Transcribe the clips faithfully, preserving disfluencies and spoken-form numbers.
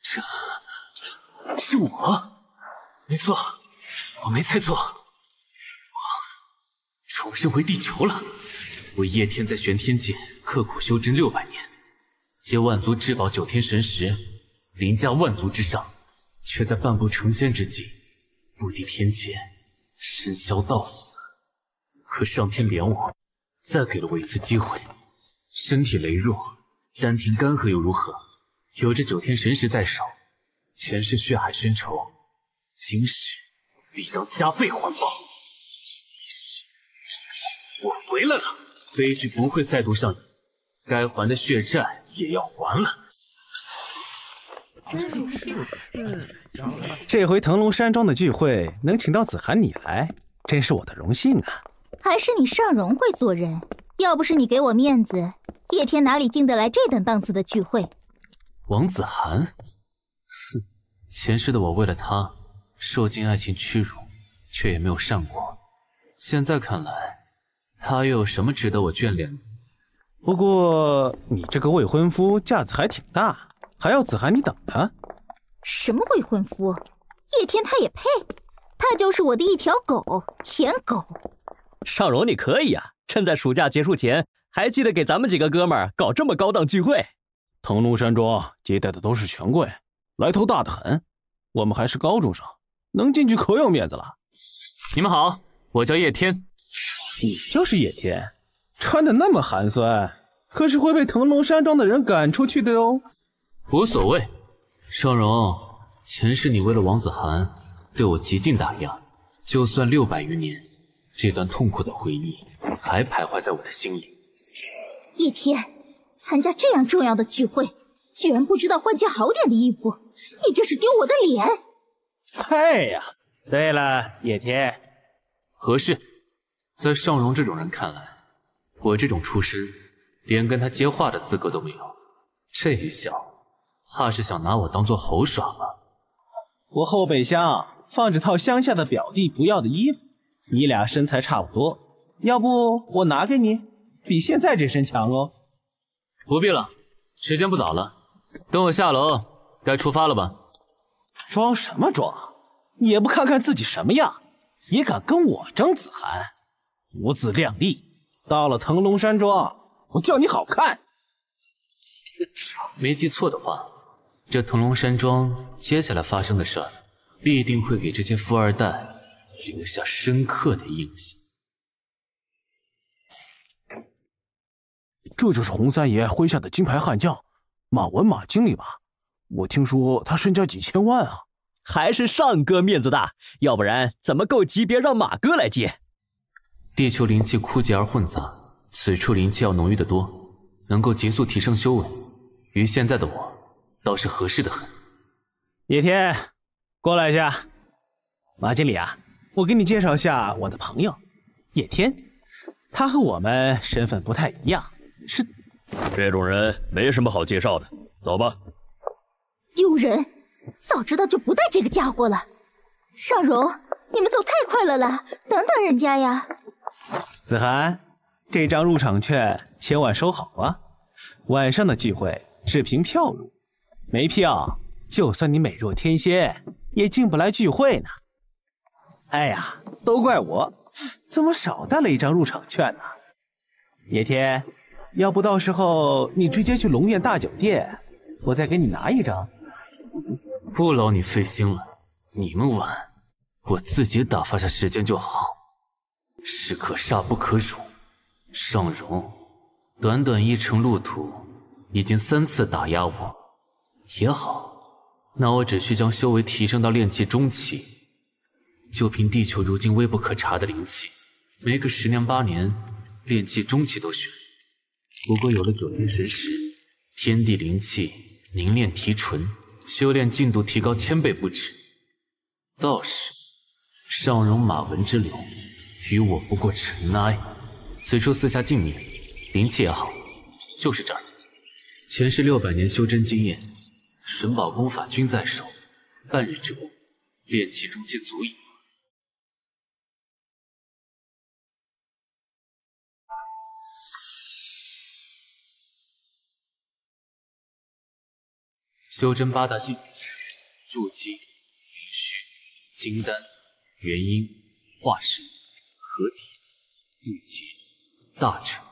这是我，没错，我没猜错，我重生回地球了。我叶天在玄天界刻苦修真六百年，接万族至宝九天神石，凌驾万族之上，却在半步成仙之际，不敌天劫，身消道死。可上天怜我，再给了我一次机会。身体羸弱，丹田干涸又如何？ 有这九天神石在手，前世血海深仇，今世必当加倍还报。我回来了，悲剧不会再度上演，该还的血债也要还了。真是是，嗯，这回腾龙山庄的聚会能请到子涵你来，真是我的荣幸啊！还是你尚荣会做人，要不是你给我面子，叶天哪里进得来这等档次的聚会？ 王子涵，哼，前世的我为了他受尽爱情屈辱，却也没有善果。现在看来，他又有什么值得我眷恋？不过你这个未婚夫架子还挺大，还要子涵你等他？什么未婚夫？叶天他也配？他就是我的一条狗，舔狗。尚荣，你可以啊！趁在暑假结束前，还记得给咱们几个哥们儿搞这么高档聚会。 腾龙山庄接待的都是权贵，来头大得很。我们还是高中生，能进去可有面子了。你们好，我叫叶天。你就是叶天，穿的那么寒酸，可是会被腾龙山庄的人赶出去的哟。无所谓，尚荣，前世你为了王子涵对我极尽打压，就算六百余年，这段痛苦的回忆还徘徊在我的心里。叶天。 参加这样重要的聚会，居然不知道换件好点的衣服，你这是丢我的脸！哎呀，对了，叶天，何事？在尚荣这种人看来，我这种出身，连跟他接话的资格都没有。这一笑，怕是想拿我当做猴耍吧？我后备箱放着套乡下的表弟不要的衣服，你俩身材差不多，要不我拿给你，比现在这身强哦。 不必了，时间不早了，等我下楼，该出发了吧？装什么装？也不看看自己什么样，也敢跟我争子涵，不自量力！到了腾龙山庄，我叫你好看！没记错的话，这腾龙山庄接下来发生的事儿，必定会给这些富二代留下深刻的印象。 这就是洪三爷麾下的金牌悍将马文马经理吧？我听说他身家几千万啊！还是尚哥面子大，要不然怎么够级别让马哥来接？地球灵气枯竭而混杂，此处灵气要浓郁得多，能够急速提升修为。于现在的我，倒是合适得很。野天，过来一下。马经理啊，我给你介绍下我的朋友野天，他和我们身份不太一样。 是，这种人没什么好介绍的，走吧。丢人！早知道就不带这个家伙了。尚荣，你们走太快了啦，等等人家呀。子涵，这张入场券千万收好啊！晚上的聚会只凭票入，没票就算你美若天仙，也进不来聚会呢。哎呀，都怪我，怎么少带了一张入场券呢？野天。 要不到时候你直接去龙苑大酒店，我再给你拿一张。不劳你费心了，你们玩，我自己打发下时间就好。士可杀不可辱，尚荣，短短一程路途，已经三次打压我，也好，那我只需将修为提升到炼气中期，就凭地球如今微不可察的灵气，没个十年八年，炼气中期都悬。 不过有了九天神石，天地灵气凝练提纯，修炼进度提高千倍不止。到时，尚荣、马文之流，与我不过尘埃。此处四下静谧，灵气也好，就是这儿。前世六百年修真经验，神宝功法均在手，半日之功，炼气中期足矣。修真八大境：筑基、灵石、金丹、元婴、化石、合体、地劫、大成。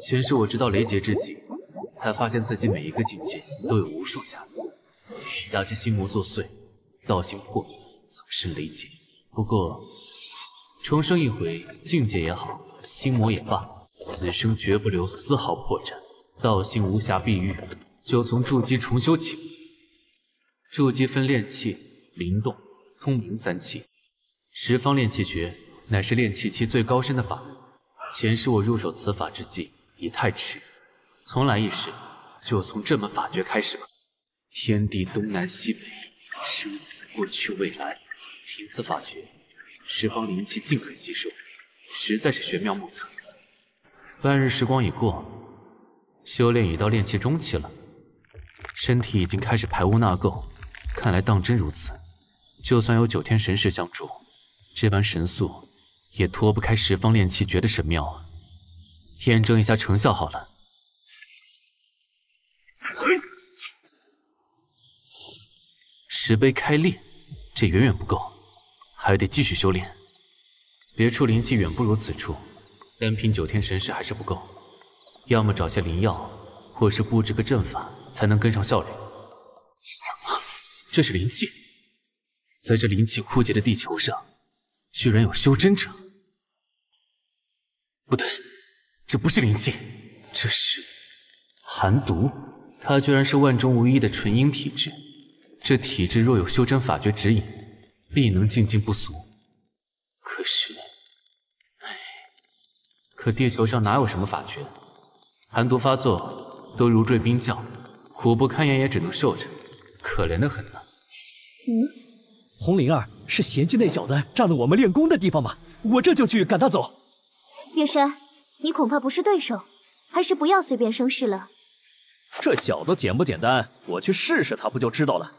前世我直到雷劫之际，才发现自己每一个境界都有无数瑕疵，加之心魔作祟，道心破灭，走失雷劫。不过重生一回，境界也好，心魔也罢，此生绝不留丝毫破绽。道心无瑕碧玉，就从筑基重修起。筑基分炼气、灵动、通明三气。十方炼气诀乃是炼气期最高深的法门。前世我入手此法之际已太迟，从来一时就从这门法诀开始吧。天地东南西北，生死过去未来，凭此法诀，十方灵气尽可吸收，实在是玄妙莫测。半日时光已过，修炼已到炼气中期了，身体已经开始排污纳垢。看来当真如此，就算有九天神石相助，这般神速也脱不开十方炼气诀的神妙啊！验证一下成效好了。石碑开裂，这远远不够，还得继续修炼。别处灵气远不如此处，单凭九天神石还是不够，要么找些灵药，或是布置个阵法，才能跟上效率。这是灵气，在这灵气枯竭的地球上，居然有修真者。不对，这不是灵气，这是寒毒。它居然是万中无一的纯阴体质，这体质若有修真法诀指引，必能进进不俗。可是，唉，可地球上哪有什么法诀？寒毒发作都如坠冰窖，苦不堪言也只能受着，可怜的很呢。嗯。红灵儿是贤姬那小子占了我们练功的地方吧？我这就去赶他走。月山，你恐怕不是对手，还是不要随便生事了。这小子简不简单？我去试试他不就知道了。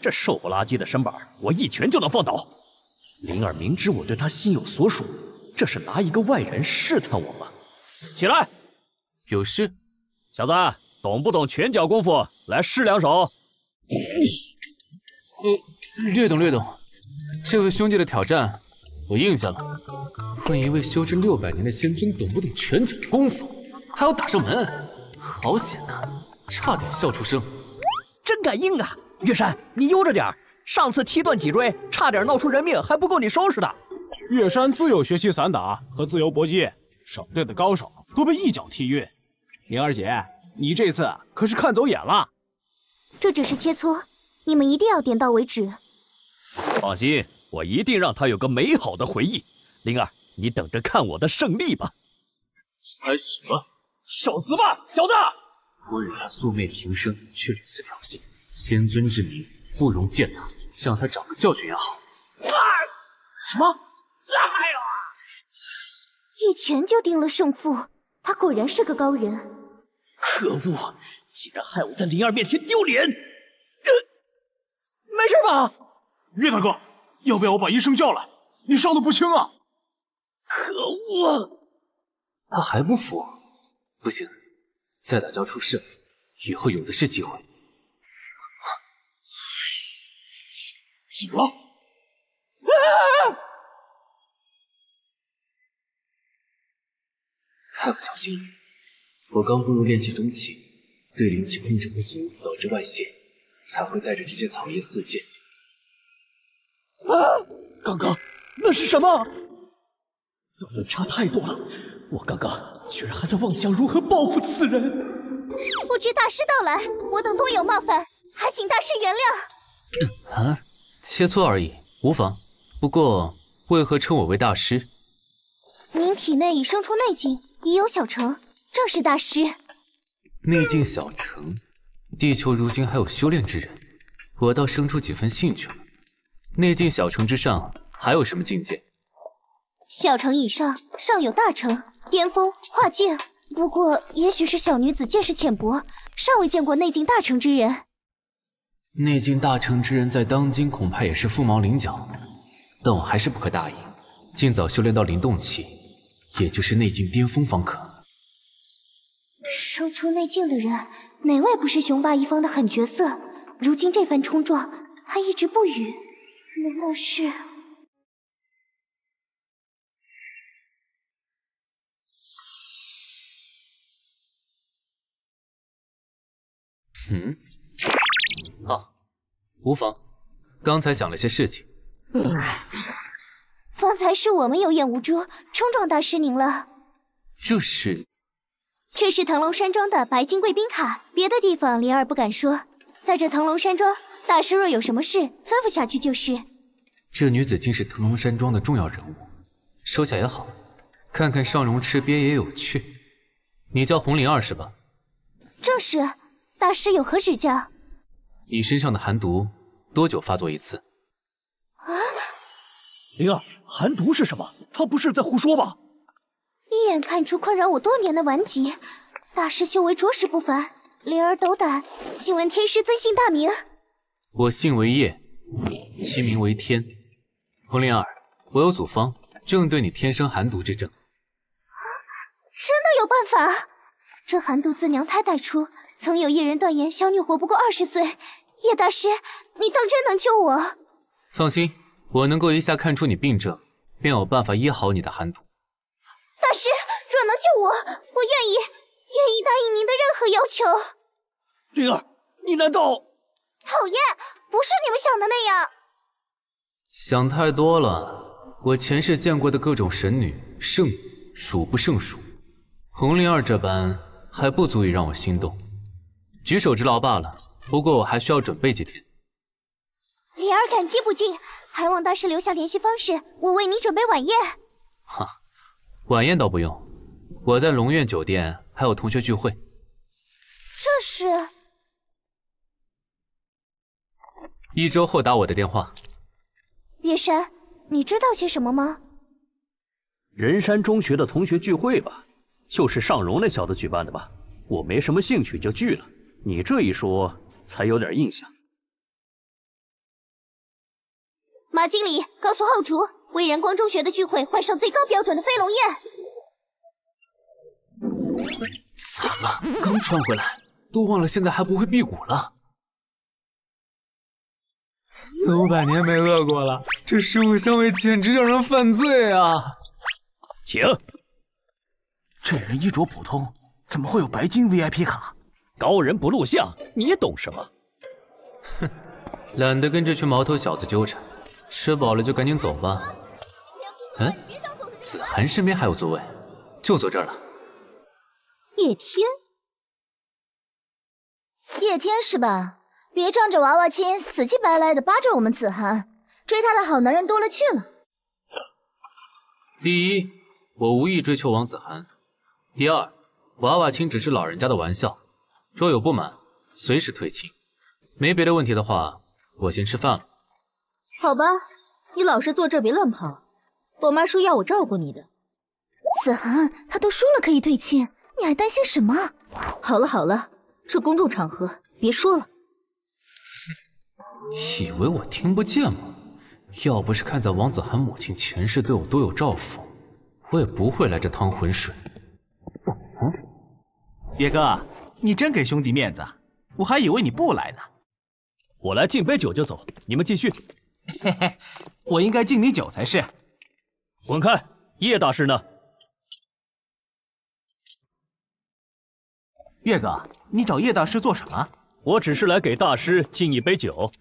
这瘦不拉几的身板，我一拳就能放倒。灵儿明知我对他心有所属，这是拿一个外人试探我吗？起来，有事？小子，懂不懂拳脚功夫？来试两手。嗯。略懂略懂，这位兄弟的挑战我应下了。问一位修真六百年的仙尊懂不懂拳脚功夫，还要打上门，好险呐、啊！差点笑出声。真敢硬啊，月山，你悠着点，上次踢断脊椎，差点闹出人命，还不够你收拾的。月山自幼学习散打和自由搏击，省队的高手都被一脚踢晕。灵儿姐，你这次可是看走眼了。这只是切磋，你们一定要点到为止。放心，我一定让他有个美好的回忆。灵儿，你等着看我的胜利吧！开始吧，受死吧，小子！我与他素昧平生，却屡次挑衅，仙尊之名不容践踏，让他找个教训也好。啊！什么？还有啊！一拳就定了胜负，他果然是个高人。可恶，竟然害我在灵儿面前丢脸！呃、没事吧？岳大哥，要不要我把医生叫来？你伤得不轻啊！可恶！他还不服？不行，再打就要出事，以后有的是机会。怎么了？啊！太不小心了！我刚步入炼气中期，对灵气控制不足，导致外泄，才会带着这些草叶四溅。啊！刚刚那是什么？有人差太多了，我刚刚居然还在妄想如何报复此人。不知大师到来，我等多有冒犯，还请大师原谅。啊，切磋而已，无妨。不过为何称我为大师？您体内已生出内劲，已有小成，正是大师。内劲小成，地球如今还有修炼之人，我倒生出几分兴趣了。内境小成之上，还有什么境界？小成以上，尚有大成、巅峰、化境。不过，也许是小女子见识浅薄，尚未见过内境大成之人。内境大成之人在当今恐怕也是凤毛麟角，但我还是不可大意，尽早修炼到灵动期，也就是内境巅峰方可。生出内境的人，哪位不是雄霸一方的狠角色？如今这番冲撞，他一直不语，难道是？嗯，好，无妨。刚才想了些事情。嗯、方才是我们有眼无珠，冲撞大师您了。这是。 这是腾龙山庄的白金贵宾卡，别的地方灵儿不敢说。在这腾龙山庄，大师若有什么事，吩咐下去就是。这女子竟是腾龙山庄的重要人物，收下也好，看看尚荣吃瘪也有趣。你叫红灵儿是吧？正是，大师有何指教？你身上的寒毒多久发作一次？啊！灵儿，寒毒是什么？她不是在胡说吧？ 一眼看出困扰我多年的顽疾，大师修为着实不凡，灵儿斗胆，请问天师尊姓大名？我姓为叶，其名为天。红灵儿，我有祖方，正对你天生寒毒之症。啊，真的有办法？这寒毒自娘胎带出，曾有一人断言小女活不过二十岁。叶大师，你当真能救我？放心，我能够一下看出你病症，便有办法医好你的寒毒。 大师，若能救我，我愿意，愿意答应您的任何要求。灵儿，你难道……讨厌，不是你们想的那样。想太多了，我前世见过的各种神女、圣女数不胜数，红灵儿这般还不足以让我心动，举手之劳罢了。不过我还需要准备几天。灵儿感激不尽，还望大师留下联系方式，我为你准备晚宴。哈。 晚宴倒不用，我在龙苑酒店还有同学聚会。这是一周后打我的电话。叶山，你知道些什么吗？仁山中学的同学聚会吧，就是尚荣那小子举办的吧？我没什么兴趣就拒了。你这一说，才有点印象。马经理，告诉后厨。 为仁光中学的聚会换上最高标准的飞龙宴。惨了，刚穿回来都忘了，现在还不会辟谷了。四五百年没饿过了，这食物香味简直让人犯罪啊！请。这人衣着普通，怎么会有白金 V I P 卡？高人不露相，你也懂什么？哼，懒得跟这群毛头小子纠缠。 吃饱了就赶紧走吧。嗯，子涵身边还有座位，就坐这儿了。叶天，叶天是吧？别仗着娃娃亲，死乞白赖的扒着我们子涵，追她的好男人多了去了。第一，我无意追求王子涵；第二，娃娃亲只是老人家的玩笑，若有不满，随时退亲。没别的问题的话，我先吃饭了。 好吧，你老实坐这儿，别乱跑。我妈说要我照顾你的。子涵，她都说了可以退亲，你还担心什么？好了好了，这公众场合别说了。以为我听不见吗？要不是看在王子涵母亲前世对我多有照拂，我也不会来这趟浑水。嗯，野哥，你真给兄弟面子，我还以为你不来呢。我来敬杯酒就走，你们继续。 嘿嘿，我应该敬你酒才是。滚开！叶大师呢？月哥，你找叶大师做什么？我只是来给大师敬一杯酒。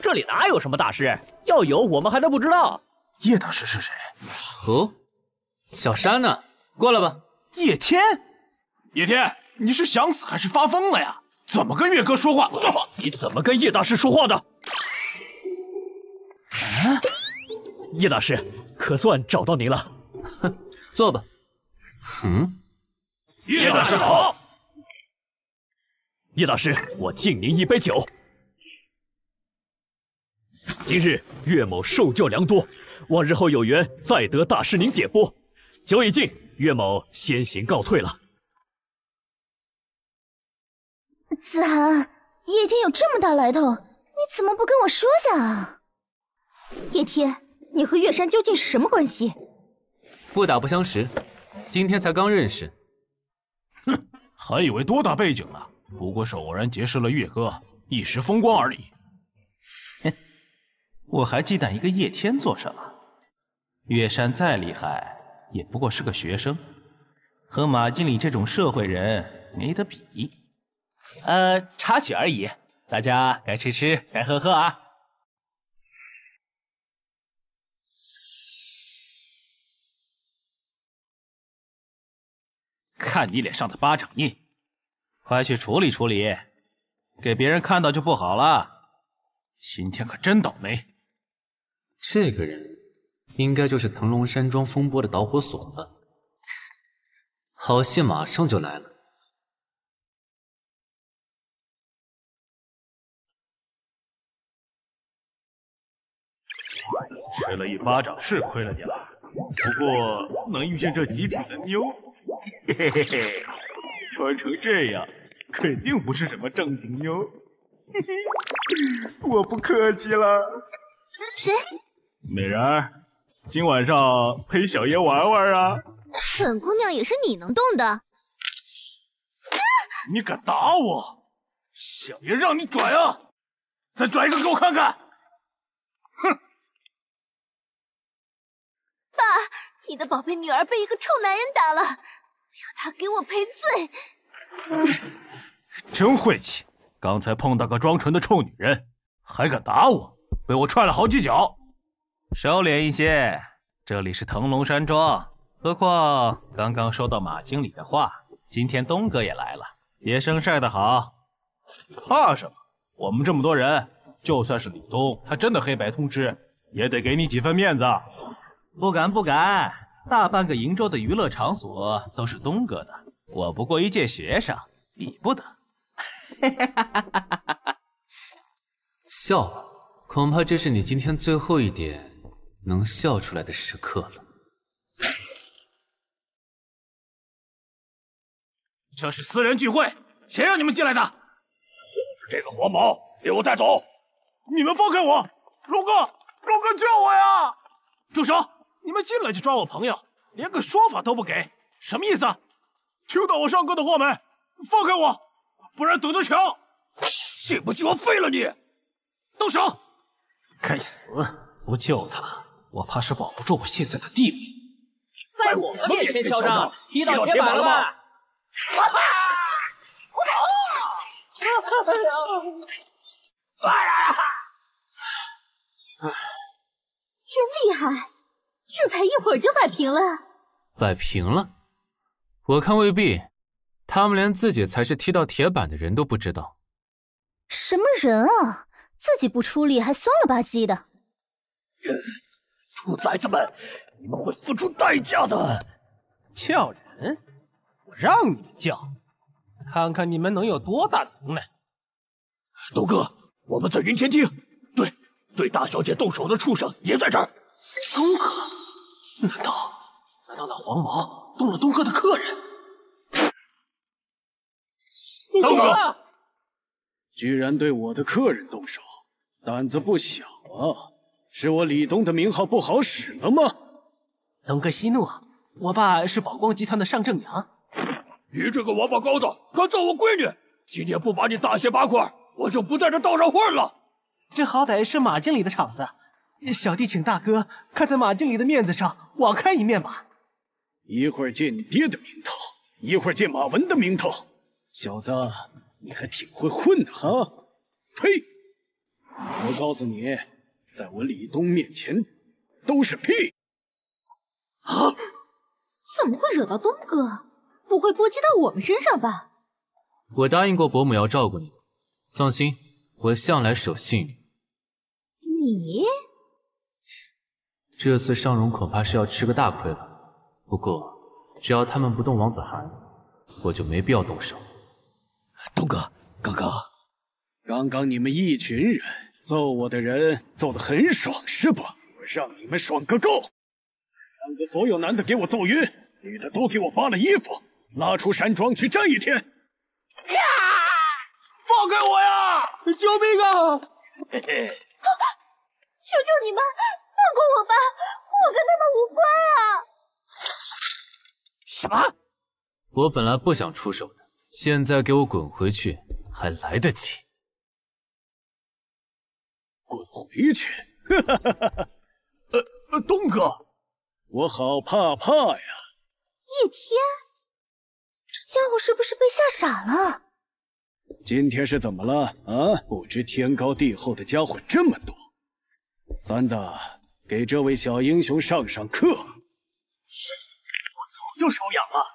这里哪有什么大师？要有我们还能不知道？叶大师是谁？哦，小山呢？过来吧。叶天，叶天，你是想死还是发疯了呀？怎么跟月哥说话？你怎么跟叶大师说话的？ 啊，叶大师，可算找到您了。哼，坐吧。嗯，叶大师好。叶大师，我敬您一杯酒。今日岳某受教良多，望日后有缘再得大师您点拨。酒已尽，岳某先行告退了。子涵，叶天有这么大来头，你怎么不跟我说下啊？ 叶天，你和月山究竟是什么关系？不打不相识，今天才刚认识。哼，还以为多大背景呢，不过是偶然结识了月哥，一时风光而已。哼，我还忌惮一个叶天做什么？岳山再厉害，也不过是个学生，和马经理这种社会人没得比。呃，插曲而已，大家该吃吃，该喝喝啊。 看你脸上的巴掌印，快去处理处理，给别人看到就不好了。今天可真倒霉。这个人应该就是腾龙山庄风波的导火索了，好戏马上就来了。吃了一巴掌是亏了你了，不过能遇见这极品的妞。 嘿嘿嘿嘿，穿成这样，肯定不是什么正经妞。嘿嘿，我不客气了。谁？美人儿，今晚上陪小爷玩玩啊。本姑娘也是你能动的。你敢打我？小爷让你拽啊！再拽一个给我看看。哼！爸，你的宝贝女儿被一个臭男人打了。 要他给我赔罪！真晦气，刚才碰到个装纯的臭女人，还敢打我，被我踹了好几脚。收敛一些，这里是腾龙山庄。何况刚刚收到马经理的话，今天东哥也来了，野生晒得好，怕什么？我们这么多人，就算是李东，他真的黑白通吃，也得给你几分面子。不敢，不敢。 大半个瀛州的娱乐场所都是东哥的，我不过一介学生，比不得。笑吧，恐怕这是你今天最后一点能笑出来的时刻了。这是私人聚会，谁让你们进来的？就是这个黄毛，给我带走！你们放开我！龙哥，龙哥救我呀！住手！ 你们进来就抓我朋友，连个说法都不给，什么意思啊？听到我上哥的话没？放开我，不然等着瞧！信不信我废了你！动手！该死！不救他，我怕是保不住我现在的地位。在我们面前嚣张，踢到铁板了吗？哈哈！啊！真厉害！ 这才一会儿就摆平了，摆平了？我看未必，他们连自己才是踢到铁板的人都不知道。什么人啊！自己不出力还酸了吧唧的。兔崽子们，你们会付出代价的！叫人？我让你们叫，看看你们能有多大能耐！东哥，我们在云天厅，对对，大小姐动手的畜生也在这儿。东哥。 难道难道那黄毛动了东哥的客人？东哥居然对我的客人动手，胆子不小啊！是我李东的名号不好使了吗？东哥息怒，我爸是宝光集团的上正阳。你这个王八羔子，敢揍我闺女！今天不把你大卸八块，我就不在这道上混了。这好歹是马经理的场子。 小弟请大哥看在马经理的面子上，网开一面吧。一会儿借你爹的名头，一会儿借马文的名头，小子，你还挺会混的哈！呸！我告诉你，在我李东面前都是屁！啊！怎么会惹到东哥？不会波及到我们身上吧？我答应过伯母要照顾你，放心，我向来守信誉。你？ 这次尚荣恐怕是要吃个大亏了。不过，只要他们不动王子涵，我就没必要动手。东哥，刚刚，刚刚你们一群人揍我的人揍得很爽是吧？我让你们爽个够！老子所有男的给我揍晕，女的都给我扒了衣服，拉出山庄去站一天！呀！放开我呀！救命啊！嘿嘿，啊！求求你们！ 放过我吧，我跟他们无关啊！什么？我本来不想出手的，现在给我滚回去还来得及。滚回去！哈哈哈哈哈！呃，东哥，我好怕怕呀！一天，这家伙是不是被吓傻了？今天是怎么了啊？不知天高地厚的家伙这么多，三子，给这位小英雄上上课。我早就手痒了。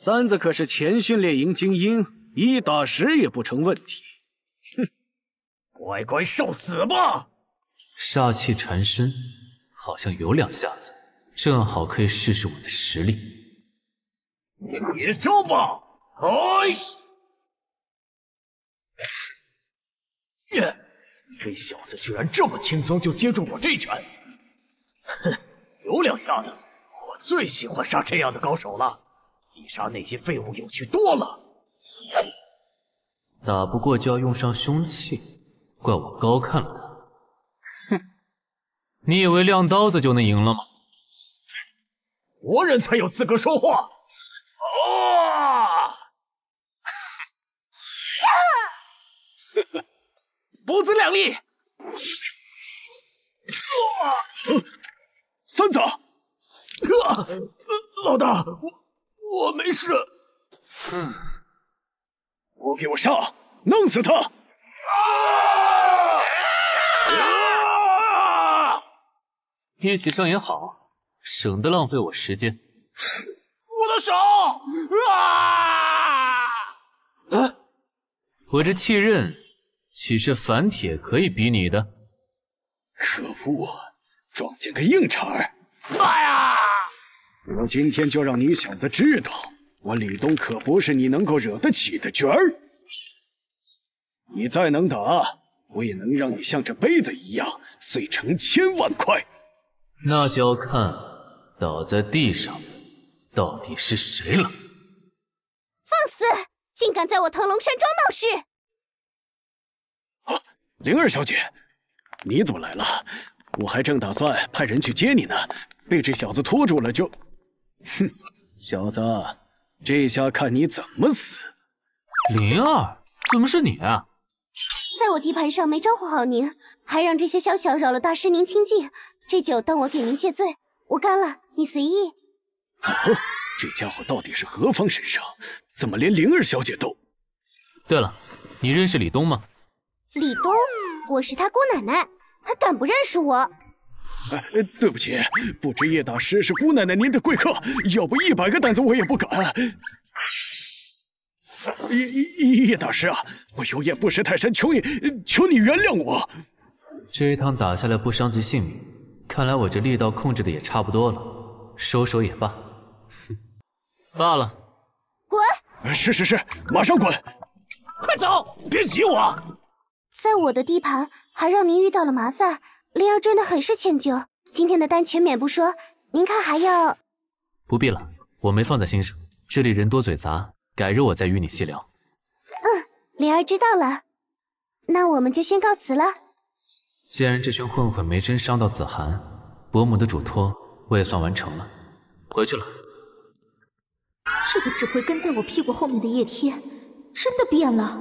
三子可是前训练营精英，一打十也不成问题。哼，乖乖受死吧！煞气缠身，好像有两下子，正好可以试试我的实力。接招吧！哎，呀，这小子居然这么轻松就接住我这一拳！哼，有两下子，我最喜欢杀这样的高手了。 比杀那些废物有趣多了。打不过就要用上凶器，怪我高看了他。哼，你以为亮刀子就能赢了吗？活人才有资格说话。啊！不自量力！啊！三子，啊！老大，我。 我没事。哼，我给我上，弄死他！啊！啊！一起上也好，省得浪费我时间。我的手！啊！啊！我这气刃岂是凡铁可以比拟的？可恶，撞见个硬茬儿！哎呀！ 我今天就让你小子知道，我李东可不是你能够惹得起的角儿。你再能打，我也能让你像这杯子一样碎成千万块。那就要看倒在地上的到底是谁了。放肆！竟敢在我腾龙山庄闹事！啊，灵儿小姐，你怎么来了？我还正打算派人去接你呢，被这小子拖住了就。 哼，小子，这下看你怎么死！灵儿，怎么是你啊？在我地盘上没招呼好您，还让这些宵小扰了大师您清净，这酒当我给您谢罪，我干了，你随意。哦，这家伙到底是何方神圣？怎么连灵儿小姐都……对了，你认识李东吗？李东，我是他姑奶奶，他敢不认识我？ 哎，对不起，不知叶大师是姑奶奶您的贵客，要不一百个胆子我也不敢。叶叶叶大师啊，我有眼不识泰山，求你，求你原谅我。这一趟打下来不伤及性命，看来我这力道控制的也差不多了，收手也罢。哼，罢了。滚！是是是，马上滚！快走，别挤我。在我的地盘，还让您遇到了麻烦。 灵儿真的很是歉疚，今天的单全免不说。您看还要？不必了，我没放在心上。这里人多嘴杂，改日我再与你细聊。嗯，灵儿知道了。那我们就先告辞了。既然这群混混没真伤到子涵，伯母的嘱托我也算完成了。回去了。这个只会跟在我屁股后面的叶天，真的变了。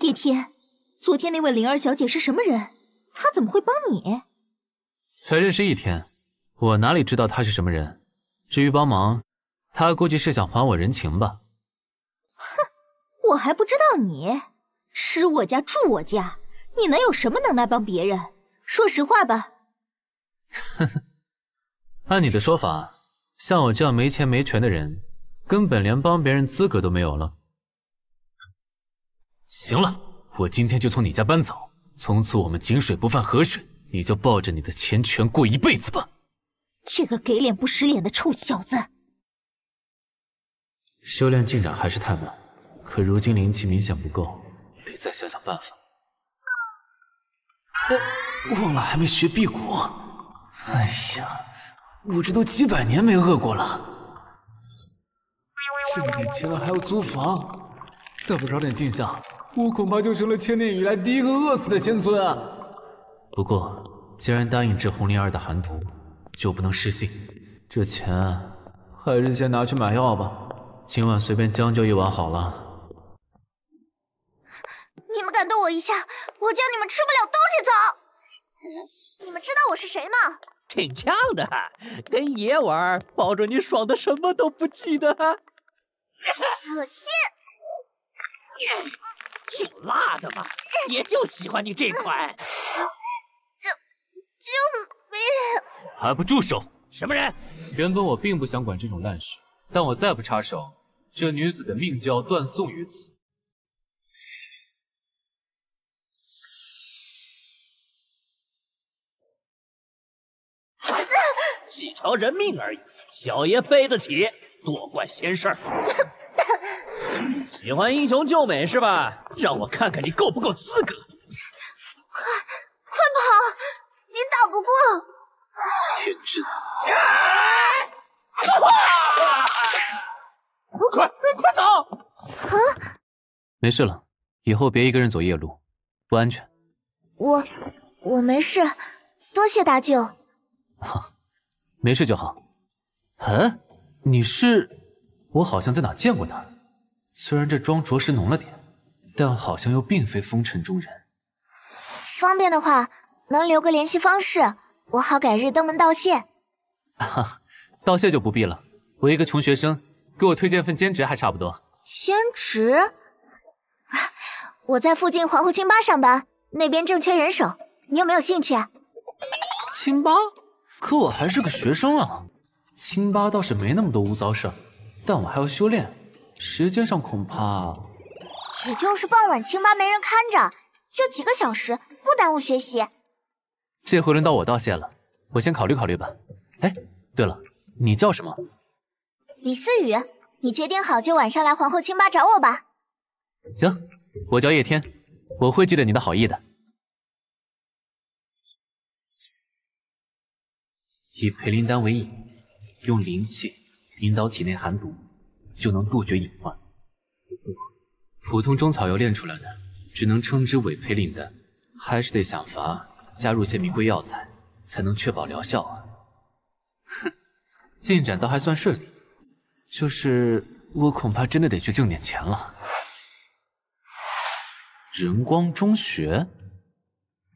叶天。 昨天那位灵儿小姐是什么人？她怎么会帮你？才认识一天，我哪里知道她是什么人？至于帮忙，她估计是想还我人情吧。哼，我还不知道你吃我家住我家，你能有什么能耐帮别人？说实话吧。呵呵，按你的说法，像我这样没钱没权的人，根本连帮别人资格都没有了。行了。 我今天就从你家搬走，从此我们井水不犯河水。你就抱着你的钱权过一辈子吧。这个给脸不识脸的臭小子！修炼进展还是太慢，可如今灵气明显不够，得再想想办法。呃，忘了还没学辟谷。哎呀，我这都几百年没饿过了。挣点钱了还要租房，再不找点进项。 我恐怕就成了千年以来第一个饿死的仙尊啊！不过既然答应治红绫二的寒毒，就不能失信。这钱还是先拿去买药吧，今晚随便将就一碗好了。你们敢动我一下，我叫你们吃不了兜着走！你们知道我是谁吗？挺呛的，跟爷玩，抱着你爽的什么都不记得。恶心！ 挺辣的嘛，也就喜欢你这款。救救命！还不住手！什么人？原本我并不想管这种烂事，但我再不插手，这女子的命就要断送于此。几条人命而已，小爷背得起，多管闲事儿。喜欢英雄救美是吧？让我看看你够不够资格！快快跑！你打不过！天真！快快走！啊！没事了，以后别一个人走夜路，不安全。我我没事，多谢搭救。好，没事就好。嗯，你是？我好像在哪见过他。 虽然这妆着实浓了点，但好像又并非风尘中人。方便的话，能留个联系方式，我好改日登门道谢。啊，道谢就不必了，我一个穷学生，给我推荐份兼职还差不多。兼职？啊，我在附近皇后清吧上班，那边正缺人手，你有没有兴趣？清吧？可我还是个学生啊。清吧倒是没那么多污糟事，但我还要修炼。 时间上恐怕，也就是傍晚清吧没人看着，就几个小时，不耽误学习。这回轮到我道谢了，我先考虑考虑吧。哎，对了，你叫什么？李思雨，你决定好就晚上来皇后清吧找我吧。行，我叫叶天，我会记得你的好意的。以培灵丹为引，用灵气引导体内寒毒。 就能杜绝隐患。普通中草药炼出来的，只能称之伪培灵丹，还是得想法加入些名贵药材，才能确保疗效啊。哼，进展倒还算顺利，就是我恐怕真的得去挣点钱了。仁光中学，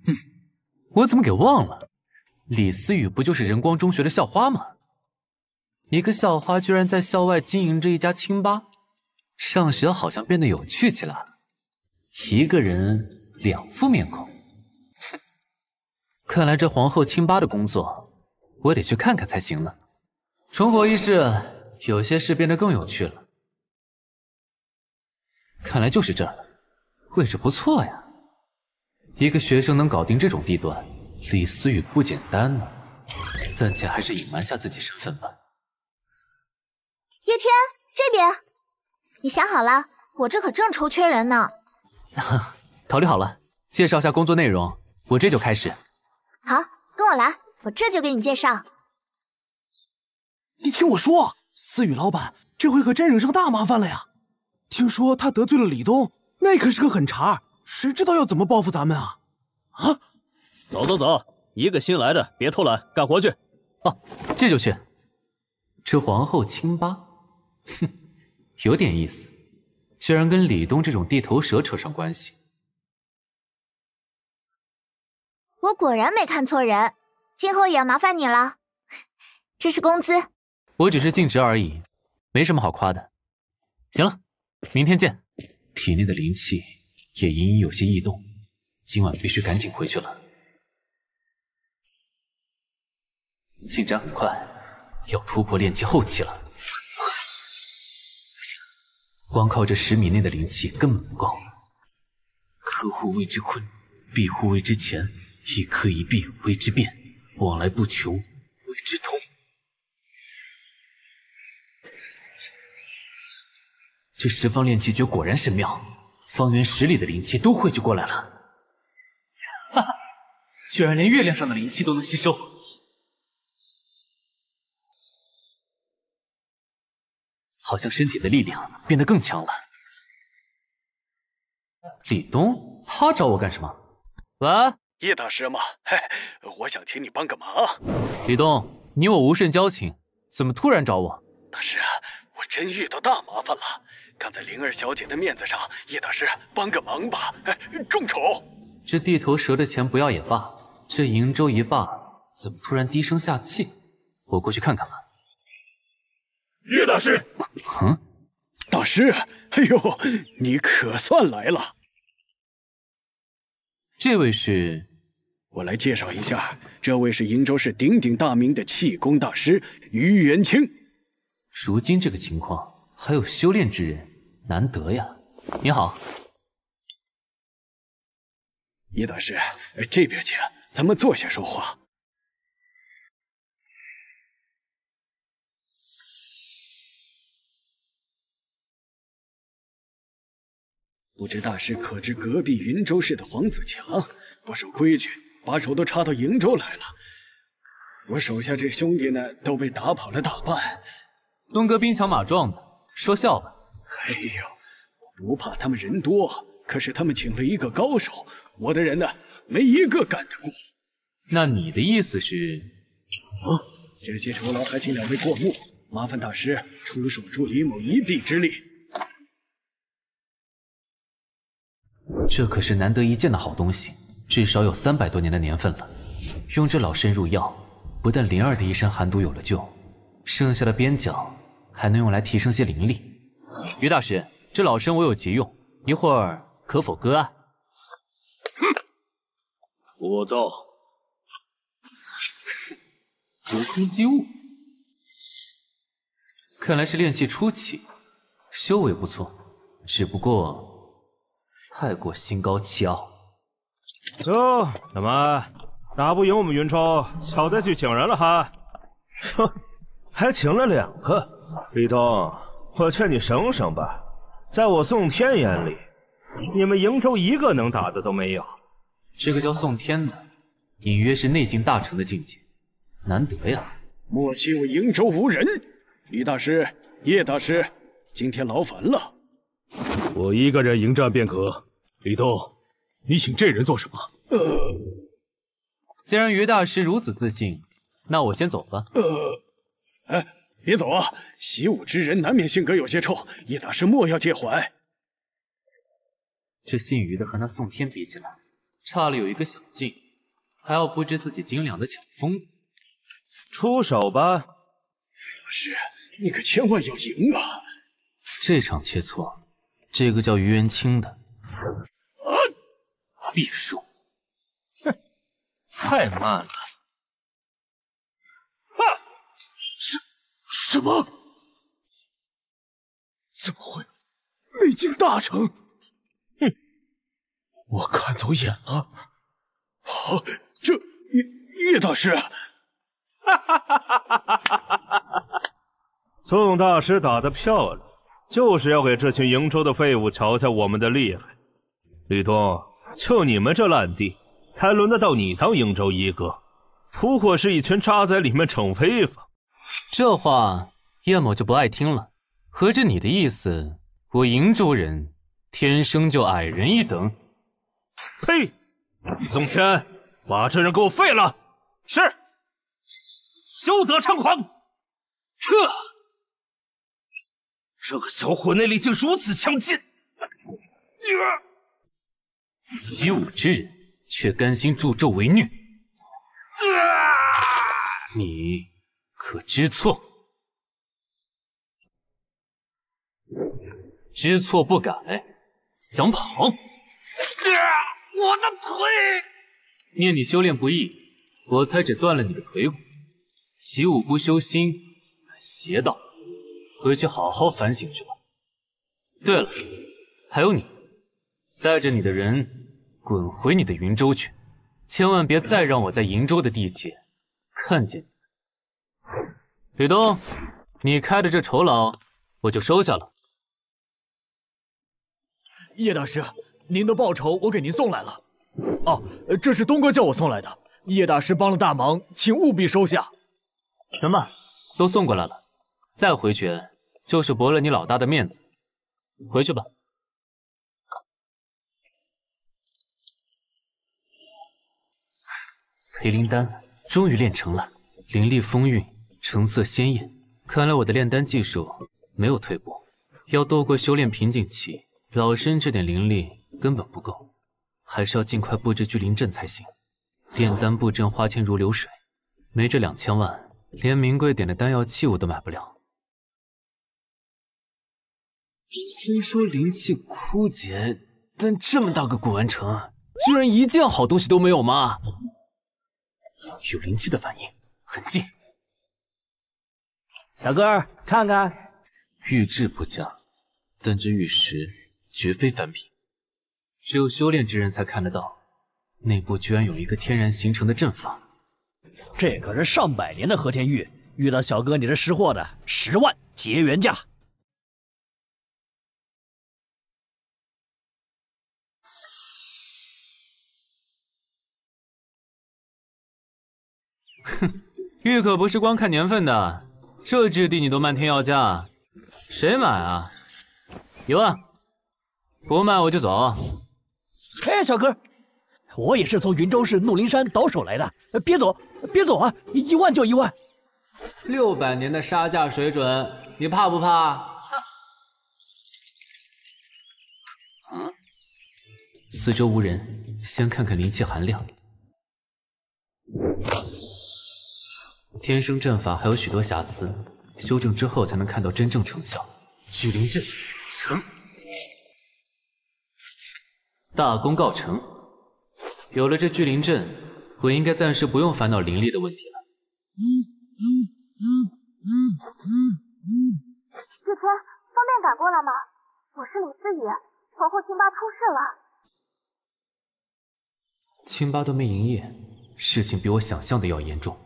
哼，我怎么给忘了？李思雨不就是仁光中学的校花吗？ 一个校花居然在校外经营着一家清吧，上学好像变得有趣起来了。一个人两副面孔，哼，看来这皇后清吧的工作，我得去看看才行呢。重活一世，有些事变得更有趣了。看来就是这儿了，位置不错呀。一个学生能搞定这种地段，李思雨不简单呢。暂且还是隐瞒下自己身份吧。 叶天，这边，你想好了？我这可正愁缺人呢。考虑好了，介绍下工作内容，我这就开始。好，跟我来，我这就给你介绍。你听我说，思雨老板这回可真惹上大麻烦了呀！听说他得罪了李东，那可是个狠茬，谁知道要怎么报复咱们啊？啊！走走走，一个新来的，别偷懒，干活去。哦、啊，这就去。这皇后清吧。 哼，有点意思，居然跟李东这种地头蛇扯上关系。我果然没看错人，今后也要麻烦你了。这是工资，我只是尽职而已，没什么好夸的。行了，明天见。体内的灵气也隐隐有些异动，今晚必须赶紧回去了。进展很快，要突破炼气后期了。 光靠这十米内的灵气根本不够。呵护谓之坤，庇护谓之乾，一科一弊谓之变，往来不穷谓之通。这十方炼气诀果然神妙，方圆十里的灵气都汇聚过来了。哈哈，居然连月亮上的灵气都能吸收。 好像身体的力量变得更强了。李东，他找我干什么？喂，叶大师嘛，嗨，我想请你帮个忙。李东，你我无甚交情，怎么突然找我？大师，我真遇到大麻烦了。看在灵儿小姐的面子上，叶大师帮个忙吧。哎，众筹。这地头蛇的钱不要也罢，这瀛州一霸怎么突然低声下气？我过去看看吧。叶大师，嗯，大师，哎呦，你可算来了。 这位是，我来介绍一下，这位是瀛州市鼎鼎大名的气功大师于元清。如今这个情况，还有修炼之人，难得呀！你好，叶大师，这边请，咱们坐下说话。不知大师可知隔壁云州市的黄子强不守规矩，把手都插到瀛州来了。我手下这兄弟呢，都被打跑了大半。东哥兵强马壮的，说笑吧。哎呦，我不怕他们人多，可是他们请了一个高手，我的人呢，没一个干得过。那你的意思是？啊，这些酬劳还请两位过目，麻烦大师出手助李某一臂之力。 这可是难得一见的好东西，至少有三百多年的年份了。用这老参入药，不但灵儿的一身寒毒有了救，剩下的边角还能用来提升些灵力。于大师，这老参我有急用，一会儿可否割案？我造隔空击物，看来是炼气初期，修为不错，只不过…… 太过心高气傲，哟，怎么打不赢我们云州，小的去请人了哈？哼，还请了两个。李东，我劝你省省吧，在我宋天眼里，你们瀛州一个能打的都没有。这个叫宋天呢，隐约是内境大成的境界，难得呀。莫欺我瀛州无人。李大师、叶大师，今天劳烦了。我一个人迎战便可。 李东，你请这人做什么？呃，既然于大师如此自信，那我先走吧。呃，哎，别走啊！习武之人难免性格有些臭，叶大师莫要介怀。这姓于的和那宋天比起来，差了有一个小劲，还要不知自己斤两的抢风。出手吧，老师，你可千万要赢啊！这场切磋，这个叫于元清的。 必输！哼，太慢了！啊！什什么？怎么会？内境大成！哼，我看走眼了。好、啊，这叶叶大师，哈哈哈哈哈哈！宋大师打得漂亮，就是要给这群瀛州的废物瞧瞧我们的厉害。吕东。 就你们这烂地，才轮得到你当瀛州一哥？不过是一群渣在里面逞威风。这话叶某就不爱听了。合着你的意思，我瀛州人天生就矮人一等？呸！宋天，把这人给我废了！是，休得猖狂！撤！这个小伙内力竟如此强劲！呃 习武之人，却甘心助纣为虐，你可知错？知错不改，想跑？我的腿！念你修炼不易，我才只断了你的腿骨。习武不修心，乃邪道，回去好好反省去吧。对了，还有你，带着你的人。 滚回你的云州去，千万别再让我在瀛州的地界看见你。吕东，你开的这酬劳我就收下了。叶大师，您的报酬我给您送来了。哦，这是东哥叫我送来的。叶大师帮了大忙，请务必收下。怎么，都送过来了，再回绝就是驳了你老大的面子。回去吧。黑灵丹终于练成了，灵力丰韵，成色鲜艳。看来我的炼丹技术没有退步，要度过修炼瓶颈期，老身这点灵力根本不够，还是要尽快布置聚灵阵才行。炼丹布阵花钱如流水，没这两千万，连名贵点的丹药器物都买不了。 虽说灵气枯竭，但这么大个古玩城，居然一件好东西都没有吗？有灵气的反应，很近。小哥儿，看看，玉质不假，但这玉石绝非凡品，只有修炼之人才看得到。内部居然有一个天然形成的阵法，这可是上百年的和田玉，遇到小哥你这识货的，十万结缘价。 哼，玉可不是光看年份的，这质地你都漫天要价，谁买啊？一万，不卖我就走。哎，小哥，我也是从云州市怒灵山倒手来的，别走，别走啊！一万就一万。六百年的杀价水准，你怕不怕？啊？四周无人，先看看灵气含量。 天生阵法还有许多瑕疵，修正之后才能看到真正成效。聚灵阵成，大功告成。有了这聚灵阵，我应该暂时不用烦恼灵力的问题了。嗯嗯嗯嗯嗯嗯。志谦，方便赶过来吗？我是李思雨，皇后清吧出事了。清吧都没营业，事情比我想象的要严重。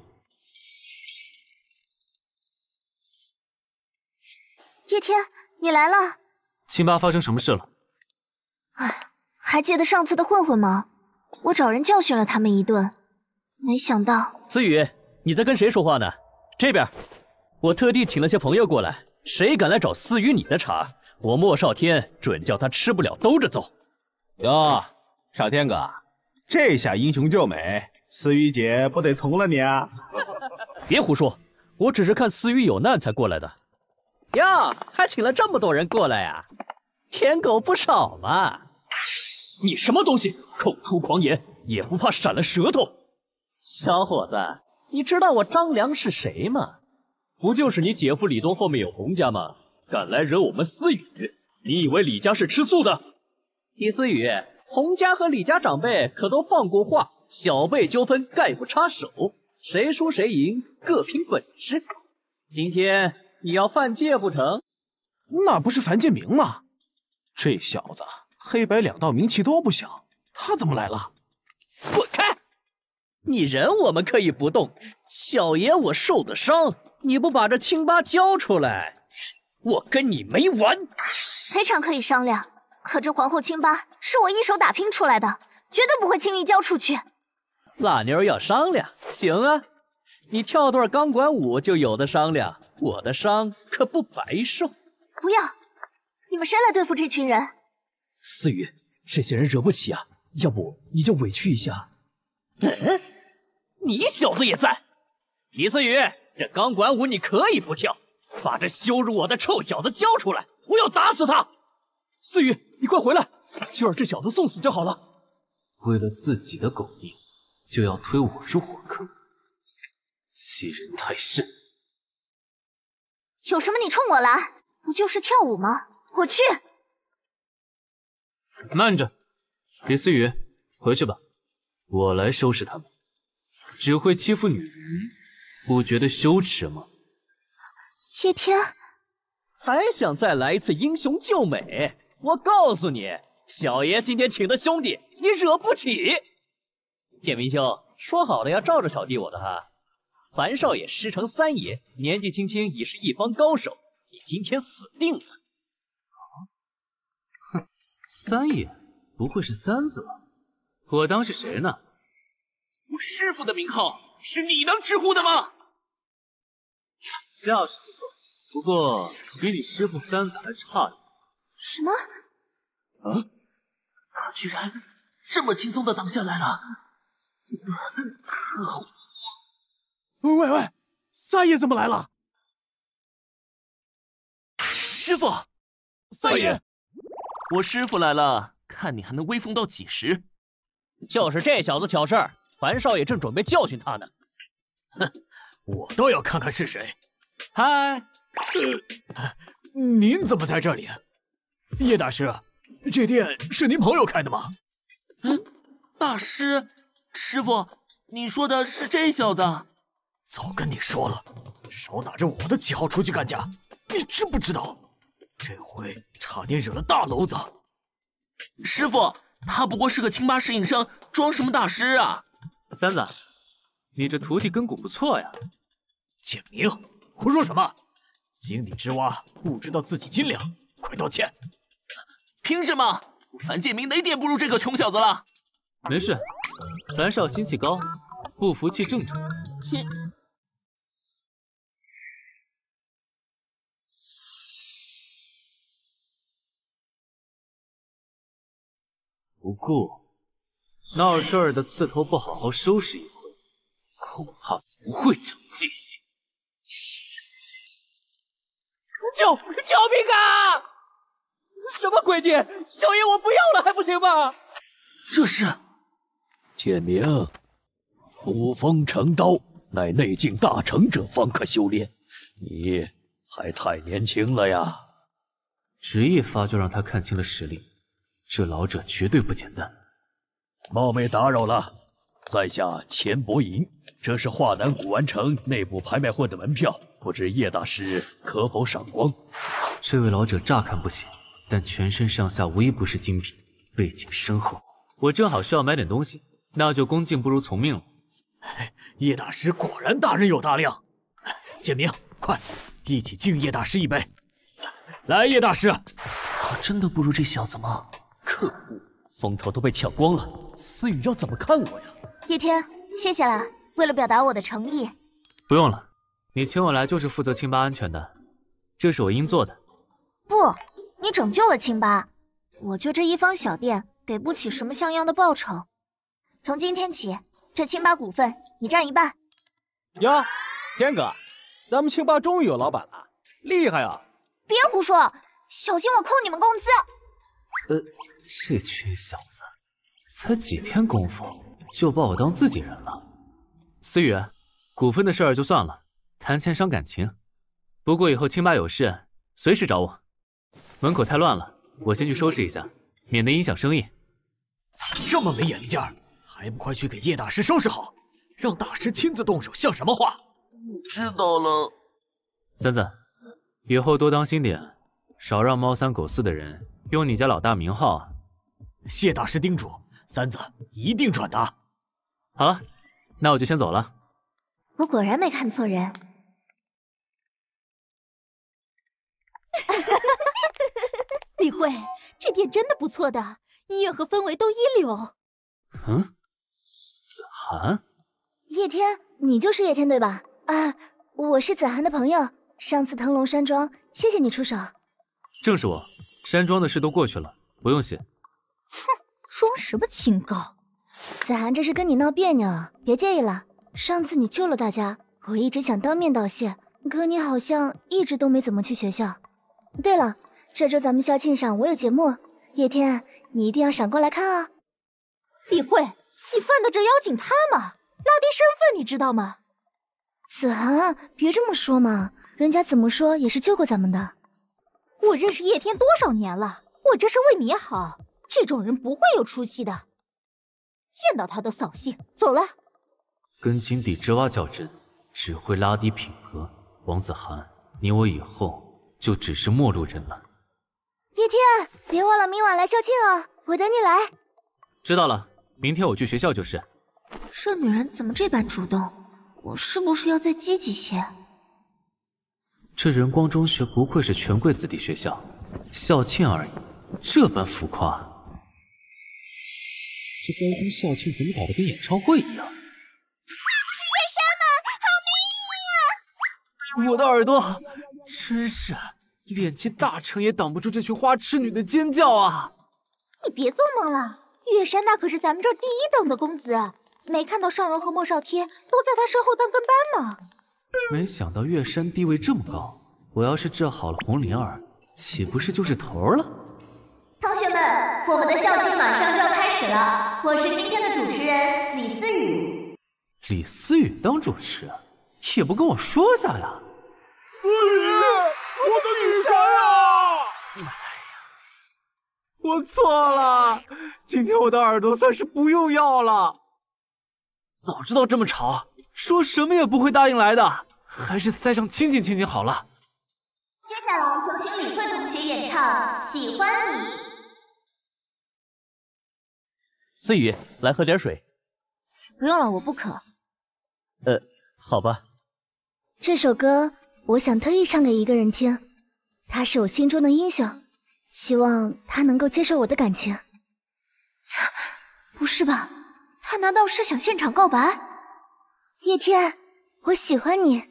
叶天，你来了。清吧发生什么事了？哎，还记得上次的混混吗？我找人教训了他们一顿，没想到。思雨，你在跟谁说话呢？这边，我特地请了些朋友过来，谁敢来找思雨你的茬，我莫少天准叫他吃不了兜着走。哟，少天哥，这下英雄救美，思雨姐不得从了你啊！别胡说，我只是看思雨有难才过来的。 哟，还请了这么多人过来呀、啊，舔狗不少嘛！你什么东西，口出狂言，也不怕闪了舌头！小伙子，你知道我张良是谁吗？不就是你姐夫李东后面有洪家吗？敢来惹我们思雨，你以为李家是吃素的？李思雨，洪家和李家长辈可都放过话，小辈纠纷概不插手，谁输谁赢各凭本事。今天。 你要犯戒不成？那不是樊建明吗？这小子黑白两道名气都不小，他怎么来了？滚开！你人我们可以不动，小爷我受的伤，你不把这清吧交出来，我跟你没完！赔偿可以商量，可这皇后清吧是我一手打拼出来的，绝对不会轻易交出去。辣妞要商量，行啊，你跳段钢管舞就有的商量。 我的伤可不白受！不要，你们谁来对付这群人？思雨，这些人惹不起啊！要不你就委屈一下。嗯，你小子也在！李思雨，这钢管舞你可以不跳，把这羞辱我的臭小子交出来，我要打死他！思雨，你快回来，就让这小子送死就好了。为了自己的狗命，就要推我入火坑，欺人太甚！ 有什么你冲我来，不就是跳舞吗？我去。慢着，李思雨，回去吧，我来收拾他们。只会欺负女人，不觉得羞耻吗？叶天，还想再来一次英雄救美？我告诉你，小爷今天请的兄弟，你惹不起。建明兄，说好了要罩着小弟我的哈。 樊少爷师承三爷，年纪轻轻已是一方高手，你今天死定了！哼，三爷不会是三子吧？我当是谁呢？我师傅的名号是你能直呼的吗？倒是不错，不过比你师傅三子还差点。什么？啊！他居然这么轻松的挡下来了！可恶！喂喂，三爷怎么来了？师傅，三爷，我师傅来了，看你还能威风到几时？就是这小子挑事儿，樊少爷正准备教训他呢。哼，我倒要看看是谁。嗨，呃，您怎么在这里？叶大师，这店是您朋友开的吗？嗯，大师，师傅。 你说的是这小子？早跟你说了，少拿着我的旗号出去干架！你知不知道？这回差点惹了大娄子。师傅，他不过是个清吧侍应生，装什么大师啊？三子，你这徒弟根骨不错呀。简明，胡说什么？井底之蛙不知道自己斤两，快道歉！凭什么？樊建明哪点不如这个穷小子了？没事，樊少心气高。 不服气正常。哼！不过，闹事儿的刺头不好好收拾一回，恐怕不会长记性。救救命啊！什么鬼店？小爷我不要了还不行吗？这是简明。 土风成刀，乃内境大成者方可修炼。你还太年轻了呀！只一发就让他看清了实力，这老者绝对不简单。冒昧打扰了，在下钱伯银，这是华南古玩城内部拍卖会的门票，不知叶大师可否赏光？这位老者乍看不显，但全身上下无一不是精品，背景深厚。我正好需要买点东西，那就恭敬不如从命了。 叶大师果然大人有大量，简明，快，一起敬叶大师一杯！来，叶大师，他真的不如这小子吗？可恶，风头都被抢光了，思雨要怎么看我呀？叶天，谢谢了，为了表达我的诚意。不用了，你请我来就是负责清吧安全的，这是我应做的。不，你拯救了清吧，我就这一方小店给不起什么像样的报酬，从今天起。 这清吧股份你占一半。哟，天哥，咱们清吧终于有老板了，厉害啊！别胡说，小心我扣你们工资。呃，这群小子才几天功夫就把我当自己人了。思雨，股份的事儿就算了，谈钱伤感情。不过以后清吧有事随时找我。门口太乱了，我先去收拾一下，免得影响生意。咋这么没眼力劲儿？ 还不快去给叶大师收拾好，让大师亲自动手，像什么话？知道了。三子，以后多当心点，少让猫三狗四的人用你家老大名号啊！谢大师叮嘱，三子一定转达。好了，那我就先走了。我果然没看错人。李慧，这店真的不错的，音乐和氛围都一流。嗯。 子涵，叶天，你就是叶天对吧？啊，我是子涵的朋友。上次腾龙山庄，谢谢你出手。正是我，山庄的事都过去了，不用谢。哼，装什么清高？子涵这是跟你闹别扭，别介意了。上次你救了大家，我一直想当面道谢，可你好像一直都没怎么去学校。对了，这周咱们校庆上我有节目，叶天，你一定要闪过来看啊。李慧。 你犯得着邀请他吗？拉低身份，你知道吗？子涵，别这么说嘛，人家怎么说也是救过咱们的。我认识叶天多少年了，我这是为你好。这种人不会有出息的，见到他都扫兴。走了。跟井底之蛙较真，只会拉低品格。王子涵，你我以后就只是陌路人了。叶天，别忘了明晚来校庆哦，我等你来。知道了。 明天我去学校就是。这女人怎么这般主动？我是不是要再积极些？这人光中学不愧是权贵子弟学校，校庆而已，这般浮夸。这高中校庆怎么搞得跟演唱会一样？他不是月山吗？好迷人啊！我的耳朵，真是练气大成也挡不住这群花痴女的尖叫啊！你别做梦了。 月山那可是咱们这第一等的公子，没看到尚荣和莫少天都在他身后当跟班吗？没想到月山地位这么高，我要是治好了红灵儿，岂不是就是头了？同学们，我们的校庆马上就要开始了，我是今天的主持人李思雨。李思雨当主持，也不跟我说下呀？思雨，我的女神啊！ 我错了，今天我的耳朵算是不用药了。早知道这么吵，说什么也不会答应来的，还是塞上亲亲亲亲好了。接下来有请李慧同学演唱《喜欢你》。思雨，来喝点水。不用了，我不渴。呃，好吧。这首歌我想特意唱给一个人听，他是我心中的英雄。 希望他能够接受我的感情。不是吧？他难道是想现场告白？叶天，我喜欢你。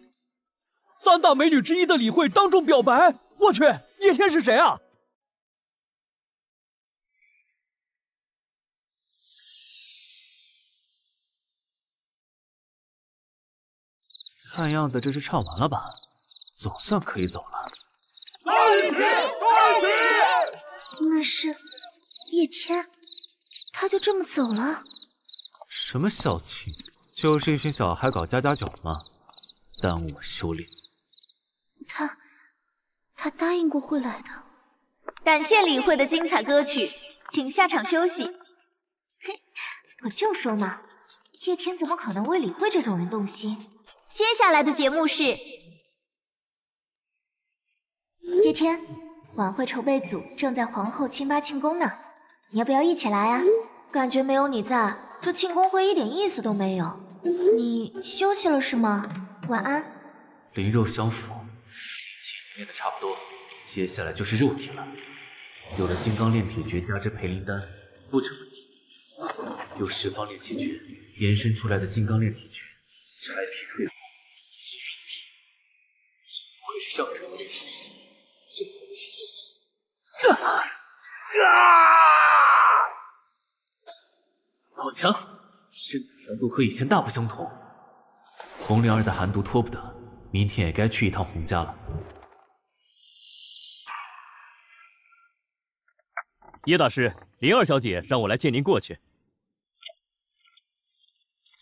三大美女之一的李慧当众表白，我去，叶天是谁啊？看样子这是唱完了吧？总算可以走了。爱情，爱情。 那是叶天，他就这么走了？什么校庆，就是一群小孩搞家家酒吗？耽误我修炼。他，他答应过会来的。感谢李慧的精彩歌曲，请下场休息。嘿，我就说嘛，叶天怎么可能为李慧这种人动心？接下来的节目是叶天。 晚会筹备组正在皇后亲八庆功呢，你要不要一起来啊？感觉没有你在，这庆功会一点意思都没有。你休息了是吗？晚安。灵肉相符，姐姐练的差不多，接下来就是肉体了。有了金刚炼铁诀加之培灵丹，不成问题。由十方炼气诀延伸出来的金刚炼铁诀，拆劈退后，不愧是上乘的练。 啊！好强，身体强度和以前大不相同。红灵儿的寒毒脱不得，明天也该去一趟洪家了。叶大师，灵儿小姐让我来接您过去。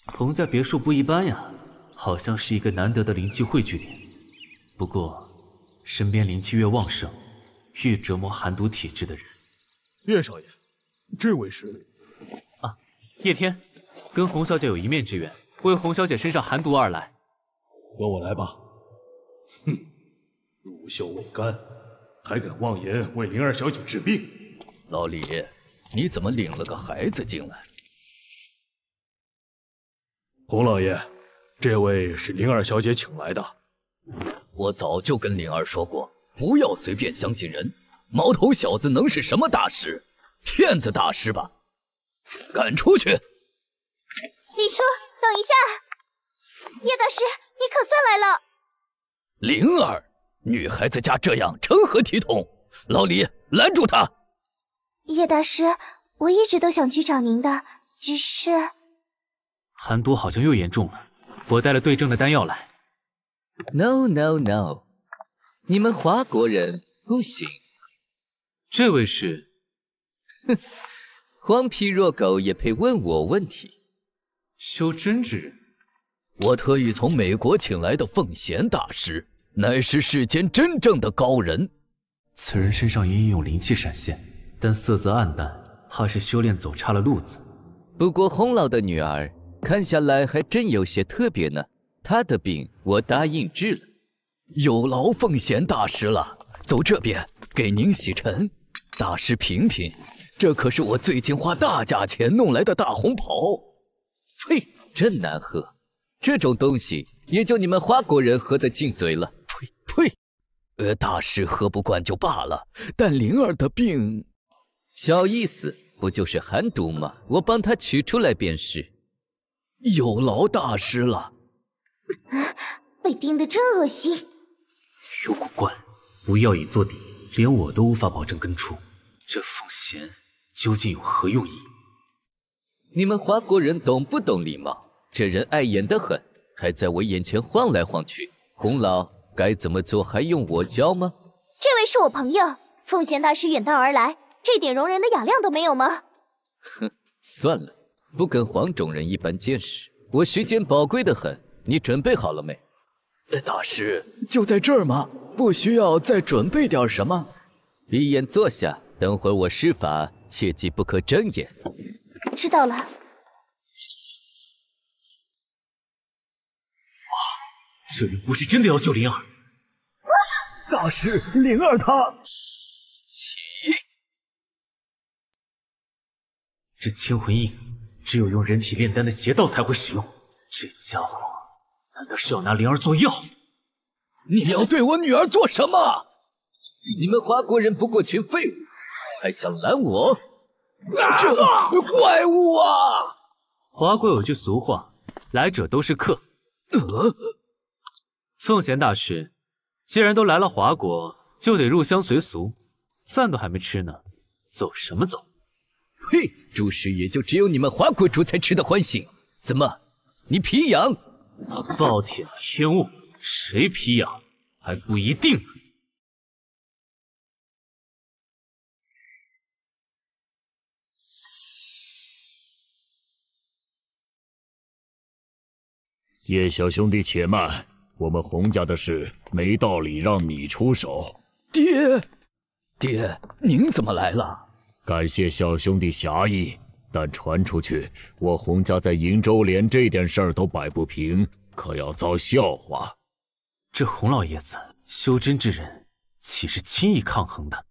洪家别墅不一般呀，好像是一个难得的灵气汇聚点。不过，身边灵气越旺盛。 愈折磨寒毒体质的人，岳少爷，这位是啊，叶天，跟洪小姐有一面之缘，为洪小姐身上寒毒而来。跟我来吧。哼，乳臭未干，还敢妄言为灵儿小姐治病？老李，你怎么领了个孩子进来？洪老爷，这位是灵儿小姐请来的。我早就跟灵儿说过。 不要随便相信人，毛头小子能是什么大师？骗子大师吧！赶出去！李叔，等一下，叶大师，你可算来了。灵儿，女孩子家这样成何体统？老李，拦住他！叶大师，我一直都想去找您的，只是……寒毒好像又严重了，我带了对症的丹药来。No no no。 你们华国人不行。这位是，哼，黄皮弱狗也配问我问题？修真之人，我特意从美国请来的奉贤大师，乃是世间真正的高人。此人身上隐隐有灵气闪现，但色泽暗淡，怕是修炼走差了路子。不过洪老的女儿看下来还真有些特别呢，她的病我答应治了。 有劳奉贤大师了，走这边给您洗尘。大师评评，这可是我最近花大价钱弄来的大红袍。呸，真难喝！这种东西也就你们花国人喝得进嘴了。呸呸，呃，大师喝不惯就罢了，但灵儿的病，小意思，不就是寒毒吗？我帮他取出来便是。有劳大师了。被叮得真恶心。 有古怪，无药引做底，连我都无法保证根除。这奉贤究竟有何用意？你们华国人懂不懂礼貌？这人碍眼得很，还在我眼前晃来晃去。孔老该怎么做还用我教吗？这位是我朋友，奉贤大师远道而来，这点容人的雅量都没有吗？哼，算了，不跟黄种人一般见识。我时间宝贵得很，你准备好了没？大师就在这儿吗？不需要再准备点什么？闭眼坐下，等会儿我施法，切记不可睁眼。 知道了。哇，这人不是真的要救灵儿！啊、大师，灵儿她……起！这千魂印只有用人体炼丹的邪道才会使用，这家伙难道是要拿灵儿做药？你要对我女儿做什么？你们华国人不过群废物，还想拦我？ 这怪物啊！华国有句俗话，来者都是客。呃、奉贤大师，既然都来了华国，就得入乡随俗。饭都还没吃呢，走什么走？嘿，诸事也就只有你们华国主才吃得欢喜。怎么，你皮痒？暴殄天物，谁皮痒还不一定呢。 叶小兄弟，且慢！我们洪家的事没道理让你出手。爹，爹，您怎么来了？感谢小兄弟侠义，但传出去，我洪家在瀛州连这点事儿都摆不平，可要遭笑话。这洪老爷子修真之人，岂是轻易抗衡的？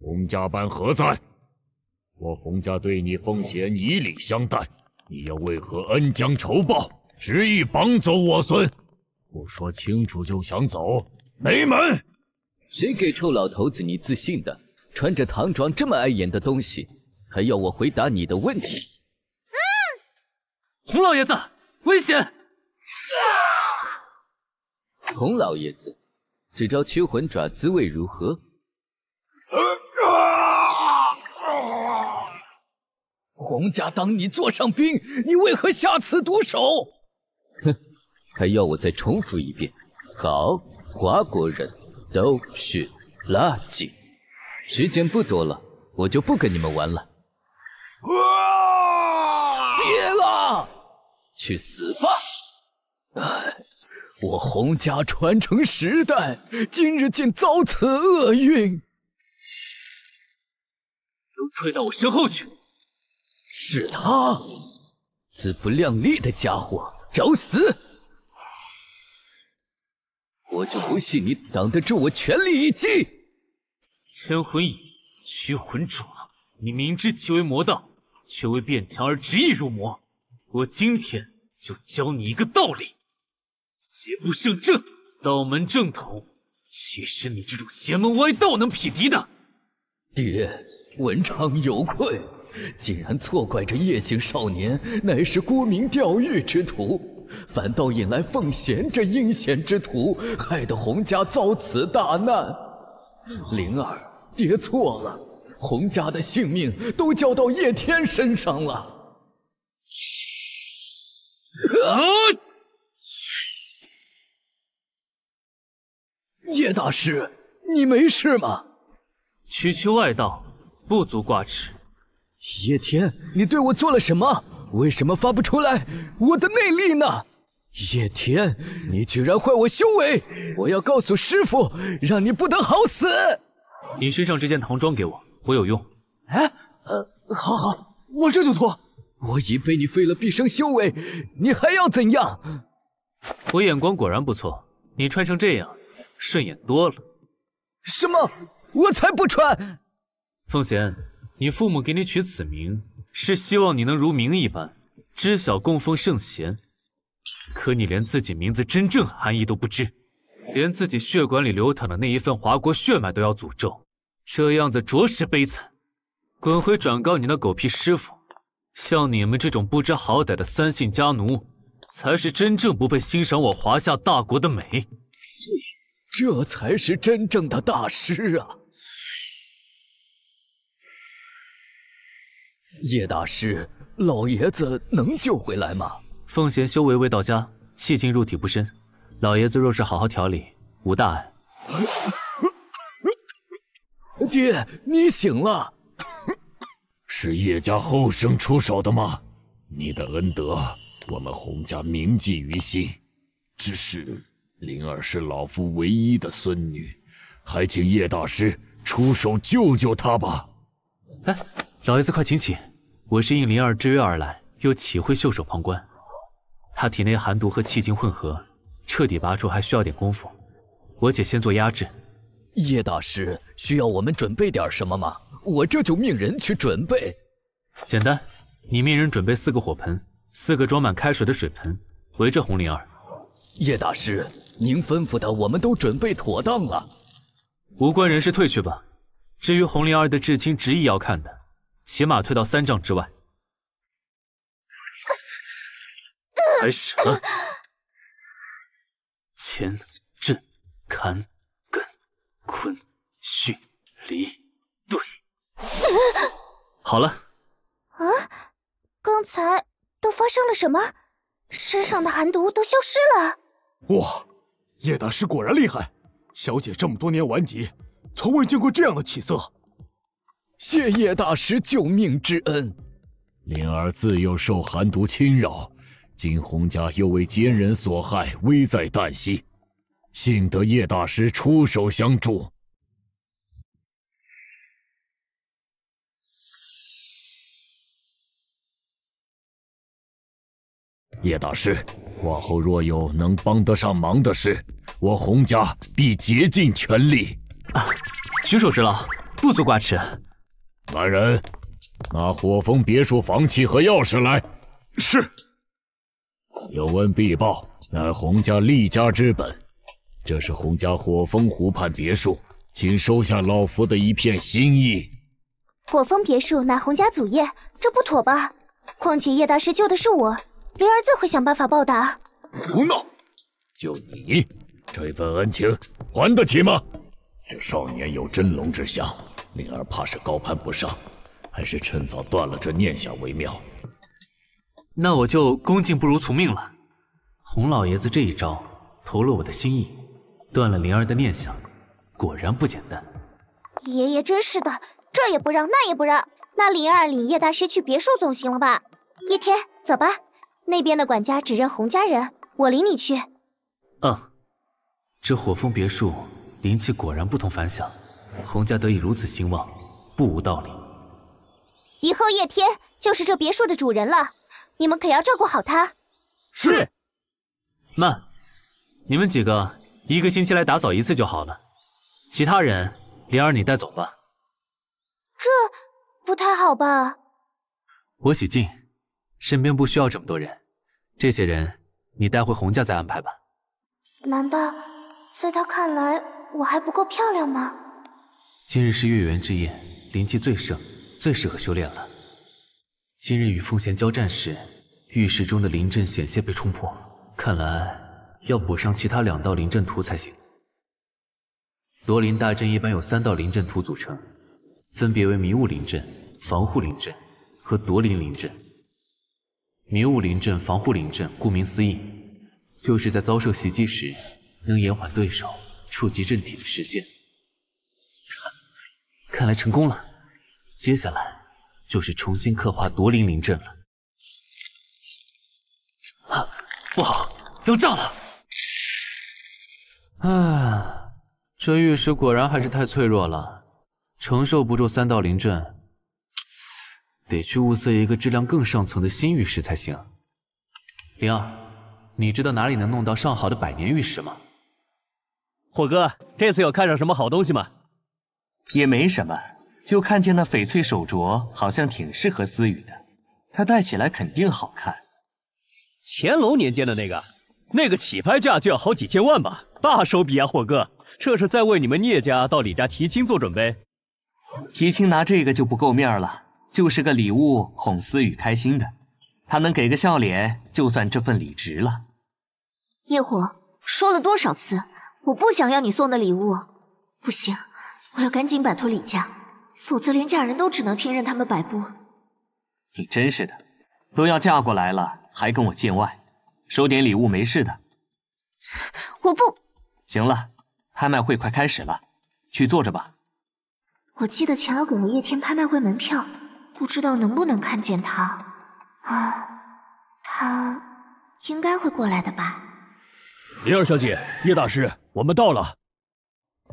洪家班何在？我洪家对你奉贤以礼相待，你又为何恩将仇报？ 执意绑走我孙，不说清楚就想走，没门！谁给臭老头子你自信的？穿着唐装这么碍眼的东西，还要我回答你的问题？嗯、洪老爷子，危险！啊、洪老爷子，这招驱魂爪滋味如何？啊啊、洪家当你座上宾，你为何下此毒手？ 哼，还要我再重复一遍？好，华国人都是垃圾。时间不多了，我就不跟你们玩了。啊！别了，去死吧！唉，我洪家传承十代，今日竟遭此厄运。都退到我身后去！是他，自不量力的家伙！ 找死！我就不信你挡得住我全力一击！千魂影、驱魂爪，你明知其为魔道，却为变强而执意入魔。我今天就教你一个道理：邪不胜正，道门正统，岂是你这种邪门歪道能匹敌的？爹，文昌有愧。 竟然错怪这夜行少年乃是沽名钓誉之徒，反倒引来奉贤这阴险之徒，害得洪家遭此大难。灵儿，爹错了，洪家的性命都交到叶天身上了。啊！叶大师，你没事吗？区区外道，不足挂齿。 叶天，你对我做了什么？为什么发不出来我的内力呢？叶天，你居然坏我修为！我要告诉师傅，让你不得好死！你身上这件唐装给我，我有用。哎，呃，好好，我这就脱。我已被你废了毕生修为，你还要怎样？我眼光果然不错，你穿成这样，顺眼多了。什么？我才不穿！风贤。 你父母给你取此名，是希望你能如名一般，知晓供奉圣贤。可你连自己名字真正含义都不知，连自己血管里流淌的那一份华国血脉都要诅咒，这样子着实悲惨。滚回转告你那狗屁师傅，像你们这种不知好歹的三姓家奴，才是真正不配欣赏我华夏大国的美。这才是真正的大师啊！ 叶大师，老爷子能救回来吗？凤贤修为未到家，气劲入体不深，老爷子若是好好调理，无大碍。爹，你醒了。是叶家后生出手的吗？你的恩德，我们洪家铭记于心。只是灵儿是老夫唯一的孙女，还请叶大师出手救救她吧。哎，老爷子快请起。 我是应灵儿之约而来，又岂会袖手旁观？他体内寒毒和气劲混合，彻底拔出还需要点功夫。我且先做压制。叶大师需要我们准备点什么吗？我这就命人去准备。简单，你命人准备四个火盆，四个装满开水的水盆，围着红灵儿。叶大师，您吩咐的我们都准备妥当了。无关人士退去吧。至于红灵儿的至亲执意要看的。 起码退到三丈之外。开始了，乾、震、坎、艮、坤、巽、离、兑。好了。啊！刚才都发生了什么？身上的寒毒都消失了。哇！叶大师果然厉害，小姐这么多年顽疾，从未见过这样的起色。 谢叶大师救命之恩，灵儿自幼受寒毒侵扰，今洪家又为奸人所害，危在旦夕，幸得叶大师出手相助。叶大师，往后若有能帮得上忙的事，我洪家必竭尽全力。啊，举手之劳，不足挂齿。 来人，拿火峰别墅房契和钥匙来。是。有恩必报，乃洪家立家之本。这是洪家火峰湖畔别墅，请收下老夫的一片心意。火峰别墅乃洪家祖业，这不妥吧？况且叶大师救的是我，灵儿自会想办法报答。胡闹！就你，这份恩情还得起吗？这少年有真龙之相。 灵儿怕是高攀不上，还是趁早断了这念想为妙。那我就恭敬不如从命了。洪老爷子这一招投了我的心意，断了灵儿的念想，果然不简单。爷爷真是的，这也不让，那也不让。那灵儿领叶大师去别墅总行了吧？叶天，走吧。那边的管家只认洪家人，我领你去。嗯，这火峰别墅灵气果然不同凡响。 洪家得以如此兴旺，不无道理。以后叶天就是这别墅的主人了，你们可要照顾好他。是。慢，你们几个一个星期来打扫一次就好了，其他人灵儿你带走吧。这不太好吧？我喜静，身边不需要这么多人，这些人你带回洪家再安排吧。难道在他看来我还不够漂亮吗？ 今日是月圆之夜，灵气最盛，最适合修炼了。今日与风贤交战时，玉石中的灵阵险些被冲破，看来要补上其他两道灵阵图才行。夺灵大阵一般有三道灵阵图组成，分别为迷雾灵阵、防护灵阵和夺灵灵阵。迷雾灵阵、防护灵阵，顾名思义，就是在遭受袭击时，能延缓对手触及阵体的时间。 看来成功了，接下来就是重新刻画夺灵灵阵了。啊，不好，要炸了！啊，这玉石果然还是太脆弱了，承受不住三道灵阵，得去物色一个质量更上层的新玉石才行。灵儿，你知道哪里能弄到上好的百年玉石吗？火哥，这次有看上什么好东西吗？ 也没什么，就看见那翡翠手镯好像挺适合思雨的，她戴起来肯定好看。乾隆年间的那个，那个起拍价就要好几千万吧，大手笔啊，火哥！这是在为你们聂家到李家提亲做准备。提亲拿这个就不够面了，就是个礼物哄思雨开心的，她能给个笑脸，就算这份礼值了。叶火，说了多少次，我不想要你送的礼物，不行。 我要赶紧摆脱李家，否则连家人都只能听任他们摆布。你真是的，都要嫁过来了，还跟我见外，收点礼物没事的。我不。行了，拍卖会快开始了，去坐着吧。我记得钱瑶给我叶天拍卖会门票，不知道能不能看见他。啊，他应该会过来的吧？灵儿小姐，叶大师，我们到了。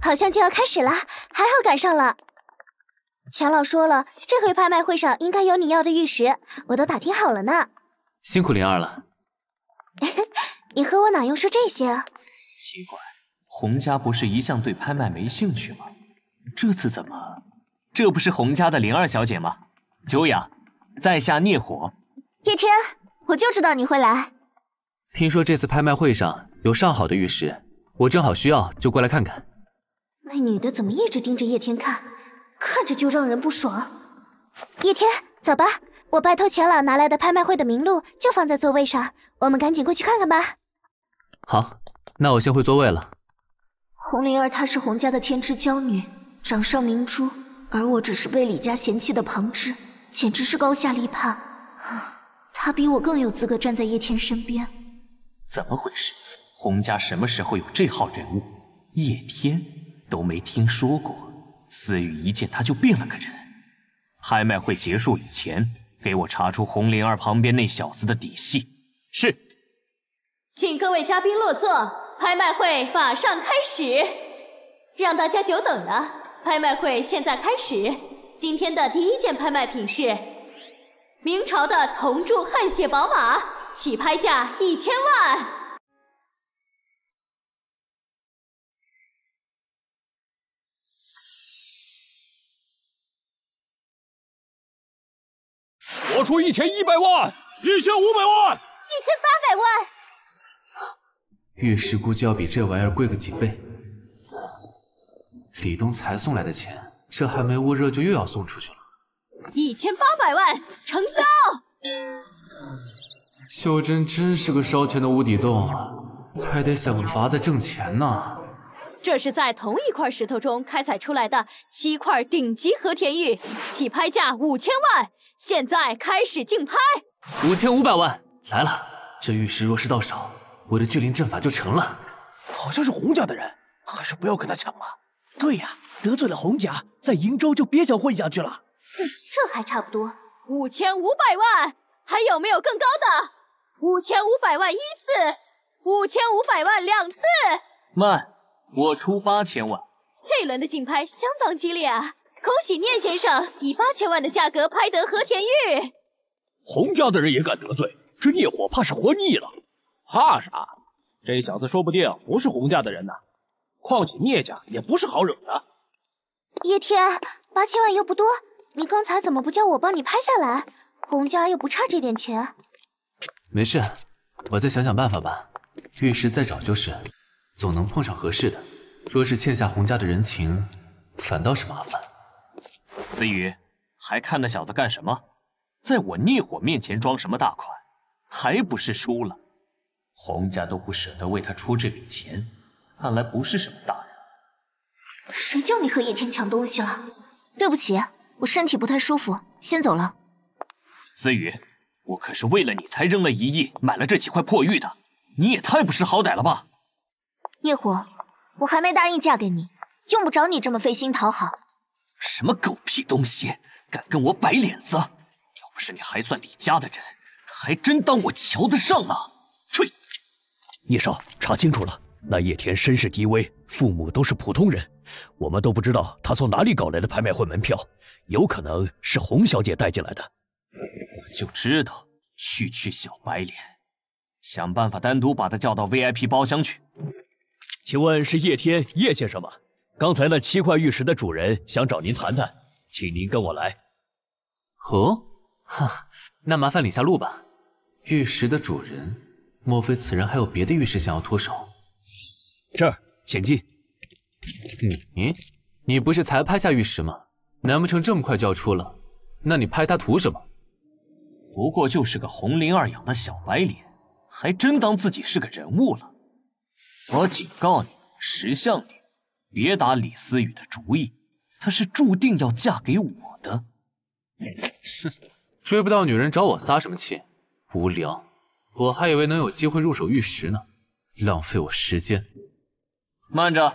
好像就要开始了，还好赶上了。 强老说了，这回拍卖会上应该有你要的玉石，我都打听好了呢。辛苦灵儿了。你和我哪用说这些啊？奇怪，洪家不是一向对拍卖没兴趣吗？这次怎么？这不是洪家的灵儿小姐吗？久仰，在下聂火。叶天，我就知道你会来。听说这次拍卖会上有上好的玉石，我正好需要，就过来看看。那女的怎么一直盯着叶天看？ 看着就让人不爽。叶天，走吧，我拜托钱老拿来的拍卖会的名录就放在座位上，我们赶紧过去看看吧。好，那我先回座位了。洪灵儿她是洪家的天之娇女，掌上明珠，而我只是被李家嫌弃的旁支，简直是高下立判。她比我更有资格站在叶天身边。怎么回事？洪家什么时候有这号人物？叶天都没听说过。 思雨一见他就变了个人。拍卖会结束以前，给我查出洪灵儿旁边那小子的底细。是。请各位嘉宾落座，拍卖会马上开始，让大家久等了。拍卖会现在开始。今天的第一件拍卖品是明朝的铜铸汗血宝马，起拍价一千万。 我出一千一百万，一千五百万，一千八百万。玉石估计要比这玩意儿贵个几倍。李东才送来的钱，这还没捂热就又要送出去了。一千八百万，成交！秀珍真是个烧钱的无底洞啊，还得想个法子挣钱呢。这是在同一块石头中开采出来的七块顶级和田玉，起拍价五千万。 现在开始竞拍，五千五百万来了。这玉石若是到手，我的聚灵阵法就成了。好像是洪家的人，还是不要跟他抢了。对呀、啊，得罪了洪家，在瀛州就别想混下去了。哼，这还差不多。五千五百万，还有没有更高的？五千五百万一次，五千五百万两次。慢，我出八千万。这一轮的竞拍相当激烈啊！ 恭喜聂先生以八千万的价格拍得和田玉。洪家的人也敢得罪，这聂火怕是活腻了。怕啥？这小子说不定不是洪家的人呢。况且聂家也不是好惹的。叶天，八千万又不多，你刚才怎么不叫我帮你拍下来？洪家又不差这点钱。没事，我再想想办法吧。玉石再找就是，总能碰上合适的。若是欠下洪家的人情，反倒是麻烦。 子宇，还看那小子干什么？在我聂火面前装什么大款，还不是输了？洪家都不舍得为他出这笔钱，看来不是什么大人。谁叫你和叶天抢东西了？对不起，我身体不太舒服，先走了。子宇，我可是为了你才扔了一亿买了这几块破玉的，你也太不识好歹了吧！聂火，我还没答应嫁给你，用不着你这么费心讨好。 什么狗屁东西，敢跟我摆脸子！要不是你还算李家的人，还真当我瞧得上了。呸！聂少，查清楚了，那叶田身世低微，父母都是普通人，我们都不知道他从哪里搞来的拍卖会门票，有可能是洪小姐带进来的。我就知道，区区小白脸，想办法单独把他叫到 V I P 包厢去。请问是叶天叶先生吗？ 刚才那七块玉石的主人想找您谈谈，请您跟我来。哦，哈，那麻烦领下路吧。玉石的主人，莫非此人还有别的玉石想要脱手？这儿，请进。你、嗯，你不是才拍下玉石吗？难不成这么快就要出了？那你拍他图什么？不过就是个洪灵儿养的小白脸，还真当自己是个人物了。我警告你，识相点。 别打李思雨的主意，她是注定要嫁给我的。哼，追不到女人找我撒什么气？无聊，我还以为能有机会入手玉石呢，浪费我时间。慢着，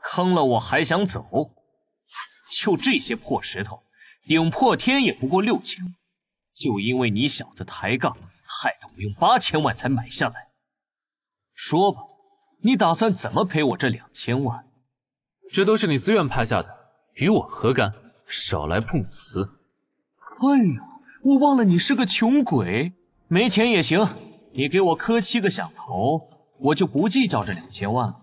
坑了我还想走？就这些破石头，顶破天也不过六千，就因为你小子抬杠，害得我用八千万才买下来。说吧，你打算怎么赔我这两千万？这都是你自愿拍下的，与我何干？少来碰瓷！哎呦，我忘了你是个穷鬼。 没钱也行，你给我磕七个响头，我就不计较这两千万了。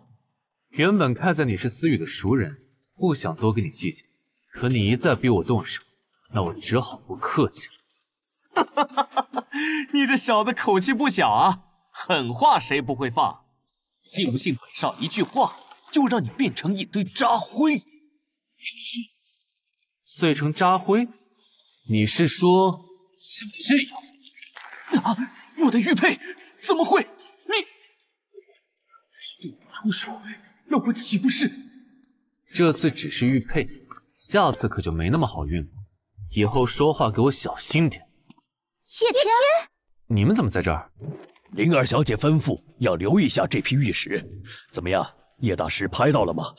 原本看在你是思雨的熟人，不想多跟你计较，可你一再逼我动手，那我只好不客气了。哈哈哈哈！你这小子口气不小啊，狠话谁不会放？信不信本少一句话就让你变成一堆渣灰，碎成渣灰？你是说像这样？ 啊！我的玉佩怎么会？你对我出手，那我岂不是？这次只是玉佩，下次可就没那么好运了。以后说话给我小心点。叶天，你们怎么在这儿？灵儿小姐吩咐要留意下这批玉石，怎么样？叶大师拍到了吗？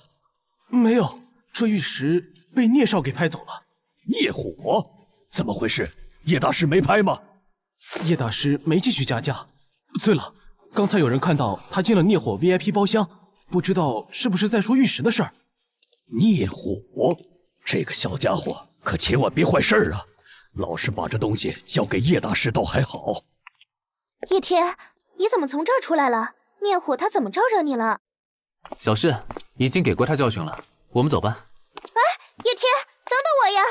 没有，这玉石被聂少给拍走了。聂火？怎么回事？叶大师没拍吗？ 叶大师没继续加价。对了，刚才有人看到他进了聂火 V I P 包厢，不知道是不是在说玉石的事儿。聂火这个小家伙可千万别坏事儿啊！老实把这东西交给叶大师倒还好。叶天，你怎么从这儿出来了？聂火他怎么招惹你了？小事，已经给过他教训了，我们走吧。哎，叶天，等等我呀！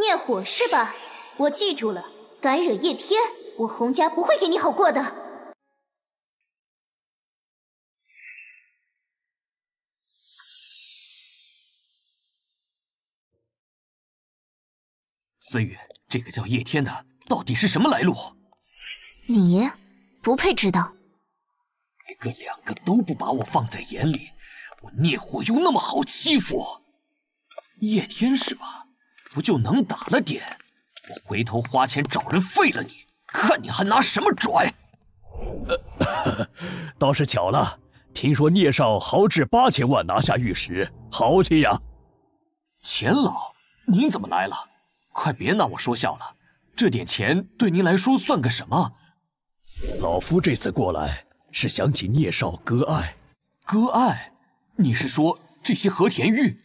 聂火是吧？我记住了。 敢惹叶天，我洪家不会给你好过的。思雨，这个叫叶天的到底是什么来路？你不配知道。一个两个都不把我放在眼里，我聂火又那么好欺负，叶天是吧？不就能打了点？ 我回头花钱找人废了你，看你还拿什么拽！呃、倒是巧了，听说聂少豪掷八千万拿下玉石，豪气呀！钱老，您怎么来了？快别拿我说笑了，这点钱对您来说算个什么？老夫这次过来是想起聂少割爱。割爱？你是说这些和田玉？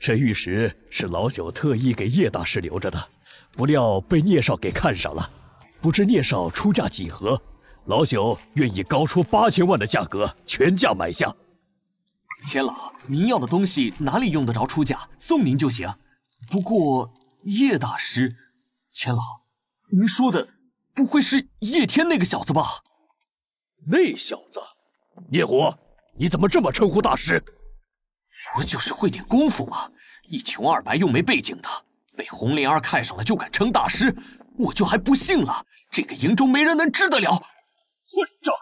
这玉石是老朽特意给叶大师留着的。 不料被聂少给看上了，不知聂少出价几何，老朽愿意高出八千万的价格全价买下。钱老，您要的东西哪里用得着出价，送您就行。不过叶大师，钱老，您说的不会是叶天那个小子吧？那小子，聂虎，你怎么这么称呼大师？不就是会点功夫吗？一穷二白又没背景的。 被红莲儿看上了就敢称大师，我就还不信了！这个营州没人能治得了。混账！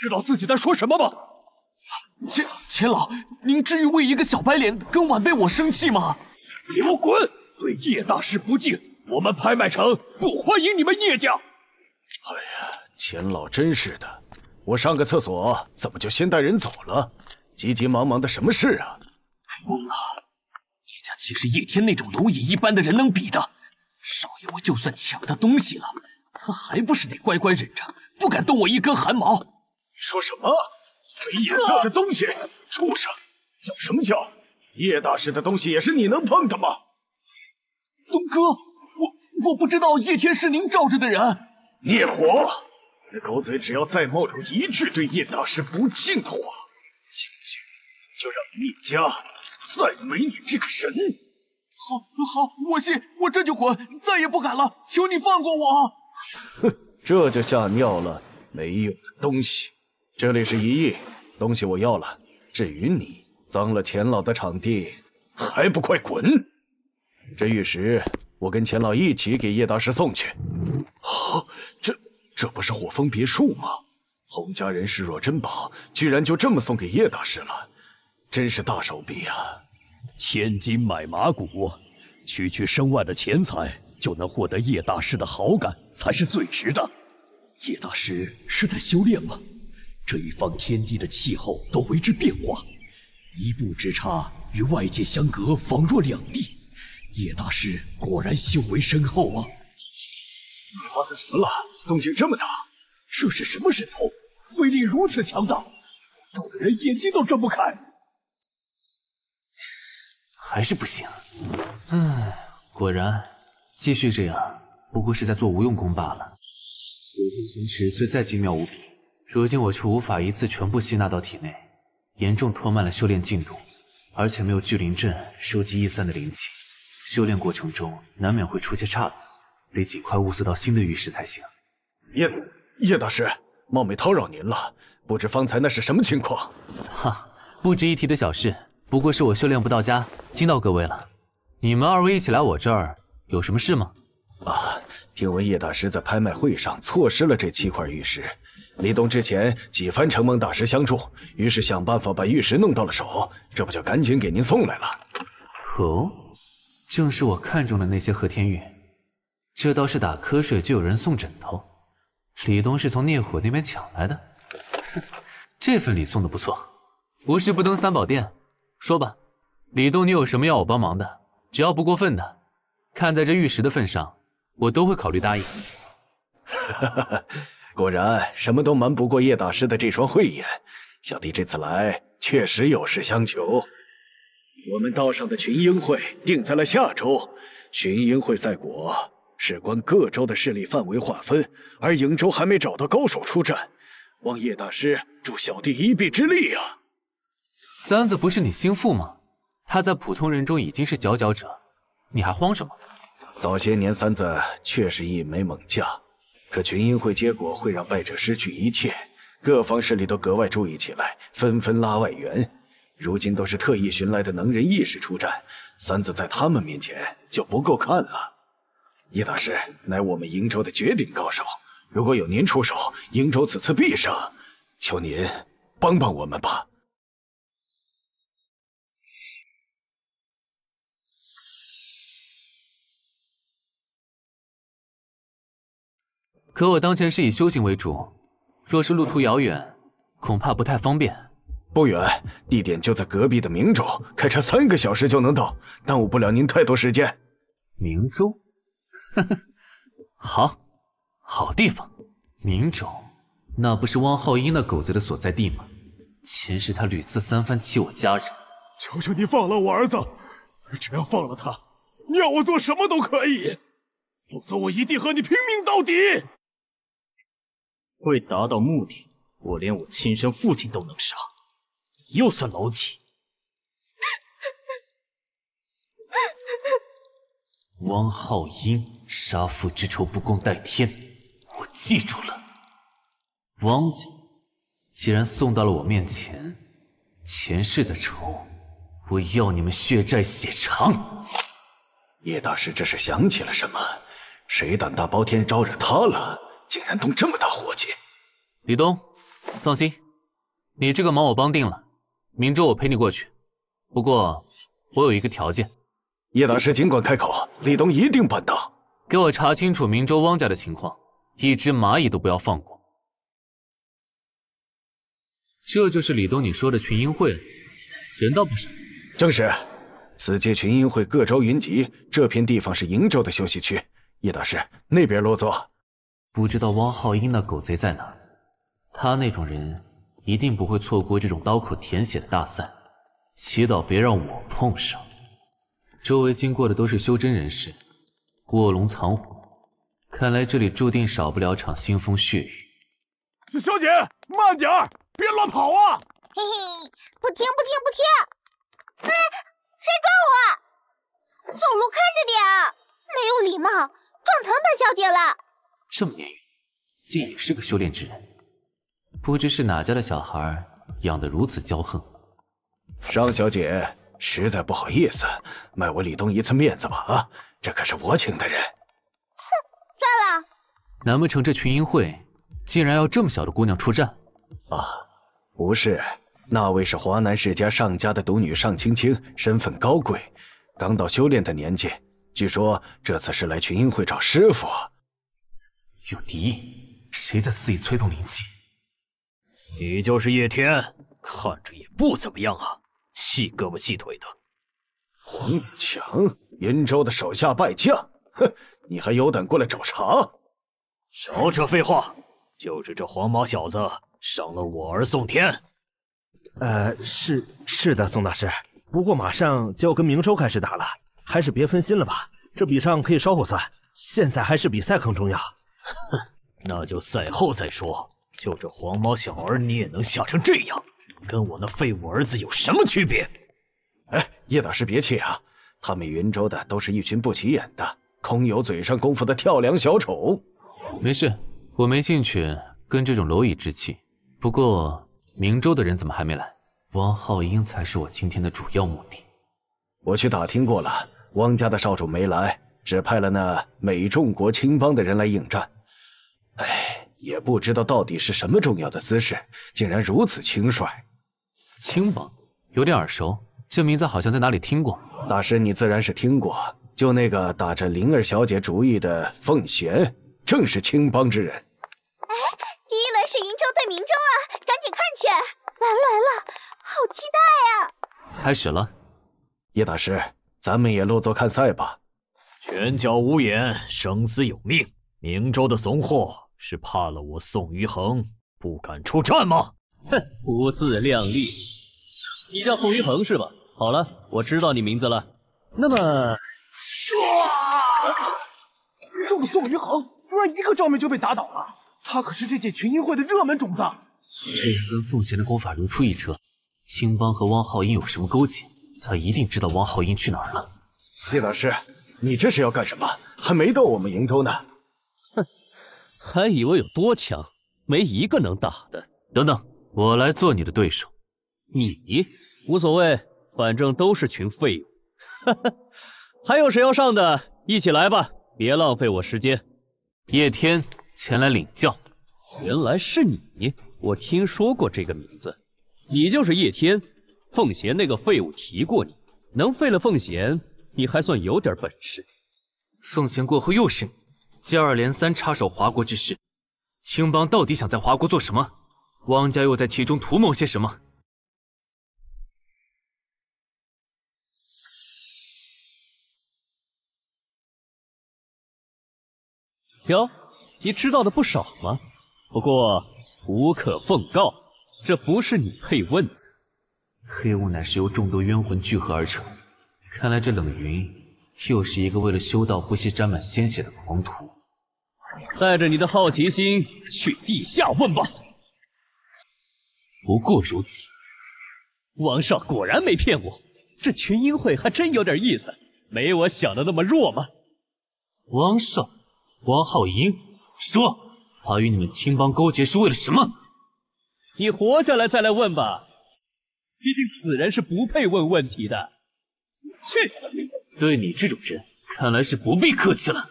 知道自己在说什么吗？钱钱老，您至于为一个小白脸跟晚辈我生气吗？给我滚！对叶大师不敬，我们拍卖城不欢迎你们叶家。哎呀，钱老真是的，我上个厕所怎么就先带人走了？急急忙忙的什么事啊？疯了！ 岂是叶天那种蝼蚁一般的人能比的？少爷，我就算抢他东西了，他还不是得乖乖忍着，不敢动我一根汗毛。你说什么？没眼色的东西！啊、畜生！叫什么叫？叶大师的东西也是你能碰的吗？东哥，我我不知道叶天是您罩着的人。聂火，你的狗嘴只要再冒出一句对叶大师不敬的话，信不信就让你一家。 再没你这个人！好，好，我信，我这就滚，再也不敢了，求你放过我！哼，这就吓尿了，没用的东西！这里是一亿，东西我要了，至于你，脏了钱老的场地，还不快滚！这玉石，我跟钱老一起给叶大师送去。啊，这这不是火风别墅吗？洪家人视若珍宝，居然就这么送给叶大师了。 真是大手笔啊！千金买马骨，区区身外的钱财就能获得叶大师的好感，才是最值的。叶大师是在修炼吗？这一方天地的气候都为之变化，一步之差与外界相隔仿若两地。叶大师果然修为深厚啊！你发生什么了？动静这么大，这是什么神通？威力如此强大，搞得人眼睛都睁不开。还是不行。唉，果然，继续这样不过是在做无用功罢了。流星神池虽再精妙无比，如今我却无法一次全部吸纳到体内，严重拖慢了修炼进度，而且没有聚灵阵收集逸散的灵气，修炼过程中难免会出些岔子，得尽快物色到新的玉石才行。叶叶大师，冒昧叨扰您了，不知方才那是什么情况？哈，不值一提的小事，不过是我修炼不到家，惊到各位了。你们二位一起来我这儿，有什么事吗？啊，听闻叶大师在拍卖会上错失了这七块玉石，李东之前几番承蒙大师相助，于是想办法把玉石弄到了手，这不就赶紧给您送来了。哦，正是我看中的那些和天玉，这倒是打瞌睡就有人送枕头，李东是从聂火那边抢来的。哼，这份礼送的不错。无事不登三宝殿，说吧，李东，你有什么要我帮忙的？只要不过分的，看在这玉石的份上，我都会考虑答应。果然什么都瞒不过叶大师的这双慧眼，小弟这次来确实有事相求。我们道上的群英会定在了下周，群英会赛果事关各州的势力范围划分，而瀛州还没找到高手出战，望叶大师助小弟一臂之力啊！三子不是你心腹吗？他在普通人中已经是佼佼者，你还慌什么？早些年三子确实一枚猛将，可群英会结果会让败者失去一切，各方势力都格外注意起来，纷纷拉外援。如今都是特意寻来的能人异士出战，三子在他们面前就不够看了。叶大师乃我们瀛州的绝顶高手，如果有您出手，瀛州此次必胜，求您帮帮我们吧。可我当前是以修行为主，若是路途遥远，恐怕不太方便。不远，地点就在隔壁的明州，开车三个小时就能到，耽误不了您太多时间。明州，呵呵，好，好地方。明州，那不是汪浩英那狗子的所在地吗？前世他屡次三番欺我家人，求求你放了我儿子！只要放了他，你要我做什么都可以，否则我一定和你拼命到底！为达到目的，我连我亲生父亲都能杀，你又算老几？汪浩英，杀父之仇不共戴天，我记住了。汪家既然送到了我面前，前世的仇，我要你们血债血偿！叶大师这是想起了什么？谁胆大包天招惹他了？竟然动这么大火气！李东，放心，你这个忙我帮定了，明州我陪你过去。不过我有一个条件。叶大师尽管开口，李东一定办到。给我查清楚明州汪家的情况，一只蚂蚁都不要放过。这就是李东你说的群英会了，人倒不少。正是，此届群英会各州云集，这片地方是瀛州的休息区。叶大师，那边落座。不知道汪浩英那狗贼在哪儿，他那种人一定不会错过这种刀口舔血的大赛，祈祷别让我碰上。周围经过的都是修真人士，卧龙藏虎，看来这里注定少不了场腥风血雨。小姐，慢点儿，别乱跑啊！嘿嘿，不听不听不听！哎，谁抓我？走路看着点啊，没有礼貌，撞疼本小姐了。这么年轻，竟也是个修炼之人，不知是哪家的小孩养得如此骄横。张小姐，实在不好意思，卖我李东一次面子吧啊！这可是我请的人。哼，算了。难不成这群英会竟然要这么小的姑娘出战？啊，不是，那位是华南世家上家的独女尚青青，身份高贵，刚到修炼的年纪，据说这次是来群英会找师傅。有你，谁在肆意催动灵气？你就是叶天，看着也不怎么样啊，细胳膊细腿的。黄子强，云州的手下败将，哼，你还有胆过来找茬？少扯废话，就是这黄毛小子伤了我儿宋天。 呃，是是的，宋大师。不过马上就要跟明州开始打了，还是别分心了吧。这比上可以稍后算，现在还是比赛更重要。哼，那就赛后再说。就这黄毛小儿，你也能吓成这样，跟我那废物儿子有什么区别？哎，叶大师别气啊，他们云州的都是一群不起眼的、空有嘴上功夫的跳梁小丑。没事，我没兴趣跟这种蝼蚁置气。不过。 明州的人怎么还没来？汪浩英才是我今天的主要目的。我去打听过了，汪家的少主没来，只派了那美众国青帮的人来应战。哎，也不知道到底是什么重要的姿势，竟然如此轻率。青帮有点耳熟，这名字好像在哪里听过。大师，你自然是听过，就那个打着灵儿小姐主意的凤玄，正是青帮之人。哎，第一轮是云州对明州啊！ 来来了，好期待呀！开始了，叶大师，咱们也落座看赛吧。拳脚无眼，生死有命。明州的怂货是怕了我宋于恒，不敢出战吗？哼，不自量力。你叫宋于恒是吧？好了，我知道你名字了。那么，这个宋于恒居然一个照面就被打倒了，他可是这届群英会的热门种子。 这人跟凤贤的功法如出一辙，青帮和汪浩英有什么勾结？他一定知道汪浩英去哪儿了。叶大师，你这是要干什么？还没到我们瀛州呢。哼，还以为有多强，没一个能打的。等等，我来做你的对手。你无所谓，反正都是群废物。哈哈，还有谁要上的？一起来吧，别浪费我时间。叶天前来领教。原来是你。 我听说过这个名字，你就是叶天，凤贤那个废物提过你，能废了凤贤，你还算有点本事。凤贤过后又是你，接二连三插手华国之事，青帮到底想在华国做什么？汪家又在其中图谋些什么？哟，你知道的不少嘛，不过。 无可奉告，这不是你配问的。黑雾乃是由众多冤魂聚合而成，看来这冷云又是一个为了修道不惜沾满鲜血的狂徒。带着你的好奇心去地下问吧。不过如此。王少果然没骗我，这群英会还真有点意思，没我想的那么弱吗？王少，王浩英，说。 他与你们青帮勾结是为了什么？你活下来再来问吧，毕竟死人是不配问问题的。去！对你这种人，看来是不必客气了。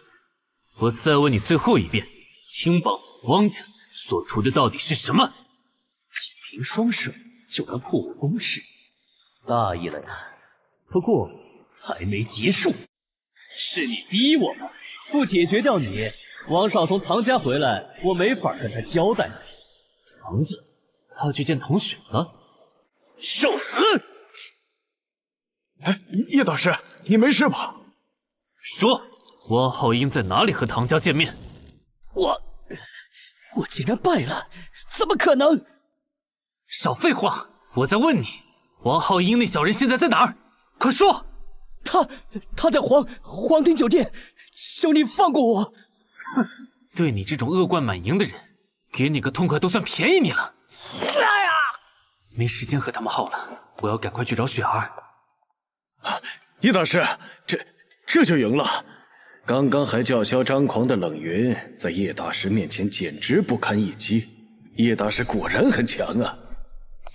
我再问你最后一遍，青帮汪家所图的到底是什么？仅凭双手就能破我攻势，大意了呀。不过还没结束，是你逼我们，不解决掉你。 王少从唐家回来，我没法跟他交代。唐子，他去见唐雪了。受死！哎，叶大师，你没事吧？说，汪浩英在哪里和唐家见面？我，我竟然败了，怎么可能？少废话，我在问你，汪浩英那小人现在在哪儿？快说！他，他在皇皇庭酒店，求你放过我。 哼，对你这种恶贯满盈的人，给你个痛快都算便宜你了。哎呀，没时间和他们耗了，我要赶快去找雪儿。啊，叶大师，这这就赢了。刚刚还叫嚣张狂的冷云，在叶大师面前简直不堪一击。叶大师果然很强啊。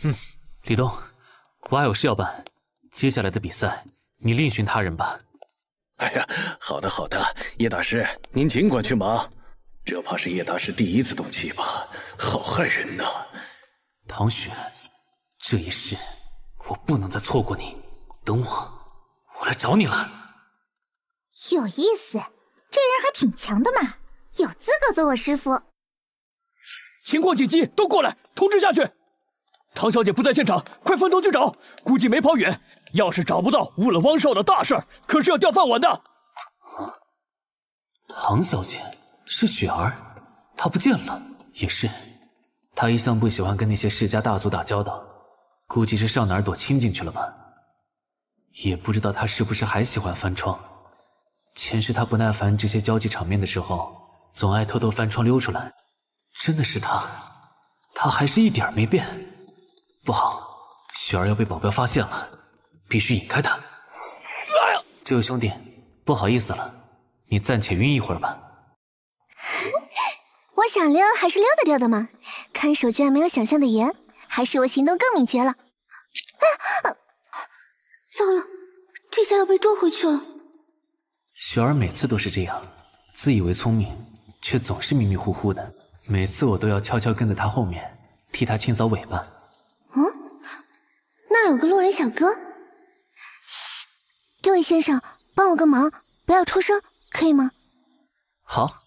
嗯，李东，我还有事要办，接下来的比赛你另寻他人吧。 哎呀，好的好的，叶大师，您尽管去忙。这怕是叶大师第一次动气吧，好害人呐！唐雪，这一世我不能再错过你，等我，我来找你了。有意思，这人还挺强的嘛，有资格做我师傅。情况紧急，都过来通知下去。唐小姐不在现场，快分头去找，估计没跑远。要是找不到，误了汪少的大事，可是要掉饭碗的。啊，唐小姐是雪儿，她不见了也是。她一向不喜欢跟那些世家大族打交道，估计是上哪儿躲亲进去了吧。也不知道她是不是还喜欢翻窗。 前世他不耐烦这些交际场面的时候，总爱偷偷翻窗溜出来。真的是他，他还是一点没变。不好，雪儿要被保镖发现了，必须引开他。哎呀，这位兄弟，不好意思了，你暂且晕一会儿吧。我想溜还是溜得掉的嘛，看守居然没有想象的严，还是我行动更敏捷了。哎呀，糟了，这下要被抓回去了。 雪儿每次都是这样，自以为聪明，却总是迷迷糊糊的。每次我都要悄悄跟在她后面，替她清扫尾巴。嗯，那有个路人小哥。嘘，这位先生，帮我个忙，不要出声，可以吗？好。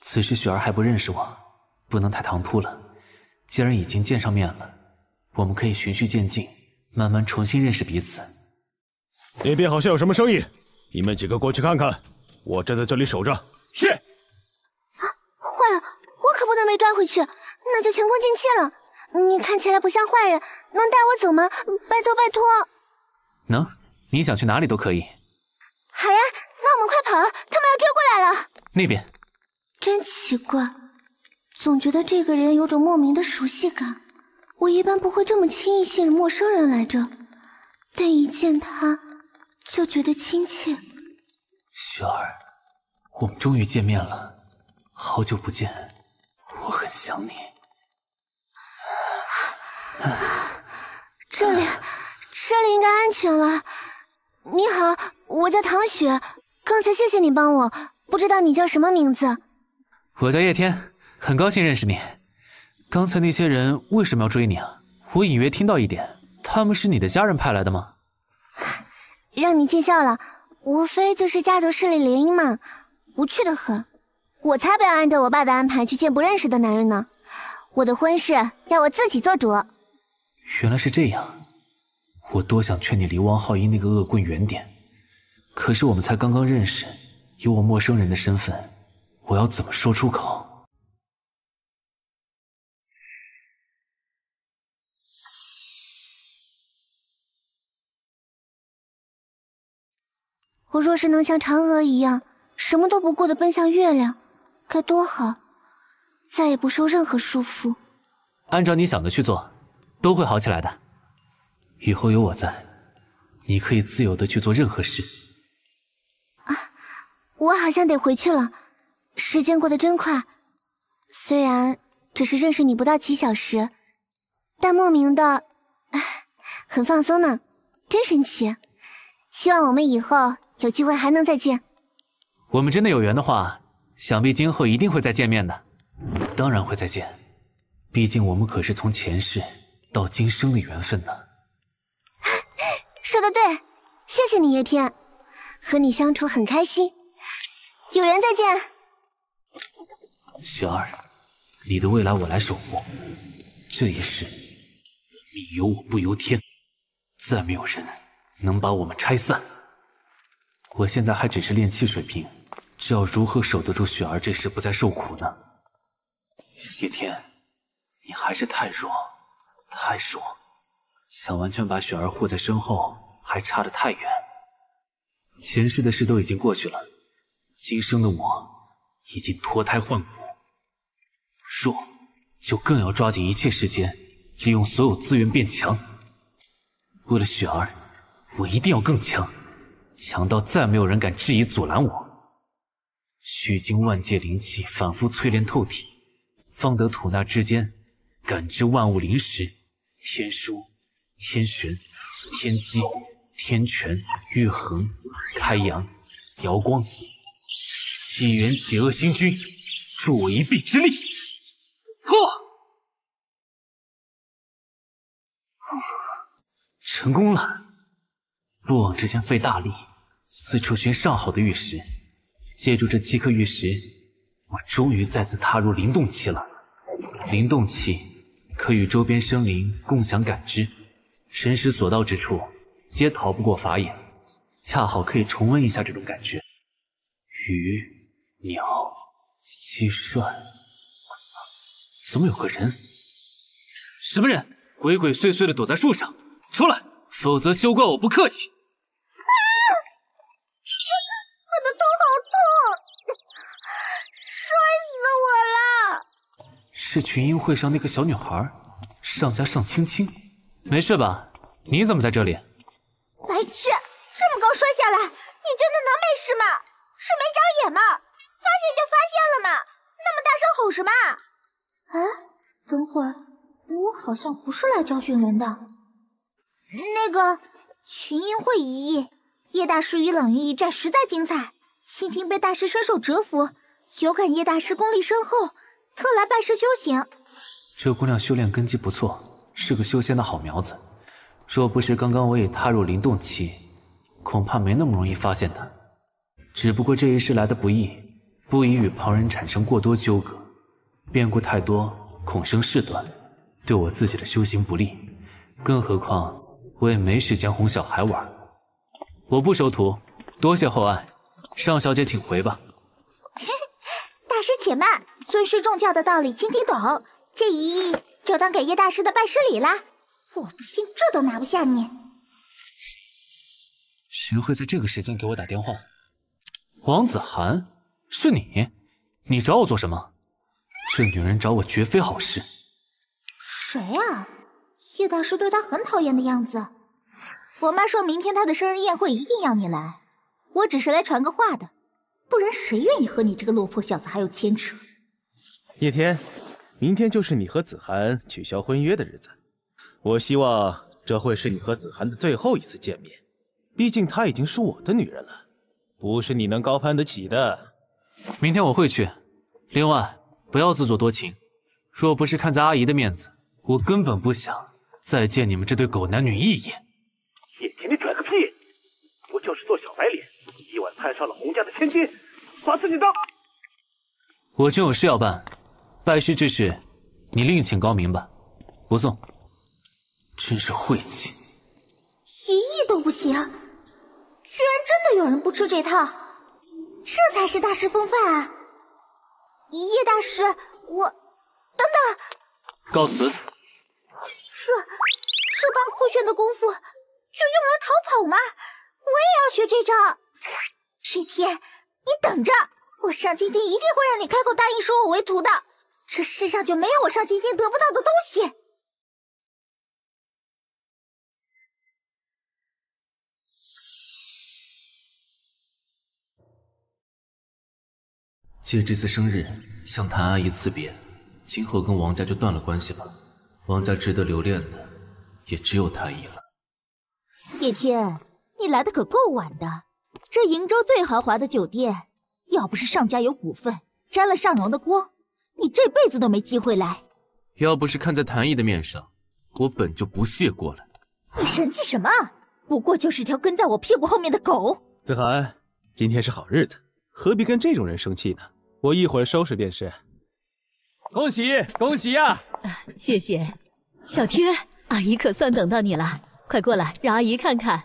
此时雪儿还不认识我，不能太唐突了。既然已经见上面了，我们可以循序渐进，慢慢重新认识彼此。那边好像有什么生意。 你们几个过去看看，我站在这里守着。是。啊，坏了，我可不能被抓回去，那就前功尽弃了。你看起来不像坏人，能带我走吗？拜托拜托。能，你想去哪里都可以。好呀，那我们快跑，他们要追过来了。那边。真奇怪，总觉得这个人有种莫名的熟悉感。我一般不会这么轻易信任陌生人来着，但一见他。 就觉得亲切。雪儿，我们终于见面了，好久不见，我很想你。这里，这里应该安全了。你好，我叫唐雪，刚才谢谢你帮我，不知道你叫什么名字？我叫叶天，很高兴认识你。刚才那些人为什么要追你啊？我隐约听到一点，他们是你的家人派来的吗？ 让你见笑了，无非就是家族势力联姻嘛，无趣的很。我才不要按照我爸的安排去见不认识的男人呢！我的婚事要我自己做主。原来是这样，我多想劝你离汪浩一那个恶棍远点，可是我们才刚刚认识，以我陌生人的身份，我要怎么说出口？我若是能像嫦娥一样，什么都不顾的奔向月亮，该多好！再也不受任何束缚。按照你想的去做，都会好起来的。以后有我在，你可以自由的去做任何事。啊，我好像得回去了。时间过得真快，虽然只是认识你不到几小时，但莫名的，很放松呢，真神奇。希望我们以后。 有机会还能再见。我们真的有缘的话，想必今后一定会再见面的。当然会再见，毕竟我们可是从前世到今生的缘分呢。说得对，谢谢你叶天，和你相处很开心。有缘再见。雪儿，你的未来我来守护。这一世，你由我不由天，再没有人能把我们拆散。 我现在还只是练气水平，这要如何守得住雪儿这时不再受苦呢？叶天，你还是太弱，太弱，想完全把雪儿护在身后还差得太远。前世的事都已经过去了，今生的我已经脱胎换骨，弱就更要抓紧一切时间，利用所有资源变强。为了雪儿，我一定要更强。 强到再没有人敢质疑阻拦我。虚经万界灵气反复淬炼透体，方得吐纳之间感知万物灵识、天枢、天玄、天机、天权、玉衡、开阳、瑶光，七元解厄星君，助我一臂之力。破！成功了！落网之前费大力。四处寻上好的玉石，借助这七颗玉石，我终于再次踏入灵动期了。灵动期可与周边生灵共享感知，神识所到之处，皆逃不过法眼。恰好可以重温一下这种感觉。鱼、鸟、蟋蟀，怎么有个人？什么人？鬼鬼祟祟的躲在树上，出来，否则休怪我不客气。 是群英会上那个小女孩，上家上青青，没事吧？你怎么在这里？白痴，这么高摔下来，你真的能没事吗？是没长眼吗？发现就发现了嘛，那么大声吼什么？哎，等会儿，我好像不是来教训人的。那个群英会一役，叶大师与冷云一战实在精彩，青青被大师身手折服，有感叶大师功力深厚。 特来拜师修行。这姑娘修炼根基不错，是个修仙的好苗子。若不是刚刚我也踏入灵动期，恐怕没那么容易发现她。只不过这一世来的不易，不宜与旁人产生过多纠葛，变故太多，恐生事端，对我自己的修行不利。更何况我也没时间哄小孩玩。我不收徒，多谢厚爱。尚小姐请回吧。大师且慢。 尊师重教的道理，青青懂。这一役就当给叶大师的拜师礼啦。我不信这都拿不下你。谁会在这个时间给我打电话？王子涵，是你？你找我做什么？这女人找我绝非好事。谁啊？叶大师对她很讨厌的样子。我妈说明天她的生日宴会一定要你来，我只是来传个话的，不然谁愿意和你这个落魄小子还有牵扯？ 叶天，明天就是你和子涵取消婚约的日子。我希望这会是你和子涵的最后一次见面，毕竟她已经是我的女人了，不是你能高攀得起的。明天我会去。另外，不要自作多情，若不是看在阿姨的面子，我根本不想再见你们这对狗男女一眼。叶天，你拽个屁！不就是做小白脸，一晚攀上了洪家的千金，罚自己当。我正有事要办。 拜师之事，你另请高明吧，不送。真是晦气！一亿都不行，居然真的有人不吃这套，这才是大师风范啊！叶大师，我等等，告辞。这这般酷炫的功夫，就用来逃跑吗？我也要学这招。叶天，你等着，我尚青青一定会让你开口答应收我为徒的。 这世上就没有我尚青青得不到的东西。借这次生日向谭阿姨辞别，今后跟王家就断了关系吧。王家值得留恋的也只有谭姨了。叶天，你来的可够晚的。这瀛州最豪华的酒店，要不是尚家有股份，沾了尚荣的光。 你这辈子都没机会来！要不是看在谭毅的面上，我本就不屑过来。你神气什么？不过就是条跟在我屁股后面的狗。子涵，今天是好日子，何必跟这种人生气呢？我一会儿收拾便是。恭喜恭喜呀、啊！谢谢，小天，阿姨可算等到你了，快过来让阿姨看看。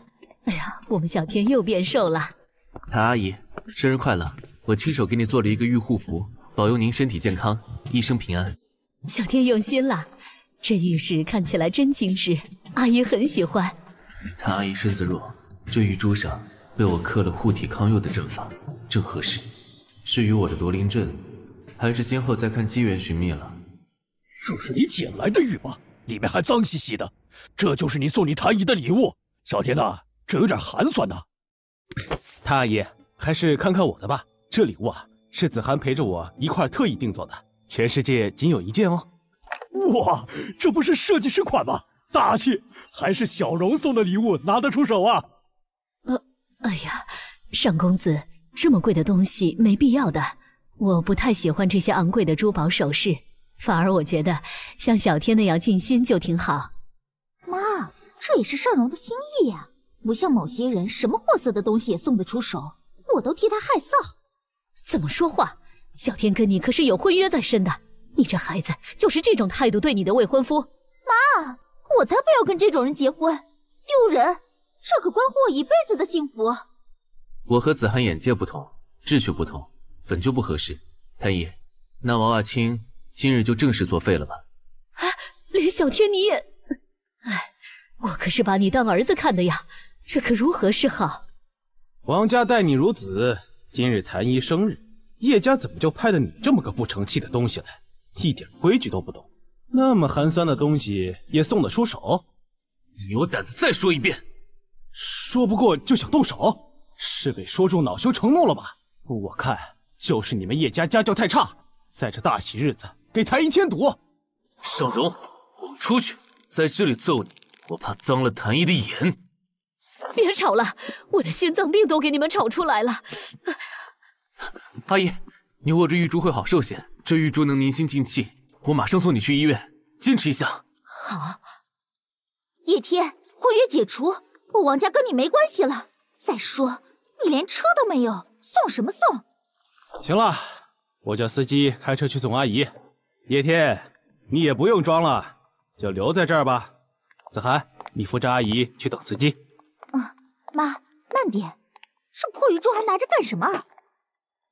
哎呀，我们小天又变瘦了。谭阿姨，生日快乐！我亲手给你做了一个玉护符。 保佑您身体健康，一生平安。小天用心了，这玉石看起来真精致，阿姨很喜欢。谭阿姨身子弱，这玉珠上被我刻了护体康佑的阵法，正合适。至于我的罗林阵，还是今后再看机缘寻觅了。这是你捡来的玉吗？里面还脏兮兮的，这就是你送你谭姨的礼物。小天呐、啊，这有点寒酸呐、啊。谭阿姨，还是看看我的吧，这礼物啊。 是子涵陪着我一块特意定做的，全世界仅有一件哦！哇，这不是设计师款吗？大气，还是小荣送的礼物，拿得出手啊！呃，哎呀，尚公子，这么贵的东西没必要的，我不太喜欢这些昂贵的珠宝首饰，反而我觉得像小天那样尽心就挺好。妈，这也是尚荣的心意呀、啊，不像某些人什么货色的东西也送得出手，我都替他害臊。怎么说话？小天跟你可是有婚约在身的，你这孩子就是这种态度对你的未婚夫。妈，我才不要跟这种人结婚，丢人！这可关乎我一辈子的幸福。我和子涵眼界不同，志趣不同，本就不合适。谭姨，那娃娃亲今日就正式作废了吧？啊，连小天你也……哎，我可是把你当儿子看的呀，这可如何是好？王家待你如子，今日谭姨生日，叶家怎么就派了你这么个不成器的东西来？一点规矩都不懂，那么寒酸的东西也送得出手？你有胆子再说一遍！说不过就想动手，是被说中恼羞成怒了吧？我看就是你们叶家家教太差，在这大喜日子给谭姨添堵。尚荣，我们出去，在这里揍你，我怕脏了谭姨的眼。别吵了，我的心脏病都给你们吵出来了。阿姨，你握着玉珠会好受些，这玉珠能宁心静气。我马上送你去医院，坚持一下。好。叶天，婚约解除。我王家跟你没关系了。再说，你连车都没有，送什么送？行了，我叫司机开车去送阿姨。叶天，你也不用装了，就留在这儿吧。子涵，你扶着阿姨去等司机。嗯，妈，慢点。这破玉珠还拿着干什么？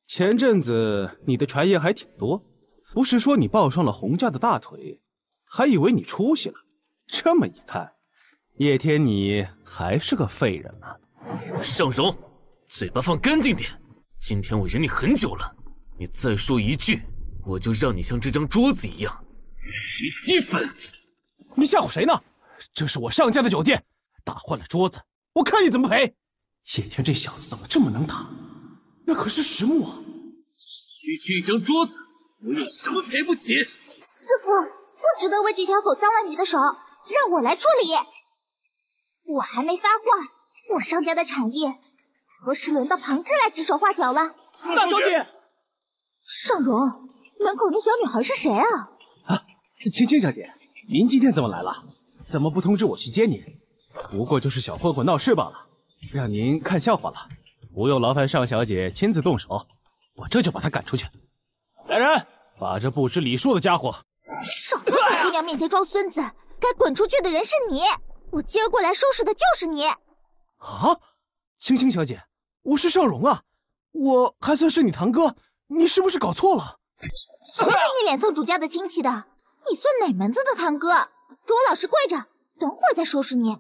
前阵子你的传言还挺多，不是说你抱上了洪家的大腿，还以为你出息了。这么一看，叶天，你还是个废人啊！尚荣，嘴巴放干净点。今天我忍你很久了，你再说一句，我就让你像这张桌子一样鱼鸡粉！你吓唬谁呢？这是我尚家的酒店，打坏了桌子，我看你怎么赔！叶天这小子怎么这么能打？那可是实木啊！区区一张桌子，我有什么赔不起？师傅，不值得为这条狗脏了你的手，让我来处理。我还没发话，我商家的产业何时轮到旁支来指手画脚了？大小姐，尚荣，门口那小女孩是谁啊？啊，青青小姐，您今天怎么来了？怎么不通知我去接您？不过就是小混混闹事罢了，让您看笑话了。不用劳烦尚小姐亲自动手，我这就把她赶出去。来人，把这不知礼数的家伙！少在我姑娘面前装孙子，该滚出去的人是你。我今儿过来收拾的就是你！啊，青青小姐，我是尚荣啊，我还算是你堂哥，你是不是搞错了？谁给你脸送主家的亲戚的？你算哪门子的堂哥？给我老实跪着，等会儿再收拾你！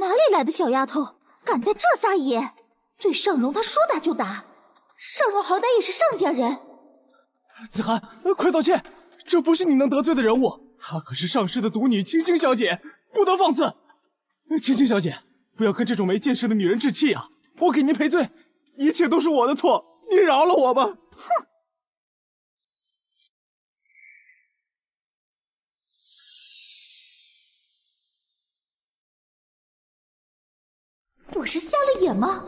哪里来的小丫头，敢在这撒野？对尚荣，他说打就打。尚荣好歹也是尚家人。子涵，快道歉，这不是你能得罪的人物，她可是尚氏的独女青青小姐。不得放肆！青青小姐，不要跟这种没见识的女人置气啊！我给您赔罪，一切都是我的错，您饶了我吧！哼！我是瞎了眼吗？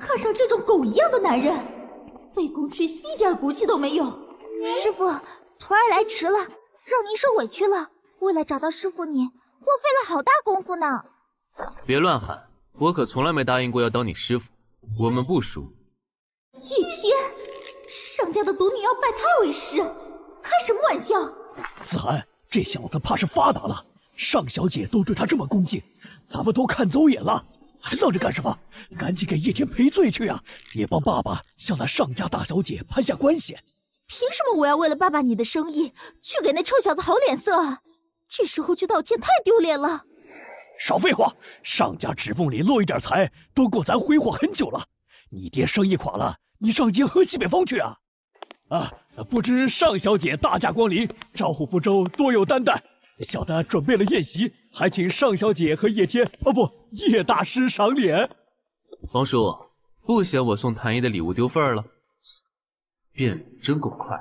看上这种狗一样的男人，卑躬屈膝一点骨气都没有。师傅，徒儿来迟了，让您受委屈了。为了找到师傅你，我费了好大功夫呢。别乱喊，我可从来没答应过要当你师傅，我们不熟。叶天，尚家的独女要拜他为师，开什么玩笑？子涵，这小子怕是发达了，尚小姐都对他这么恭敬，咱们都看走眼了，还闹着干什么？赶紧给叶天赔罪去啊！也帮爸爸向那尚家大小姐攀下关系。凭什么我要为了爸爸你的生意去给那臭小子好脸色啊？这时候去道歉太丢脸了！少废话，尚家指缝里露一点财，都够咱挥霍很久了。你爹生意垮了，你上街喝西北风去啊！啊，不知尚小姐大驾光临，招呼不周，多有担待。小的准备了宴席，还请尚小姐和叶天，哦不，叶大师赏脸。王叔，不嫌我送谭姨的礼物丢份儿了？变真够快。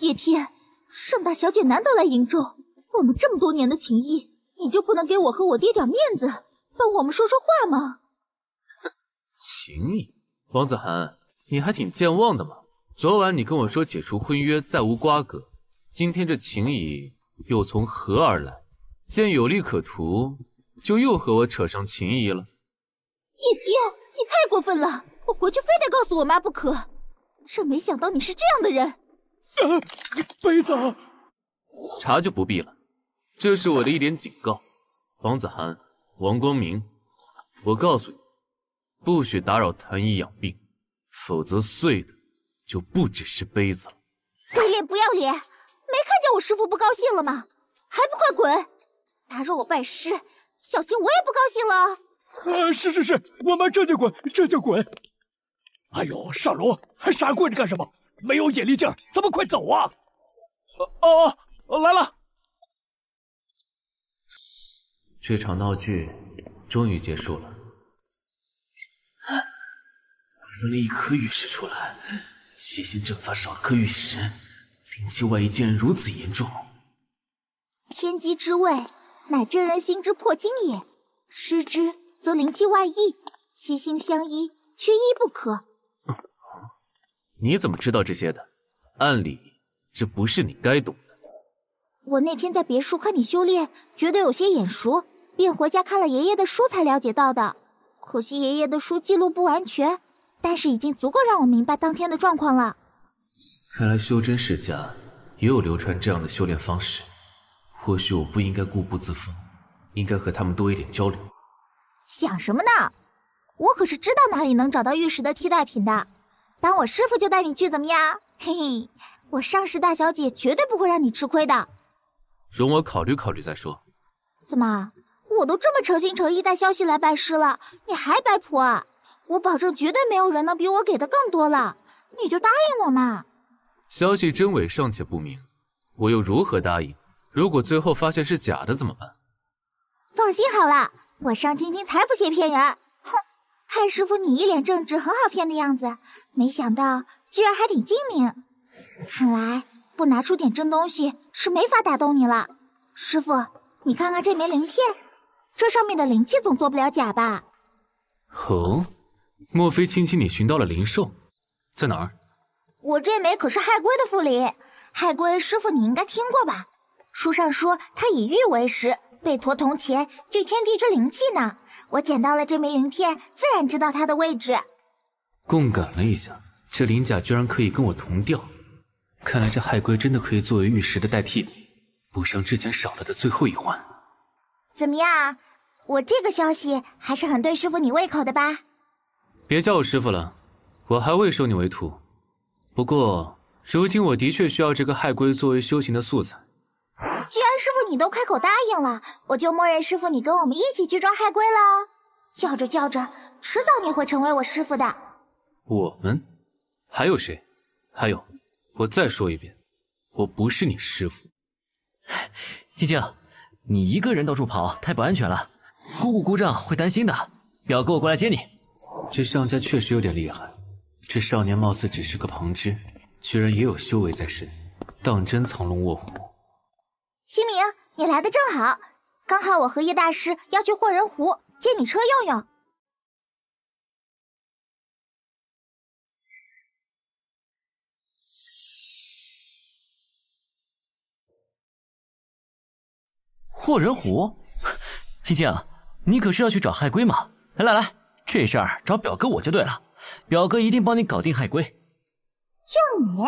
叶天，尚大小姐难得来瀛州。我们这么多年的情谊，你就不能给我和我爹点面子，帮我们说说话吗？情谊，王子涵，你还挺健忘的嘛。昨晚你跟我说解除婚约，再无瓜葛，今天这情谊又从何而来？见有利可图，就又和我扯上情谊了。叶天，你太过分了！我回去非得告诉我妈不可。真没想到你是这样的人。啊，杯子，茶就不必了。这是我的一点警告。王子涵，王光明，我告诉你，不许打扰谭姨养病，否则碎的就不只是杯子了。嘴脸不要脸！没看见我师父不高兴了吗？还不快滚！打扰我拜师，小心我也不高兴了。 呃，是是是，我们这就滚，这就滚！哎呦，傻龙，还傻跪着干什么？没有眼力劲儿，咱们快走啊！哦、啊、哦、啊，来了！这场闹剧终于结束了。分了一颗玉石出来，七星阵法少了颗玉石，灵气外溢竟然如此严重。天机之位，乃真人心之魄经也，失之。 则灵气外溢，七星相依，缺一不可。你怎么知道这些的？按理这不是你该懂的。我那天在别墅看你修炼，觉得有些眼熟，便回家看了爷爷的书才了解到的。可惜爷爷的书记录不完全，但是已经足够让我明白当天的状况了。看来修真世家也有流传这样的修炼方式。或许我不应该固步自封，应该和他们多一点交流。 想什么呢？我可是知道哪里能找到玉石的替代品的。当我师傅就带你去，怎么样？嘿嘿，我上世大小姐绝对不会让你吃亏的。容我考虑考虑再说。怎么，我都这么诚心诚意带消息来拜师了，你还摆谱啊？我保证绝对没有人能比我给的更多了，你就答应我嘛。消息真伪尚且不明，我又如何答应？如果最后发现是假的怎么办？放心好了。 我尚青青才不屑骗人，哼！看师傅你一脸正直，很好骗的样子，没想到居然还挺精明。看来不拿出点真东西是没法打动你了。师傅，你看看这枚鳞片，这上面的灵气总做不了假吧？哦，莫非青青你寻到了灵兽？在哪儿？我这枚可是亥龟的附灵，亥龟师傅你应该听过吧？书上说它以玉为食。 贝陀铜钱聚天地之灵气呢，我捡到了这枚鳞片，自然知道它的位置。共感了一下，这鳞甲居然可以跟我同调，看来这亥龟真的可以作为玉石的代替品，补上之前少了的最后一环。怎么样，我这个消息还是很对师傅你胃口的吧？别叫我师傅了，我还未收你为徒。不过，如今我的确需要这个亥龟作为修行的素材。 既然师傅你都开口答应了，我就默认师傅你跟我们一起去抓海龟了。叫着叫着，迟早你会成为我师傅的。我们？还有谁？还有，我再说一遍，我不是你师傅。青青，你一个人到处跑太不安全了，姑姑姑丈会担心的。表哥，我过来接你。这向家确实有点厉害，这少年貌似只是个旁支，居然也有修为在身，当真藏龙卧虎。 新明，你来的正好，刚好我和叶大师要去霍人湖借你车用用。霍人湖，青青，你可是要去找海龟吗？来来来，这事儿找表哥我就对了，表哥一定帮你搞定海龟。就你，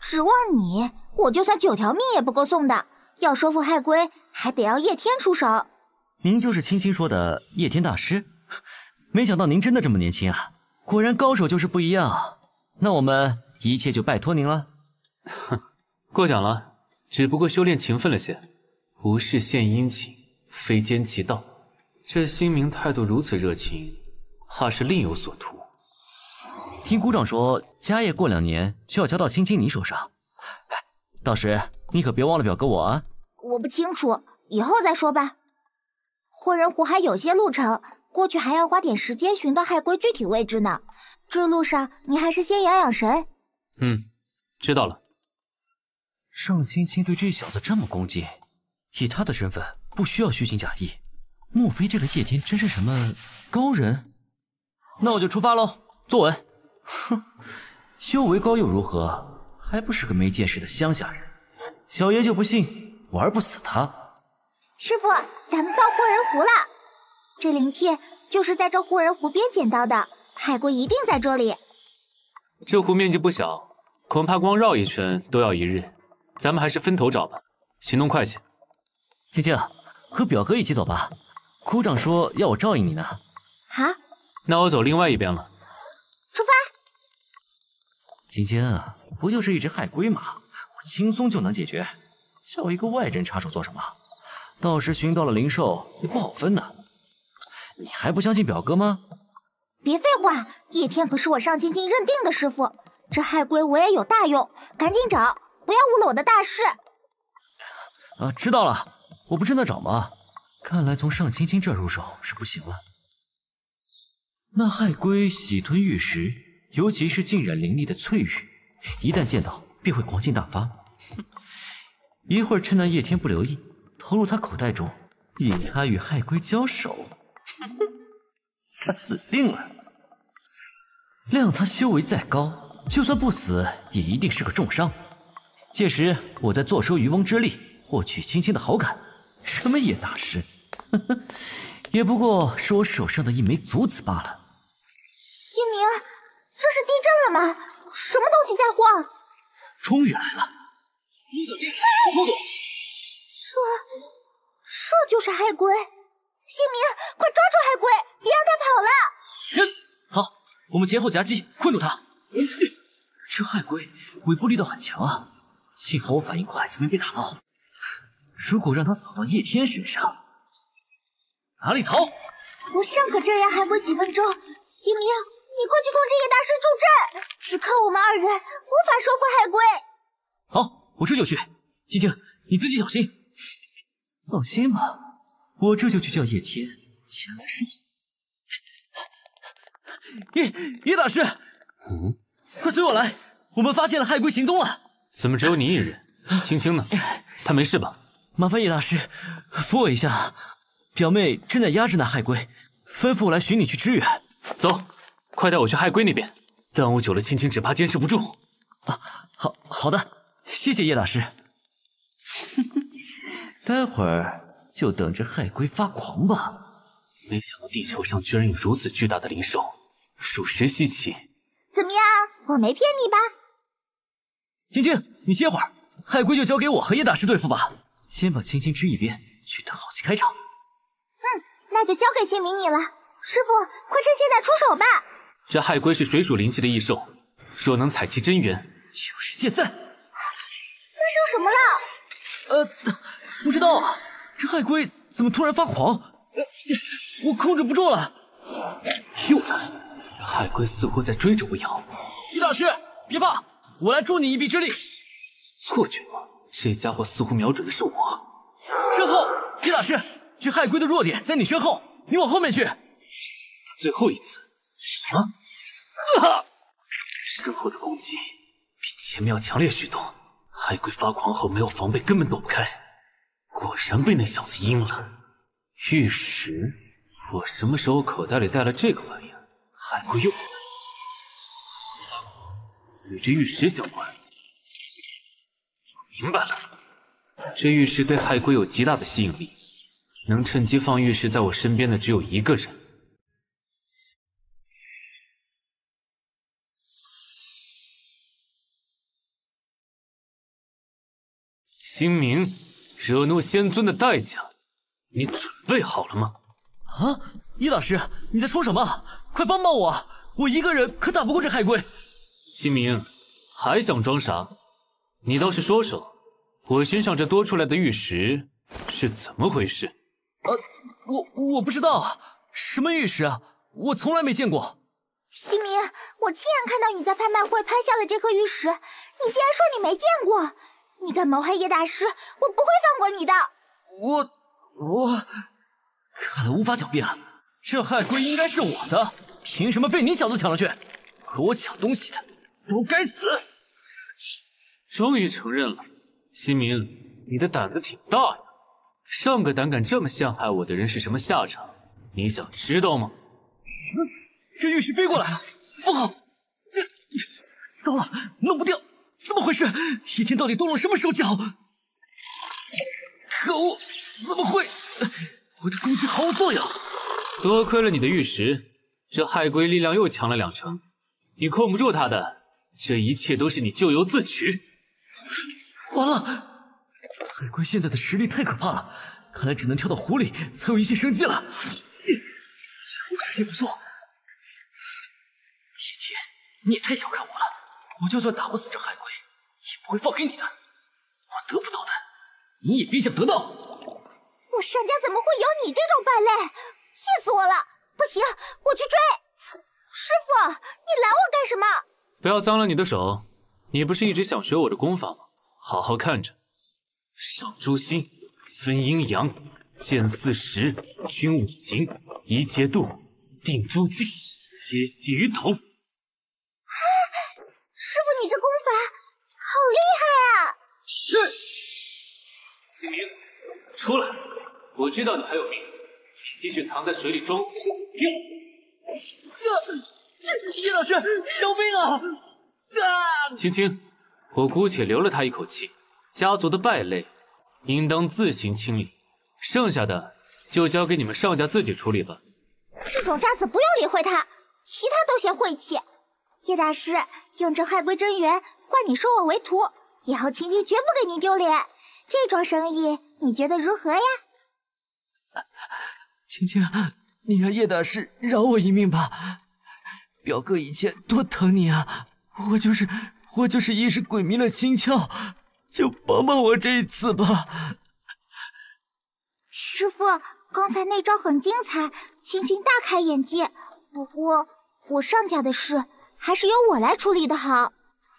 指望你，我就算九条命也不够送的。 要收复海龟，还得要叶天出手。您就是青青说的叶天大师，没想到您真的这么年轻啊！果然高手就是不一样。那我们一切就拜托您了。哼，过奖了，只不过修炼勤奋了些，无事献殷勤，非奸即盗。这新明态度如此热情，怕是另有所图。听姑丈说，家业过两年就要交到青青你手上，到时。 你可别忘了表哥我啊！我不清楚，以后再说吧。霍人湖还有些路程，过去还要花点时间寻到海龟具体位置呢。这路上你还是先养养神。嗯，知道了。尚青青对这小子这么恭敬，以他的身份不需要虚情假意。莫非这个叶天真是什么高人？那我就出发喽，坐稳。哼，修为高又如何？还不是个没见识的乡下人。 小爷就不信玩不死他。师傅，咱们到霍人湖了。这鳞片就是在这护人湖边捡到的，海龟一定在这里。这湖面积不小，恐怕光绕一圈都要一日，咱们还是分头找吧，行动快些。静静，和表哥一起走吧，khu长说要我照应你呢。啊？那我走另外一边了。出发。静静啊，不就是一只海龟吗？我轻松就能解决，叫一个外人插手做什么？ 到时寻到了灵兽也不好分呢。你还不相信表哥吗？别废话，叶天可是我尚静静认定的师傅，这海龟我也有大用，赶紧找，不要误了我的大事。啊，知道了，我不正在找吗？看来从尚青青这入手是不行了。那海龟喜吞玉石，尤其是浸染灵力的翠玉，一旦见到便会狂性大发。一会儿趁那叶天不留意。 投入他口袋中，引他与海龟交手，他死定了。谅他修为再高，就算不死，也一定是个重伤。届时我再坐收渔翁之利，获取青青的好感，什么也打实。也不过是我手上的一枚卒子罢了。一鸣，这是地震了吗？什么东西在晃？终于来了！你小心，我后躲。 这这就是海龟，新明，快抓住海龟，别让它跑了！好，我们前后夹击，困住它。这海龟尾部力道很强啊，幸好我反应快，才没被打到。如果让它扫到叶天身上，哪里逃？我尚可镇压海龟几分钟，新明，你快去通知叶大师助阵，只靠我们二人无法收服海龟。好，我这就去。静静，你自己小心。 放心吧，我这就去叫叶天前来受死。叶叶大师，嗯，快随我来，我们发现了海龟行踪了。怎么只有你一人？青青呢？她没事吧？麻烦叶大师扶我一下，表妹正在压制那海龟，吩咐我来寻你去支援。走，快带我去海龟那边，耽误久了，青青只怕坚持不住。啊，好好的，谢谢叶大师。待会儿就等着海龟发狂吧！没想到地球上居然有如此巨大的灵兽，属实稀奇。怎么样，我没骗你吧？青青，你歇会儿，海龟就交给我和叶大师对付吧。先把青青支一边，去等好戏开场。嗯，那就交给谢明你了。师傅，快趁现在出手吧！这海龟是水属灵气的异兽，若能采其真元，就是现在。发生什么了？呃。 不知道啊，这海龟怎么突然发狂？我控制不住了。又来！这海龟似乎在追着我咬。叶大师，别怕，我来助你一臂之力。错觉吗？这家伙似乎瞄准的是我。身后，叶大师，这海龟的弱点在你身后，你往后面去。最后一次。什么？啊！身后的攻击比前面要强烈许多。海龟发狂后没有防备，根本躲不开。 果然被那小子阴了。玉石，我什么时候口袋里带了这个玩意儿？海龟又来了，发狂与这玉石相关。明白了，这玉石对海龟有极大的吸引力，能趁机放玉石在我身边的只有一个人。新明。 惹怒仙尊的代价，你准备好了吗？啊，叶大师，你在说什么？快帮帮我，我一个人可打不过这海龟。新明，还想装傻？你倒是说说，我身上这多出来的玉石是怎么回事？呃、啊，我我不知道啊，什么玉石啊，我从来没见过。新明，我亲眼看到你在拍卖会拍下了这颗玉石，你竟然说你没见过。 你敢谋害叶大师，我不会放过你的！我我看来无法狡辩了。这海龟应该是我的，凭什么被你小子抢了去？和我抢东西的都该死！终于承认了，新明，你的胆子挺大呀！上个胆敢这么陷害我的人是什么下场？你想知道吗？这玉石飞过来了，不好！糟了，弄不掉！ 怎么回事？叶天到底动了什么手脚？可恶！怎么会？我的攻击毫无作用。多亏了你的玉石，这海龟力量又强了两成。你控不住它的，这一切都是你咎由自取。完了！ 海龟现在的实力太可怕了，看来只能跳到湖里才有一些生机了。我感觉不错，姐姐，你也太小看我了。我就算打不死这海龟，也不会放给你的。我得不到的，你也别想得到。我盛家怎么会有你这种败类？气死我了！不行，我去追。师傅，你拦我干什么？不要脏了你的手。你不是一直想学我的功法吗？好好看着。 上诛心，分阴阳，见四时，均五行，移节度，定诸境，皆系于头。啊，师傅，你这功法好厉害啊！是。子明，出来！我知道你还有命，你继续藏在水里装死。叶老师，救命啊！啊！青青，我姑且留了他一口气。 家族的败类，应当自行清理，剩下的就交给你们上家自己处理吧。这种渣子不要理会他，其他都嫌晦气。叶大师，用这海龟真元换你收我为徒，以后青青绝不给你丢脸。这桩生意你觉得如何呀？青青，你让叶大师饶我一命吧，表哥以前多疼你啊！我就是我就是一时鬼迷了心窍。 就帮帮我这一次吧，师傅。刚才那招很精彩，青青大开眼界。不过我上家的事还是由我来处理的好。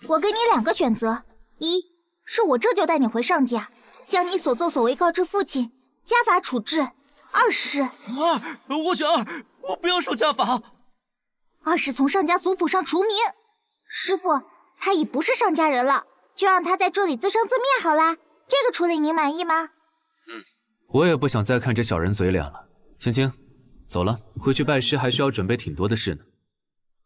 我给你两个选择：一是我这就带你回上家，将你所作所为告知父亲，家法处置；二是二，我选二，我不要受家法。二是从上家族谱上除名。师傅，他已不是上家人了。 就让他在这里自生自灭好啦，这个处理您满意吗？嗯，我也不想再看这小人嘴脸了。青青，走了，回去拜师还需要准备挺多的事呢。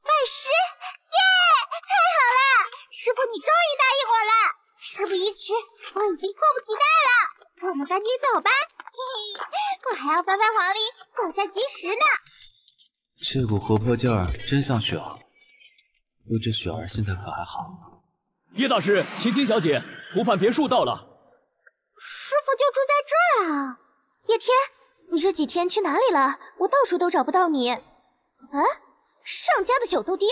拜师，耶！太好了，师傅你终于答应我了。事不宜迟，我已经迫不及待了。我们赶紧走吧，嘿嘿，我还要翻翻黄历，找下吉时呢。这股活泼劲儿真像雪儿，不过这雪儿现在可还好？ 叶大师，青青小姐，湖畔别墅到了。师傅就住在这儿啊！叶天，你这几天去哪里了？我到处都找不到你。啊，上家的九头钉，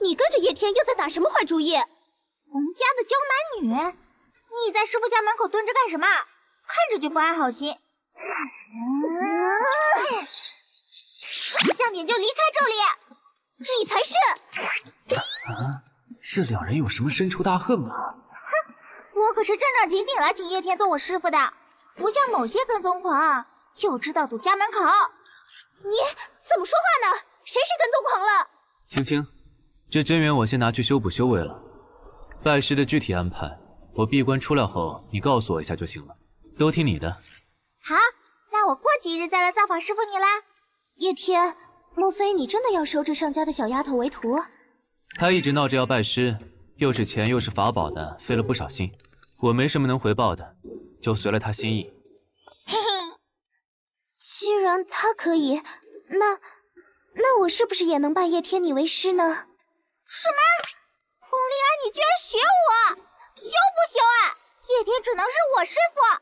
你跟着叶天又在打什么坏主意？洪家的娇蛮女，你在师傅家门口蹲着干什么？看着就不安好心。不想脸就离开这里，你才是。啊 这两人有什么深仇大恨吗？哼，我可是正正经经来请叶天做我师傅的，不像某些跟踪狂，就知道堵家门口。你怎么说话呢？谁是跟踪狂了？青青，这真元我先拿去修补修为了。拜师的具体安排，我闭关出来后你告诉我一下就行了，都听你的。好，那我过几日再来造访师傅你啦。叶天，莫非你真的要收这上家的小丫头为徒？ 他一直闹着要拜师，又是钱又是法宝的，费了不少心。我没什么能回报的，就随了他心意。嘿嘿，既然他可以，那那我是不是也能拜叶天你为师呢？什么？红灵儿，你居然学我，羞不羞啊？叶天只能是我师傅，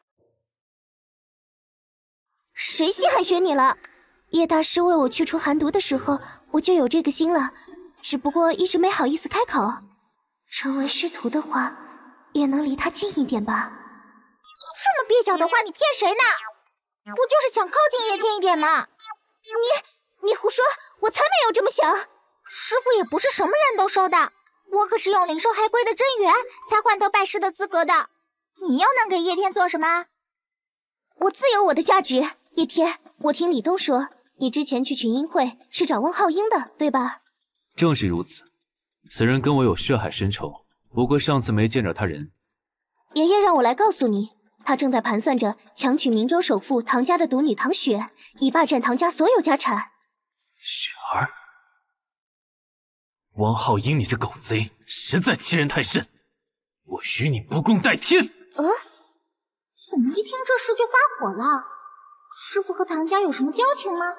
谁稀罕学你了？叶大师为我去除寒毒的时候，我就有这个心了。 只不过一直没好意思开口，成为师徒的话，也能离他近一点吧。这么蹩脚的话，你骗谁呢？不就是想靠近叶天一点吗？你你胡说，我才没有这么想。师傅也不是什么人都收的，我可是用领受海龟的真元才换得拜师的资格的。你又能给叶天做什么？我自有我的价值。叶天，我听李东说，你之前去群英会是找温浩英的，对吧？ 正是如此，此人跟我有血海深仇，不过上次没见着他人。爷爷让我来告诉你，他正在盘算着强娶明州首富唐家的独女唐雪，以霸占唐家所有家产。雪儿，王浩英，你这狗贼，实在欺人太甚！我与你不共戴天。呃，怎么一听这事就发火了？师傅和唐家有什么交情吗？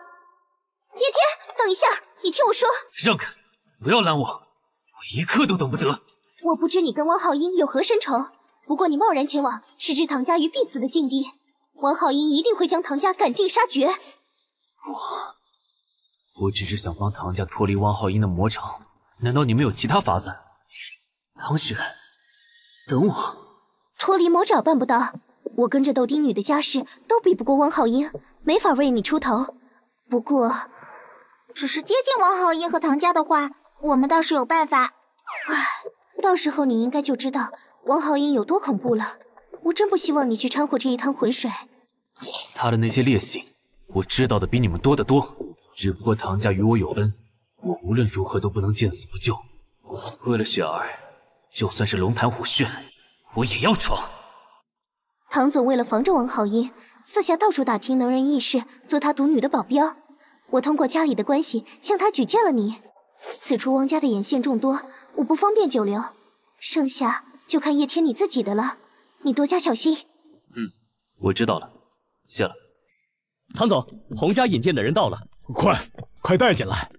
叶天，等一下，你听我说。让开，不要拦我，我一刻都等不得。我不知你跟汪浩英有何深仇，不过你贸然前往，是置唐家于必死的境地。汪浩英一定会将唐家赶尽杀绝。我，我只是想帮唐家脱离汪浩英的魔掌，难道你们有其他法子？唐雪，等我。脱离魔爪办不到，我跟着豆丁女的家世都比不过汪浩英，没法为你出头。不过，只是接近汪浩英和唐家的话，我们倒是有办法。唉，到时候你应该就知道汪浩英有多恐怖了。我真不希望你去掺和这一滩浑水。他的那些劣行，我知道的比你们多得多。只不过唐家与我有恩，我无论如何都不能见死不救。为了雪儿，就算是龙潭虎穴，我也要闯。唐总为了防着王好音，四下到处打听能人异士，做他独女的保镖。我通过家里的关系向他举荐了你。此处汪家的眼线众多，我不方便久留，剩下就看叶天你自己的了。你多加小心。嗯，我知道了，谢了。唐总，洪家引荐的人到了，快快带进来。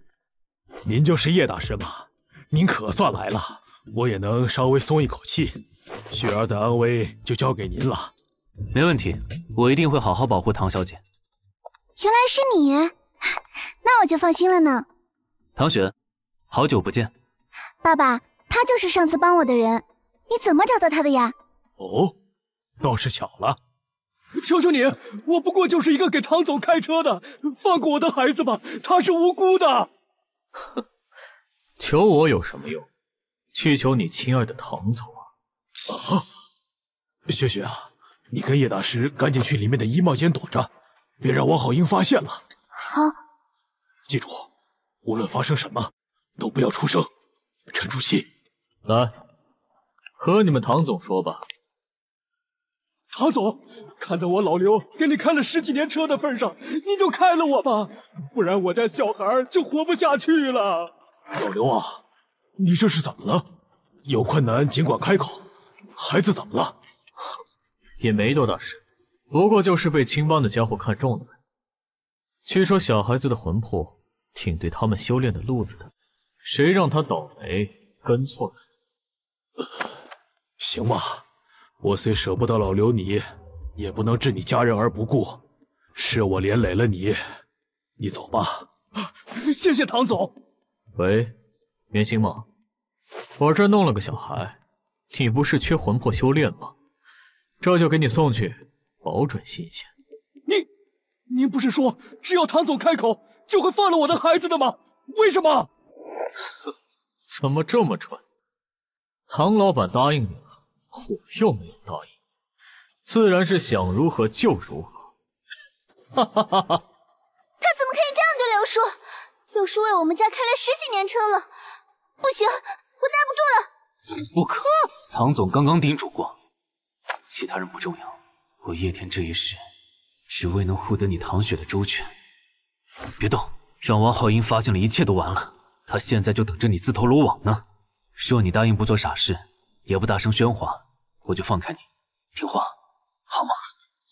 您就是叶大师吧？您可算来了，我也能稍微松一口气。 雪儿的安危就交给您了，没问题，我一定会好好保护唐小姐。原来是你，那我就放心了呢。唐雪，好久不见。爸爸，他就是上次帮我的人，你怎么找到他的呀？哦，倒是巧了。求求你，我不过就是一个给唐总开车的，放过我的孩子吧，他是无辜的。哼，求我有什么用？去求你亲爱的唐总。 啊，雪雪啊，你跟叶大师赶紧去里面的衣帽间躲着，别让汪浩英发现了。好，记住，无论发生什么，都不要出声，沉住气。来，和你们唐总说吧。唐总，看在我老刘给你开了十几年车的份上，你就开了我吧，不然我家小孩就活不下去了。老刘啊，你这是怎么了？有困难尽管开口。 孩子怎么了？也没多大事，不过就是被青帮的家伙看中了。据说小孩子的魂魄挺对他们修炼的路子的，谁让他倒霉跟错人？行吧，我虽舍不得老刘你，也不能置你家人而不顾，是我连累了你，你走吧。谢谢唐总。喂，袁星吗？我这弄了个小孩。 你不是缺魂魄修炼吗？这就给你送去，保准新鲜。您，您不是说只要唐总开口就会放了我的孩子的吗？为什么？怎么这么蠢？唐老板答应你了，我又没有答应，自然是想如何就如何。哈哈哈哈！他怎么可以这样对刘叔？刘叔为我们家开了十几年车了，不行，我待不住了。 不可！唐总刚刚叮嘱过，其他人不重要，我叶天这一世，只为能护得你唐雪的周全。别动，让王浩英发现了一切都完了，他现在就等着你自投罗网呢。若你答应不做傻事，也不大声喧哗，我就放开你，听话，好吗？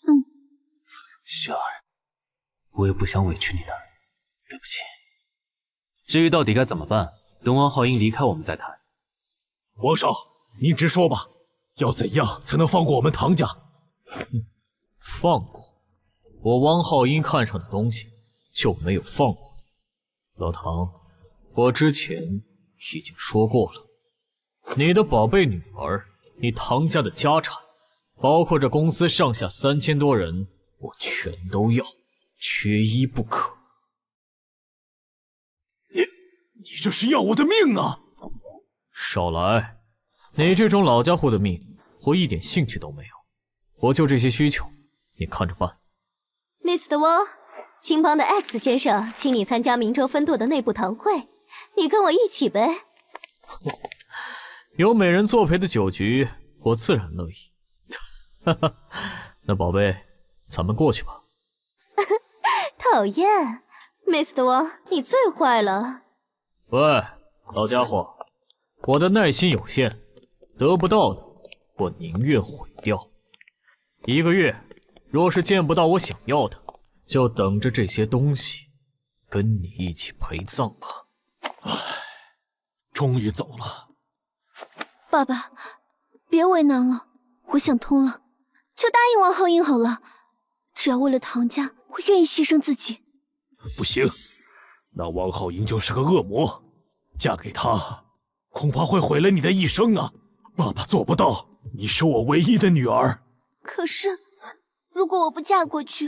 嗯。雪儿，我也不想委屈你的，对不起。至于到底该怎么办，等王浩英离开我们再谈。 王少，您直说吧，要怎样才能放过我们唐家？嗯、放过我汪浩英看上的东西就没有放过你。老唐，我之前已经说过了，你的宝贝女儿，你唐家的家产，包括这公司上下三千多人，我全都要，缺一不可。你，你这是要我的命啊！ 少来！你这种老家伙的命，我一点兴趣都没有。我就这些需求，你看着办。mister 汪，青帮的 X 先生请你参加明州分舵的内部堂会，你跟我一起呗。有美人作陪的酒局，我自然乐意。哈哈，那宝贝，咱们过去吧。讨厌 ，mister 汪，你最坏了。喂，老家伙。 我的耐心有限，得不到的我宁愿毁掉。一个月，若是见不到我想要的，就等着这些东西跟你一起陪葬吧。唉，终于走了。爸爸，别为难了，我想通了，就答应王皓英好了。只要为了唐家，我愿意牺牲自己。不行，那王皓英就是个恶魔，嫁给他恐怕会毁了你的一生啊！爸爸做不到，你是我唯一的女儿。可是，如果我不嫁过去，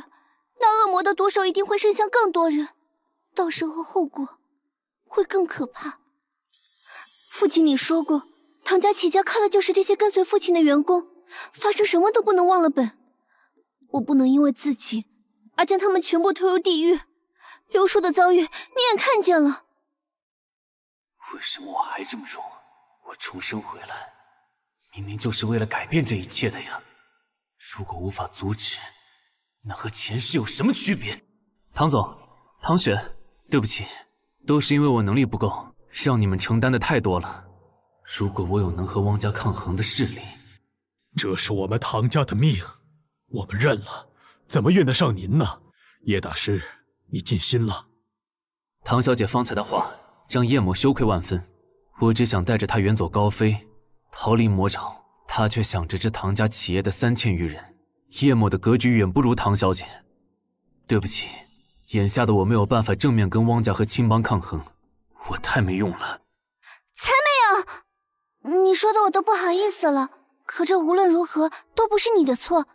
那恶魔的毒手一定会伸向更多人，到时候后果会更可怕。父亲，你说过，唐家起家靠的就是这些跟随父亲的员工，发生什么都不能忘了本。我不能因为自己而将他们全部推入地狱。刘叔的遭遇，你也看见了。为什么我还这么弱？我重生回来，明明就是为了改变这一切的呀！如果无法阻止，那和前世有什么区别？唐总，唐雪，对不起，都是因为我能力不够，让你们承担的太多了。如果我有能和汪家抗衡的势力，这是我们唐家的命，我们认了，怎么怨得上您呢？叶大师，你尽心了。唐小姐方才的话，让叶某羞愧万分，我只想带着他远走高飞，逃离魔爪，他却想着这唐家企业的三千余人，叶某的格局远不如唐小姐。对不起，眼下的我没有办法正面跟汪家和青帮抗衡，我太没用了。才没有，你说的我都不好意思了，可这无论如何都不是你的错。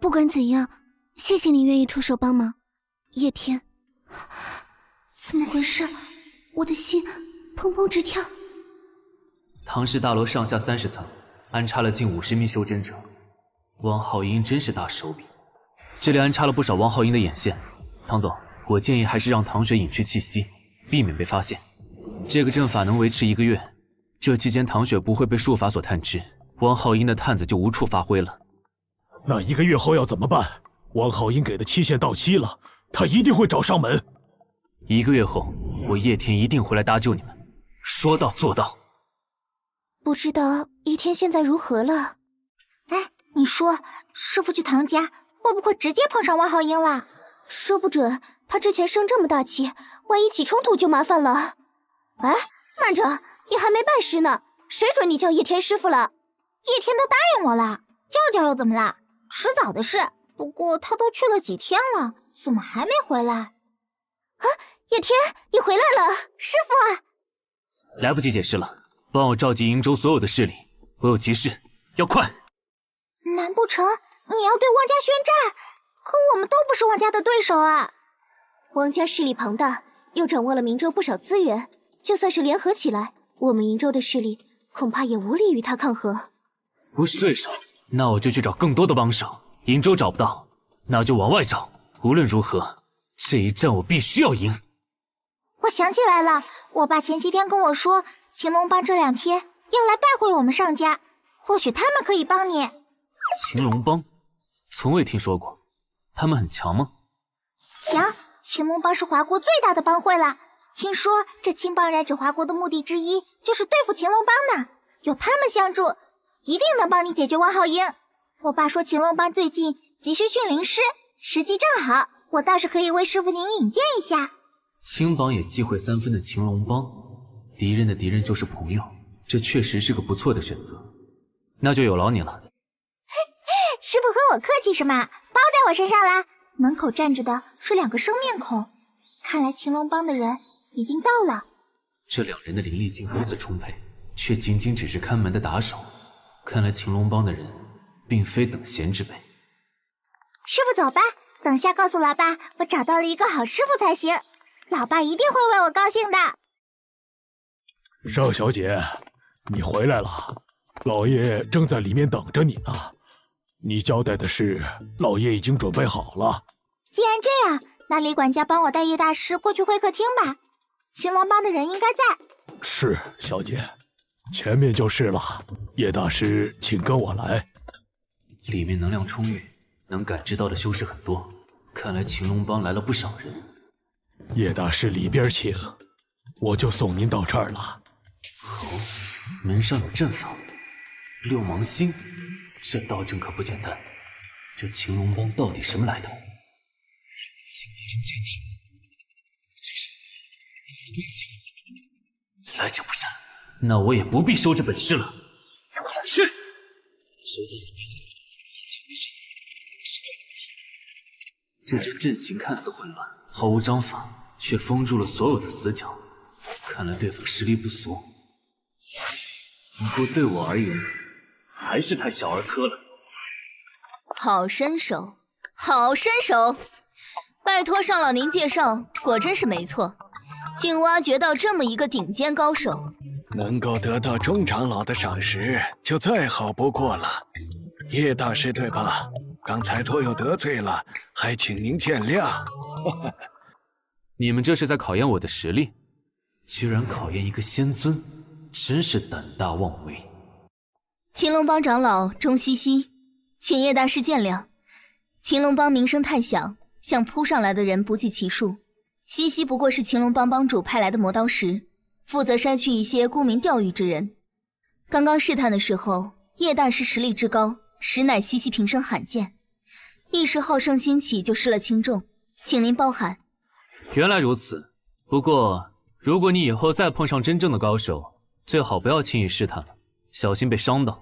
不管怎样，谢谢你愿意出手帮忙。叶天，怎么回事？我的心砰砰直跳。唐氏大楼上下三十层，安插了近五十名修真者。汪皓英真是大手笔，这里安插了不少汪皓英的眼线。唐总，我建议还是让唐雪隐去气息，避免被发现。这个阵法能维持一个月，这期间唐雪不会被术法所探知，汪皓英的探子就无处发挥了。那一个月后要怎么办？汪皓英给的期限到期了，他一定会找上门。一个月后，我叶天一定回来搭救你们，说到做到。不知道叶天现在如何了？哎，你说师父去唐家会不会直接碰上汪皓英了？说不准，他之前生这么大气，万一起冲突就麻烦了。哎，慢着，你还没拜师呢，谁准你叫叶天师父了？叶天都答应我了，叫叫又怎么了？迟早的事。不过他都去了几天了，怎么还没回来？啊，叶天，你回来了，师傅啊！来不及解释了，帮我召集瀛州所有的势力，我有急事，要快。难不成你要对汪家宣战？可我们都不是汪家的对手啊！汪家势力庞大，又掌握了明州不少资源，就算是联合起来，我们瀛州的势力恐怕也无力与他抗衡。不是对手，那我就去找更多的帮手。瀛州找不到，那就往外找。无论如何，这一战我必须要赢。我想起来了，我爸前几天跟我说，秦龙帮这两天要来拜会我们上家，或许他们可以帮你。秦龙帮，从未听说过，他们很强吗？强，秦龙帮是华国最大的帮会了。听说这青帮染指华国的目的之一就是对付秦龙帮呢，有他们相助，一定能帮你解决汪皓英。我爸说秦龙帮最近急需驯灵师，时机正好，我倒是可以为师傅您引荐一下。青帮也忌讳三分的秦龙帮，敌人的敌人就是朋友，这确实是个不错的选择。那就有劳你了。师傅和我客气什么，包在我身上啦。门口站着的是两个生面孔，看来秦龙帮的人已经到了。这两人的灵力竟如此充沛，却仅仅只是看门的打手，看来秦龙帮的人并非等闲之辈。师傅走吧，等下告诉老爸我找到了一个好师傅才行，老爸一定会为我高兴的。邵小姐，你回来了，老爷正在里面等着你呢。你交代的事，老爷已经准备好了。既然这样，那李管家帮我带叶大师过去会客厅吧，秦龙帮的人应该在。是，小姐，前面就是了。叶大师，请跟我来。里面能量充裕，能感知到的修士很多，看来秦龙帮来了不少人。叶大师里边请，我就送您到这儿了。哦，门上有阵法，六芒星，这道阵可不简单。这秦龙帮到底什么来头？竟然真坚持，这是来者不善，那我也不必收这本事了。去，收在里面。这阵阵型看似混乱，毫无章法，却封住了所有的死角。看来对方实力不俗，不过对我而言，还是太小儿科了。好身手，好身手！拜托上老您介绍，果真是没错。 竟挖掘到这么一个顶尖高手，能够得到钟长老的赏识，就再好不过了。叶大师对吧？刚才多有得罪了，还请您见谅。你们这是在考验我的实力，居然考验一个仙尊，真是胆大妄为。秦龙帮长老钟西西，请叶大师见谅。秦龙帮名声太响，想扑上来的人不计其数。 西西不过是秦龙帮帮主派来的磨刀石，负责筛去一些沽名钓誉之人。刚刚试探的时候，叶大师实力之高，实乃西西平生罕见，一时好胜心起就失了轻重，请您包涵。原来如此，不过如果你以后再碰上真正的高手，最好不要轻易试探了，小心被伤到。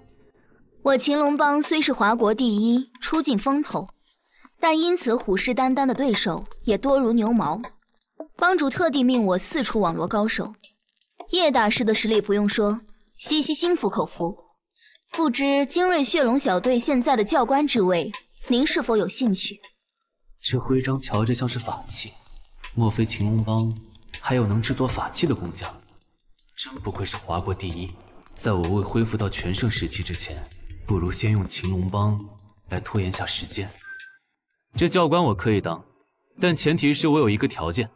我秦龙帮虽是华国第一，出尽风头，但因此虎视眈眈的对手也多如牛毛。 帮主特地命我四处网罗高手，叶大师的实力不用说，西西心服口服。不知精锐血龙小队现在的教官之位，您是否有兴趣？这徽章瞧着像是法器，莫非秦龙帮还有能制作法器的工匠？真不愧是华国第一。在我未恢复到全盛时期之前，不如先用秦龙帮来拖延下时间。这教官我可以当，但前提是我有一个条件。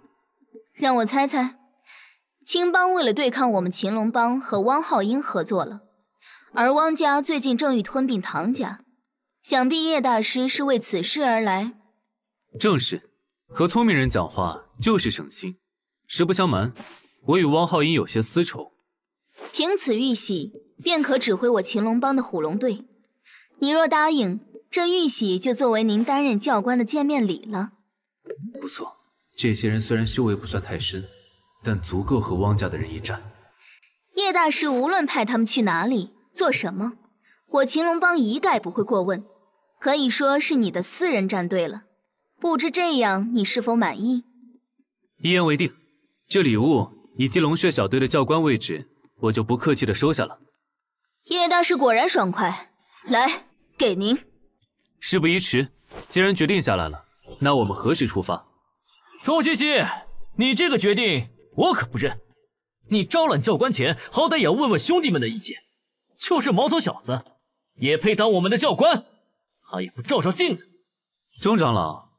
让我猜猜，青帮为了对抗我们秦龙帮和汪浩英合作了，而汪家最近正欲吞并唐家，想必叶大师是为此事而来。正是，和聪明人讲话就是省心。实不相瞒，我与汪浩英有些私仇，凭此玉玺便可指挥我秦龙帮的虎龙队。你若答应，这玉玺就作为您担任教官的见面礼了。不错。 这些人虽然修为不算太深，但足够和汪家的人一战。叶大师无论派他们去哪里做什么，我秦龙帮一概不会过问，可以说是你的私人战队了。不知这样你是否满意？一言为定。这礼物以及龙血小队的教官位置，我就不客气的收下了。叶大师果然爽快，来，给您。事不宜迟，既然决定下来了，那我们何时出发？ 钟西西，你这个决定我可不认。你招揽教官前，好歹也要问问兄弟们的意见。就是毛头小子，也配当我们的教官？他也不照照镜子。钟长老，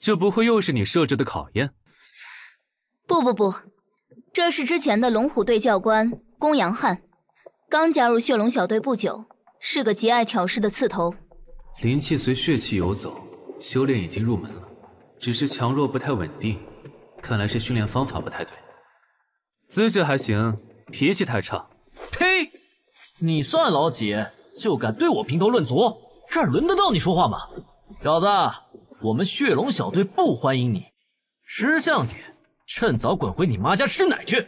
这不会又是你设置的考验？不不不，这是之前的龙虎队教官公羊汉，刚加入血龙小队不久，是个极爱挑事的刺头。灵气随血气游走，修炼已经入门了。 只是强弱不太稳定，看来是训练方法不太对。资质还行，脾气太差。呸！你算老几，就敢对我评头论足？这儿轮得到你说话吗？小子，我们血龙小队不欢迎你。识相点，趁早滚回你妈家吃奶去！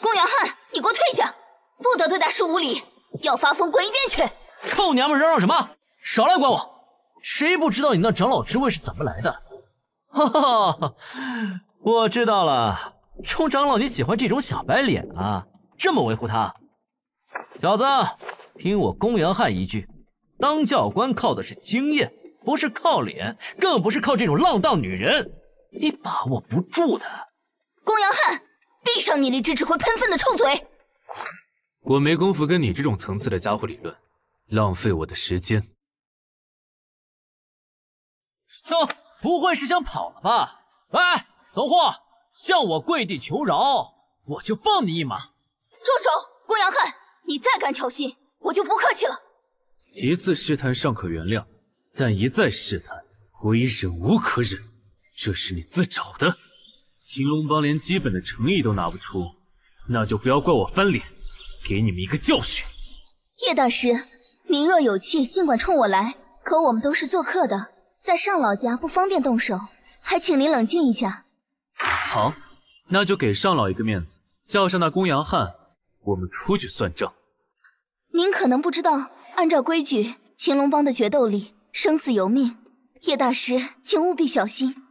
公羊汉，你给我退下，不得对大师无礼！要发疯，滚一边去！臭娘们嚷嚷什么？少来管我！谁不知道你那长老之位是怎么来的？ 哈哈，我知道了，钟长老你喜欢这种小白脸啊，这么维护他。小子，听我公羊汉一句，当教官靠的是经验，不是靠脸，更不是靠这种浪荡女人，你把握不住的。公羊汉，闭上你那只只会喷粪的臭嘴！我没工夫跟你这种层次的家伙理论，浪费我的时间。走。 不会是想跑了吧？喂，怂货，向我跪地求饶，我就放你一马！住手，公羊汉！你再敢挑衅，我就不客气了。一次试探尚可原谅，但一再试探，我已忍无可忍。这是你自找的。秦龙帮连基本的诚意都拿不出，那就不要怪我翻脸，给你们一个教训。叶大师，您若有气，尽管冲我来，可我们都是做客的。 在上老家不方便动手，还请您冷静一下。好，那就给尚老一个面子，叫上那公羊汉，我们出去算账。您可能不知道，按照规矩，秦龙帮的决斗里生死由命，叶大师，请务必小心。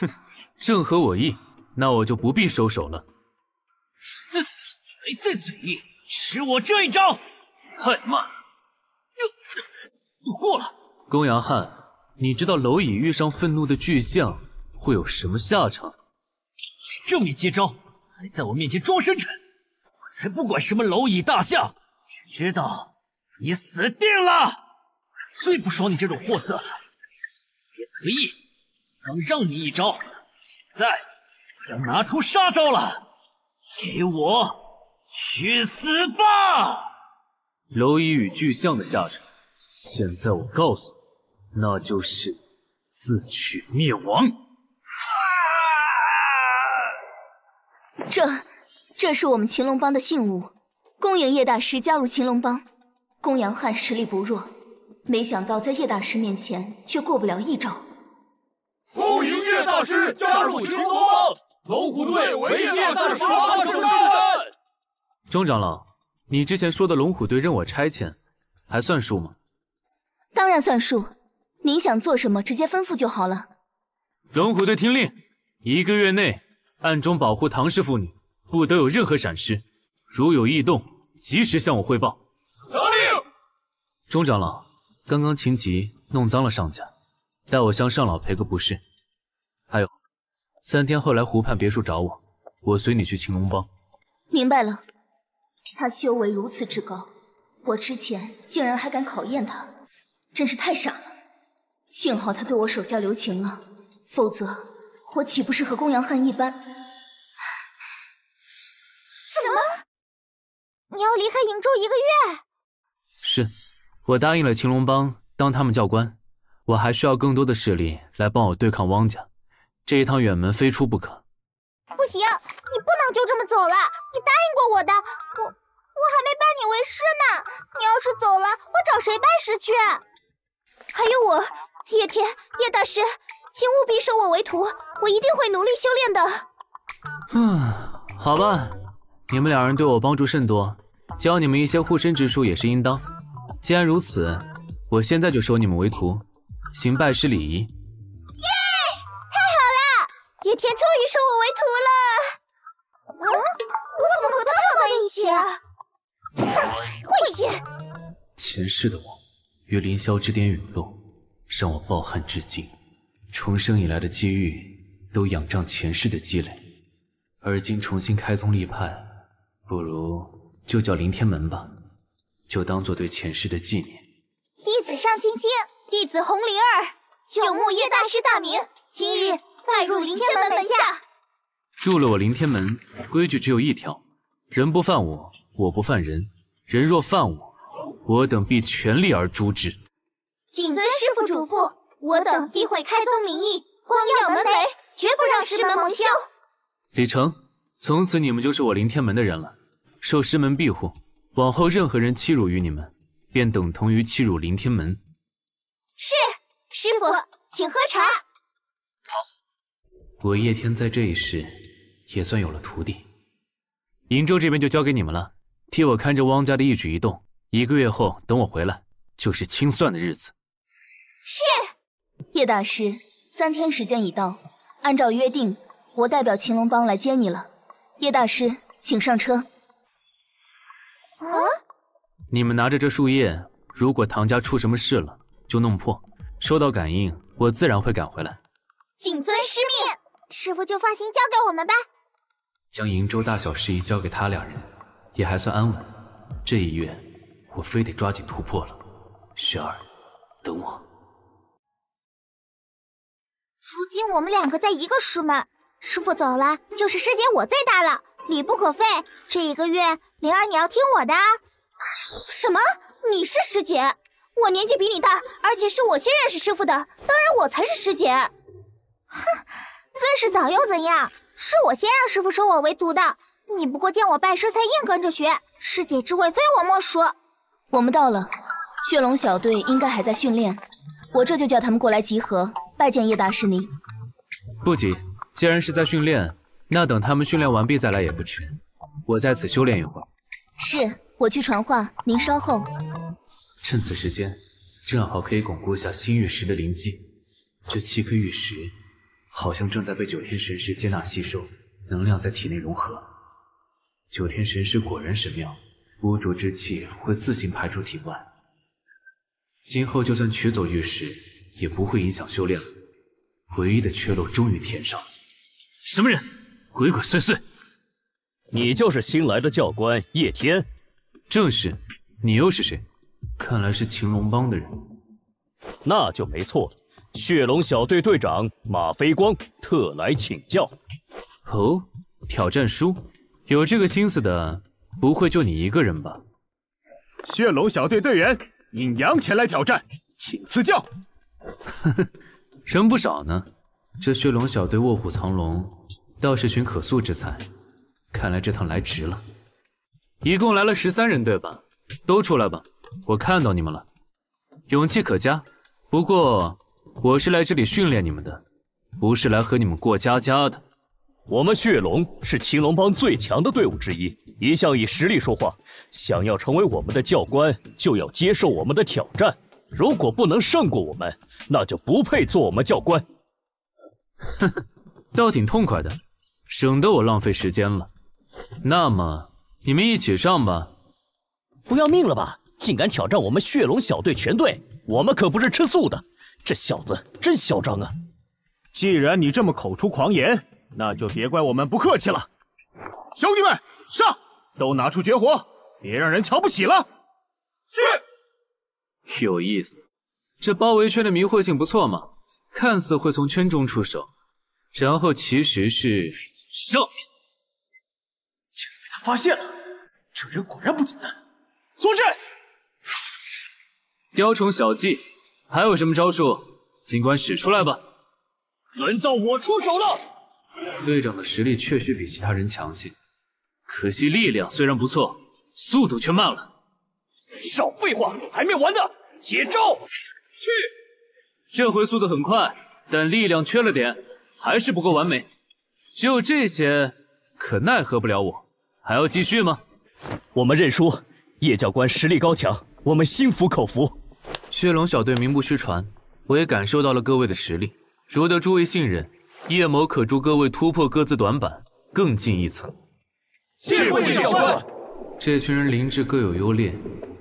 哼，正合我意，那我就不必收手了。哼，还在嘴硬，吃我这一招！太慢了，躲过了。公羊汉，你知道蝼蚁遇上愤怒的巨象会有什么下场？ 正面接招，还在我面前装深沉，我才不管什么蝼蚁大象，只知道你死定了！最不爽你这种货色了，也得意，刚让你一招，现在我要拿出杀招了，给我去死吧！蝼蚁与巨象的下场，现在我告诉你，那就是自取灭亡。 这，这是我们秦龙帮的信物。恭迎叶大师加入秦龙帮。公羊汉实力不弱，没想到在叶大师面前却过不了一招。恭迎叶大师加入秦龙帮，龙虎队为叶大师发声战。钟长老，你之前说的龙虎队任我差遣，还算数吗？当然算数。您想做什么，直接吩咐就好了。龙虎队听令，一个月内。 暗中保护唐氏妇女，不得有任何闪失。如有异动，及时向我汇报。得令。钟长老，刚刚秦吉弄脏了尚家，代我向尚老赔个不是。还有，三天后来湖畔别墅找我，我随你去青龙帮。明白了。他修为如此之高，我之前竟然还敢考验他，真是太傻了。幸好他对我手下留情了，否则…… 我岂不是和公羊汉一般？什么？你要离开瀛州一个月？是，我答应了青龙帮当他们教官，我还需要更多的势力来帮我对抗汪家，这一趟远门非出不可。不行，你不能就这么走了，你答应过我的，我我还没拜你为师呢，你要是走了，我找谁拜师去？还有我，叶天，叶大师。 请务必收我为徒，我一定会努力修炼的。嗯，好吧，你们两人对我帮助甚多，教你们一些护身之术也是应当。既然如此，我现在就收你们为徒，行拜师礼仪。耶！太好了，叶天终于收我为徒了。啊，我怎么和他放在一起啊？哼，晦气！前世的我，与凌霄之巅陨落，让我抱憾至今。 重生以来的机遇都仰仗前世的积累，而今重新开宗立派，不如就叫凌天门吧，就当做对前世的纪念。弟子尚青青，弟子红灵儿，久慕叶大师大名，今日拜入凌天门门下。入了我凌天门，规矩只有一条：人不犯我，我不犯人；人若犯我，我等必全力而诛之。谨遵师父嘱咐。 我等必会开宗明义，光耀门楣，绝不让师门蒙羞。李成，从此你们就是我凌天门的人了，受师门庇护。往后任何人欺辱于你们，便等同于欺辱凌天门。是，师傅，请喝茶。好，我叶天在这一世也算有了徒弟。瀛州这边就交给你们了，替我看着汪家的一举一动。一个月后等我回来，就是清算的日子。是。 叶大师，三天时间已到，按照约定，我代表秦龙帮来接你了。叶大师，请上车。啊！你们拿着这树叶，如果唐家出什么事了，就弄破。收到感应，我自然会赶回来。谨遵师命，师傅就放心交给我们吧。将瀛州大小事宜交给他两人，也还算安稳。这一月，我非得抓紧突破了。雪儿，等我。 如今我们两个在一个师门，师傅走了，就是师姐我最大了，礼不可废。这一个月，灵儿你要听我的。什么？你是师姐？我年纪比你大，而且是我先认识师傅的，当然我才是师姐。哼，认识早又怎样？是我先让师傅收我为徒的，你不过见我拜师才硬跟着学，师姐之位非我莫属。我们到了，血龙小队应该还在训练，我这就叫他们过来集合。 拜见叶大师您。不急，既然是在训练，那等他们训练完毕再来也不迟。我在此修炼一会儿。是，我去传话，您稍后。趁此时间，正好可以巩固下新玉石的灵机。这七颗玉石好像正在被九天神石接纳吸收，能量在体内融合。九天神石果然神妙，污浊之气会自行排出体外。今后就算取走玉石，也不会影响修炼了。唯一的缺漏终于填上。什么人？鬼鬼祟祟！你就是新来的教官叶天？正是。你又是谁？看来是秦龙帮的人。那就没错了。血龙小队队长马飞光特来请教。哦，挑战书？有这个心思的，不会就你一个人吧？血龙小队队员尹阳前来挑战，请赐教。呵呵，人不少呢。这血龙小队卧虎藏龙，倒是寻可塑之才。看来这趟来迟了。一共来了十三人，对吧？都出来吧，我看到你们了。勇气可嘉，不过我是来这里训练你们的，不是来和你们过家家的。我们血龙是青龙帮最强的队伍之一，一向以实力说话。想要成为我们的教官，就要接受我们的挑战。如果不能胜过我们，那就不配做我们教官。哼哼，倒挺痛快的，省得我浪费时间了。那么，你们一起上吧。不要命了吧？竟敢挑战我们血龙小队全队，我们可不是吃素的。这小子真嚣张啊！既然你这么口出狂言，那就别怪我们不客气了，兄弟们，上！都拿出绝活，别让人瞧不起了。是。有意思，这包围圈的迷惑性不错嘛，看似会从圈中出手，然后其实是上面。竟然被他发现了，这人果然不简单。坐镇。雕虫小技，还有什么招数？尽管使出来吧。轮到我出手了。队长的实力确实比其他人强些，可惜力量虽然不错，速度却慢了。少废话，还没完呢！接招！去！这回速度很快，但力量缺了点，还是不够完美。只有这些，可奈何不了我。还要继续吗？我们认输，叶教官实力高强，我们心服口服。血龙小队名不虚传，我也感受到了各位的实力，如得诸位信任。叶某可助各位突破各自短板，更进一层。谢过叶教官。这群人灵智各有优劣，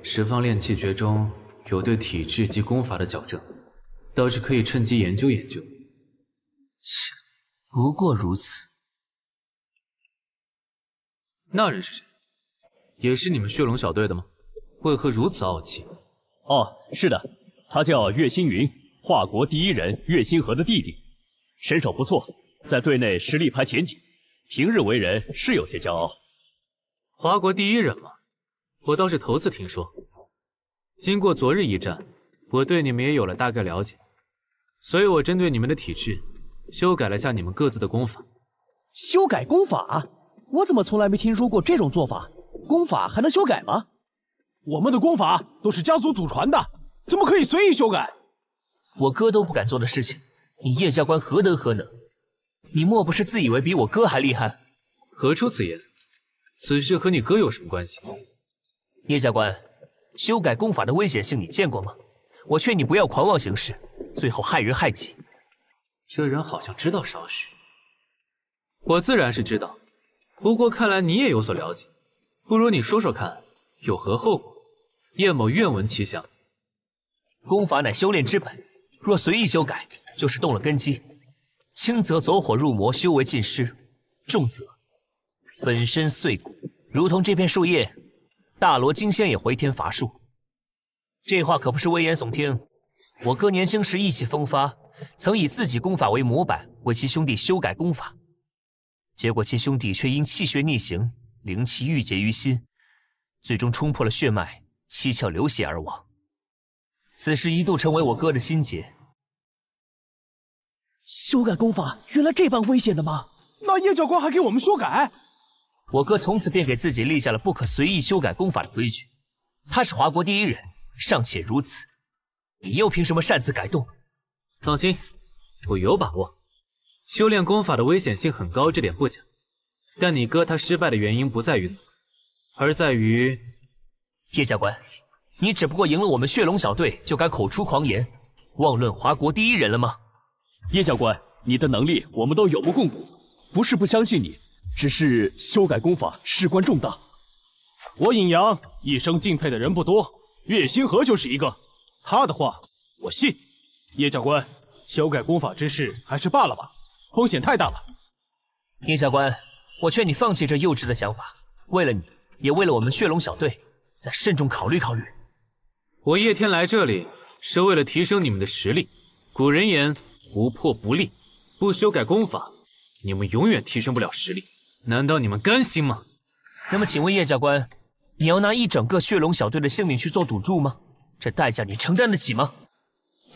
十方炼气诀中有对体质及功法的矫正，倒是可以趁机研究研究。切，不过如此。那人是谁？也是你们血龙小队的吗？为何如此傲气？哦，是的，他叫岳星云，华国第一人岳星河的弟弟。身手不错，在队内实力排前几，平日为人是有些骄傲。华国第一人吗？我倒是头次听说。经过昨日一战，我对你们也有了大概了解，所以我针对你们的体质，修改了下你们各自的功法。修改功法？我怎么从来没听说过这种做法？功法还能修改吗？我们的功法都是家族祖传的，怎么可以随意修改？我哥都不敢做的事情。你叶教官何德何能？你莫不是自以为比我哥还厉害？何出此言？此事和你哥有什么关系？叶教官，修改功法的危险性你见过吗？我劝你不要狂妄行事，最后害人害己。这人好像知道少许。我自然是知道，不过看来你也有所了解，不如你说说看，有何后果？叶某愿闻其详。功法乃修炼之本，若随意修改，就是动了根基，轻则走火入魔，修为尽失；重则粉身碎骨，如同这片树叶，大罗金仙也回天乏术。这话可不是危言耸听。我哥年轻时意气风发，曾以自己功法为模板，为其兄弟修改功法，结果其兄弟却因气血逆行，灵气郁结于心，最终冲破了血脉，七窍流血而亡。此事一度成为我哥的心结。修改功法原来这般危险的吗？那叶教官还给我们修改？我哥从此便给自己立下了不可随意修改功法的规矩。他是华国第一人，尚且如此，你又凭什么擅自改动？放心，我有把握。修炼功法的危险性很高，这点不假。但你哥他失败的原因不在于此，而在于……叶教官，你只不过赢了我们血龙小队，就该口出狂言，妄论华国第一人了吗？叶教官，你的能力我们都有目共睹，不是不相信你，只是修改功法事关重大。我尹阳一生敬佩的人不多，岳星河就是一个，他的话我信。叶教官，修改功法之事还是罢了吧，风险太大了。叶教官，我劝你放弃这幼稚的想法，为了你，也为了我们血龙小队，再慎重考虑考虑。我叶天来这里是为了提升你们的实力。古人言，不破不立，不修改功法，你们永远提升不了实力。难道你们甘心吗？那么，请问叶教官，你要拿一整个血龙小队的性命去做赌注吗？这代价你承担得起吗？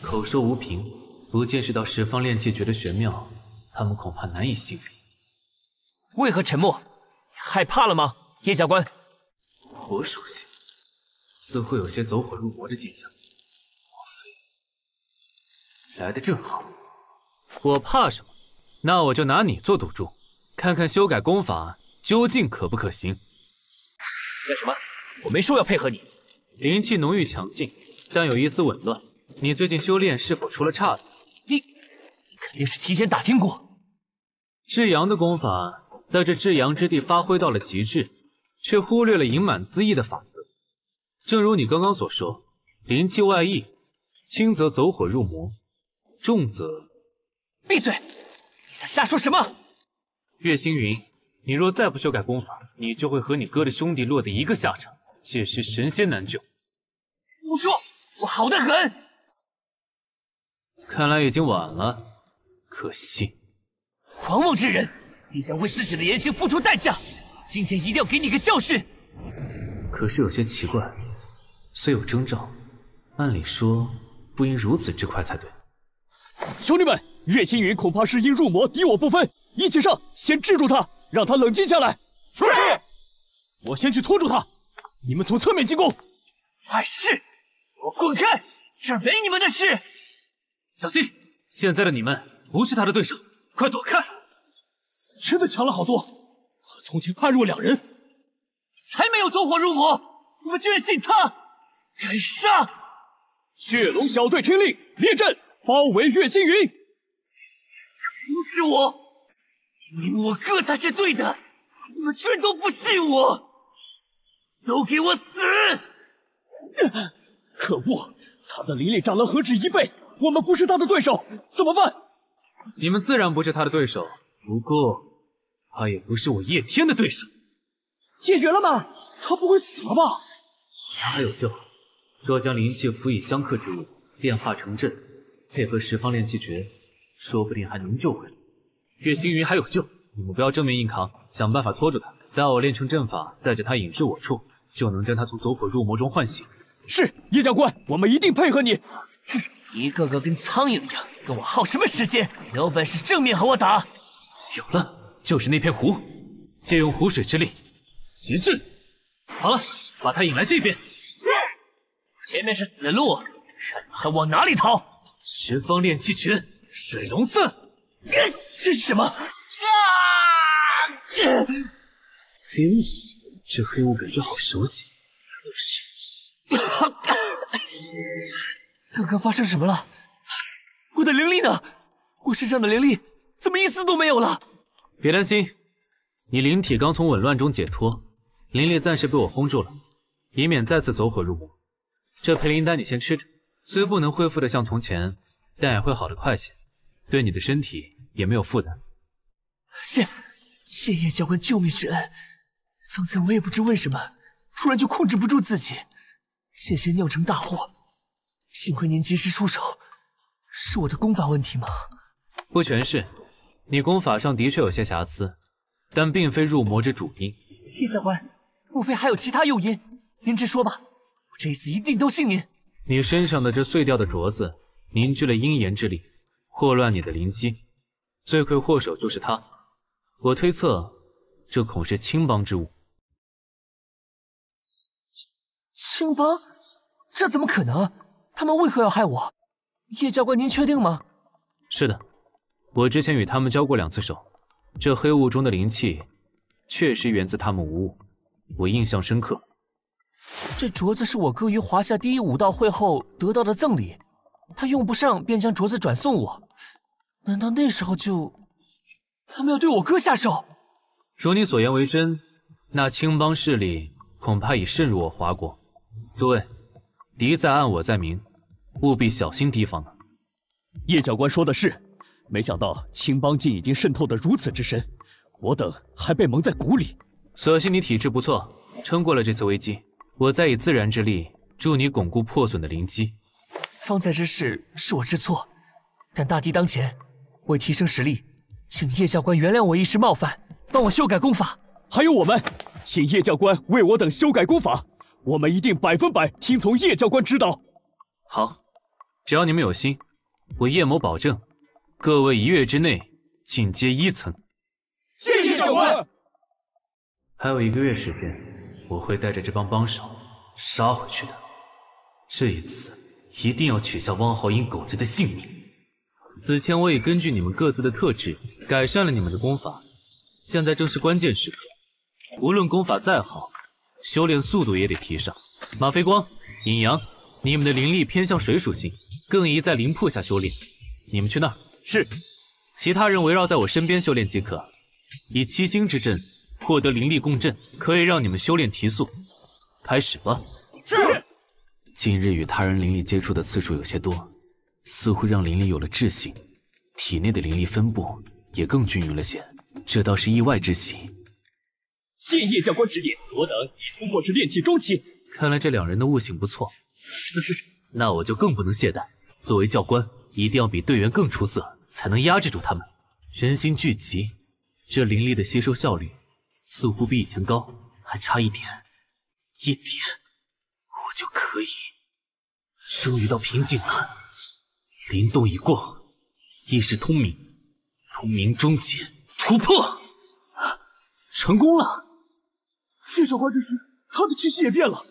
口说无凭，不见识到十方炼气诀的玄妙，他们恐怕难以信服。为何沉默？害怕了吗，叶教官？我属性似乎有些走火入魔的迹象，莫非来得正好？我怕什么？那我就拿你做赌注，看看修改功法究竟可不可行。干什么？我没说要配合你。灵气浓郁强劲，但有一丝紊乱。你最近修炼是否出了岔子？你，你肯定是提前打听过。至阳的功法在这至阳之地发挥到了极致，却忽略了盈满恣意的法则。正如你刚刚所说，灵气外溢，轻则走火入魔，重则……闭嘴！你在瞎说什么？岳星云，你若再不修改功法，你就会和你哥的兄弟落得一个下场，届时神仙难救。不说，我好得很。看来已经晚了，可惜。狂妄之人，必将为自己的言行付出代价，今天一定要给你个教训。可是有些奇怪，虽有征兆，按理说不应如此之快才对。兄弟们，岳星云恐怕是因入魔敌我不分，一起上，先制住他，让他冷静下来。是。我先去拖住他，你们从侧面进攻。碍事！我滚开，这没你们的事。小心，现在的你们不是他的对手，快躲开！真的强了好多，和从前判若两人。才没有走火入魔！你们居然信他！敢杀！血龙小队听令，列阵，包围岳星云！想阻止我？明明我哥才是对的，你们居然都不信我！都给我死！可恶，他的灵力涨了何止一倍，我们不是他的对手，怎么办？你们自然不是他的对手，不过他也不是我叶天的对手。解决了吗？他不会死了吧？他还有救，若将灵气辅以相克之物，变化成阵，配合十方炼气诀，说不定还能救回来。岳星云还有救，你们不要正面硬扛，想办法拖住他。待我练成阵法，再将他引至我处，就能将他从走火入魔中唤醒。是，叶教官，我们一定配合你。一个个跟苍蝇一样，跟我耗什么时间？有本事正面和我打。有了，就是那片湖，借用湖水之力。旗帜，好了，把他引来这边。前面是死路，看你还往哪里逃！十方炼气诀，水龙寺、呃，这是什么？啊！呃、黑雾，这黑雾感觉好熟悉。不是，刚刚发生什么了？我的灵力呢？我身上的灵力怎么一丝都没有了？别担心，你灵体刚从紊乱中解脱。灵力暂时被我封住了，以免再次走火入魔。这培灵丹你先吃着，虽不能恢复的像从前，但也会好的快些，对你的身体也没有负担。谢谢叶教官救命之恩，方才我也不知为什么，突然就控制不住自己，险些酿成大祸。幸亏您及时出手，是我的功法问题吗？不全是，你功法上的确有些瑕疵，但并非入魔之主因。叶教官，莫非还有其他诱因？您直说吧，我这一次一定都信您。你身上的这碎掉的镯子凝聚了阴炎之力，祸乱你的灵机，罪魁祸首就是他。我推测，这恐是青帮之物。青帮？这怎么可能？他们为何要害我？叶教官，您确定吗？是的，我之前与他们交过两次手。这黑雾中的灵气确实源自他们无误，我印象深刻。这镯子是我哥于华夏第一武道会后得到的赠礼，他用不上便将镯子转送我。难道那时候就……他们要对我哥下手？如你所言为真，那青帮势力恐怕已渗入我华国。诸位，敌在暗，我在明，务必小心提防啊！叶教官说的是，没想到青帮竟已经渗透得如此之深。 我等还被蒙在鼓里，所幸你体质不错，撑过了这次危机。我再以自然之力助你巩固破损的灵机。方才之事是我知错，但大敌当前，为提升实力，请叶教官原谅我一时冒犯，帮我修改功法。还有我们，请叶教官为我等修改功法，我们一定百分百听从叶教官指导。好，只要你们有心，我叶某保证，各位一月之内进阶一层。 谢谢教官。还有一个月时间，我会带着这帮帮手杀回去的。这一次一定要取下汪豪英狗贼的性命。此前我也根据你们各自的特质改善了你们的功法，现在正是关键时刻。无论功法再好，修炼速度也得提上。马飞光、尹阳，你们的灵力偏向水属性，更宜在灵瀑下修炼。你们去那儿。是。其他人围绕在我身边修炼即可。 以七星之阵获得灵力共振，可以让你们修炼提速。开始吧。是。近日与他人灵力接触的次数有些多，似乎让灵力有了质性，体内的灵力分布也更均匀了些，这倒是意外之喜。谢叶教官指点，我等已突破至炼气中期。看来这两人的悟性不错。那我就更不能懈怠。作为教官，一定要比队员更出色，才能压制住他们。人心聚集。 这灵力的吸收效率似乎比以前高，还差一点，一点，我就可以。终于到瓶颈了，灵动已过，意识通明，通明终结，突破，啊、成功了！叶教官这时，他的气息也变了。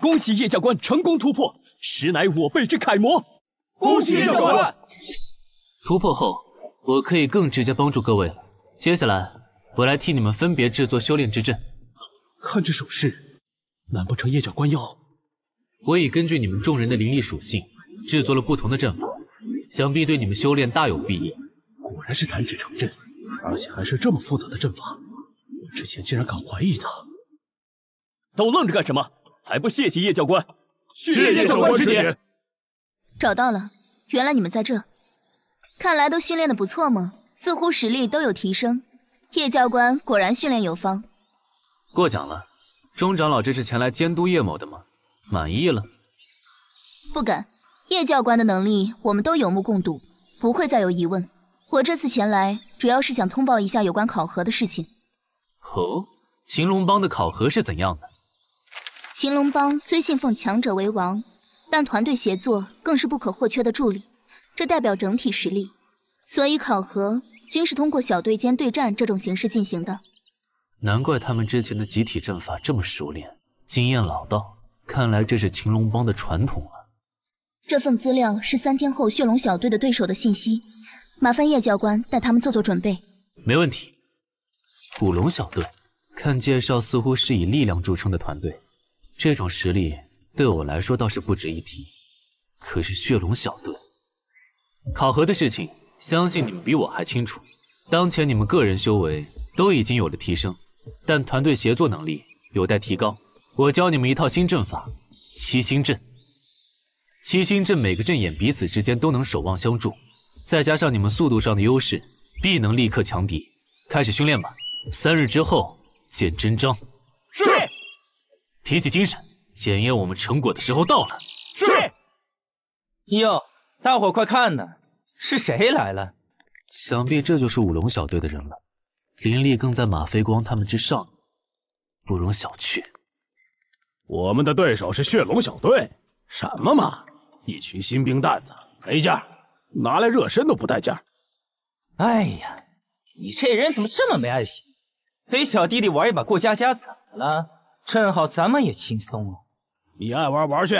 恭喜叶教官成功突破，实乃我辈之楷模。恭喜叶教官！突破后，我可以更直接帮助各位了。 接下来，我来替你们分别制作修炼之阵。看这手势，难不成叶教官要？我已根据你们众人的灵力属性，制作了不同的阵法，想必对你们修炼大有裨益。果然是弹指成阵，而且还是这么复杂的阵法，我之前竟然敢怀疑他。都愣着干什么？还不谢谢叶教官！谢叶教官指点。找到了，原来你们在这。看来都训练的不错嘛。 似乎实力都有提升，叶教官果然训练有方。过奖了，钟长老这是前来监督叶某的吗？满意了？不敢，叶教官的能力我们都有目共睹，不会再有疑问。我这次前来主要是想通报一下有关考核的事情。哦，秦龙帮的考核是怎样的？秦龙帮虽信奉强者为王，但团队协作更是不可或缺的助力，这代表整体实力。 所以考核均是通过小队间对战这种形式进行的。难怪他们之前的集体阵法这么熟练，经验老道。看来这是秦龙帮的传统了。这份资料是三天后血龙小队的对手的信息，麻烦叶教官带他们做做准备。没问题。古龙小队，看介绍似乎是以力量著称的团队，这种实力对我来说倒是不值一提。可是血龙小队，考核的事情。 相信你们比我还清楚，当前你们个人修为都已经有了提升，但团队协作能力有待提高。我教你们一套新阵法——七星阵。七星阵每个阵眼彼此之间都能守望相助，再加上你们速度上的优势，必能立刻强敌。开始训练吧，三日之后见真章。是。提起精神，检验我们成果的时候到了。是。哟，大伙快看呐！ 是谁来了？想必这就是五龙小队的人了，灵力更在马飞光他们之上，不容小觑。我们的对手是血龙小队，什么嘛，一群新兵蛋子，没劲儿，拿来热身都不带劲儿。哎呀，你这人怎么这么没爱惜？陪小弟弟玩一把过家家怎么了？正好咱们也轻松了。你爱玩玩去，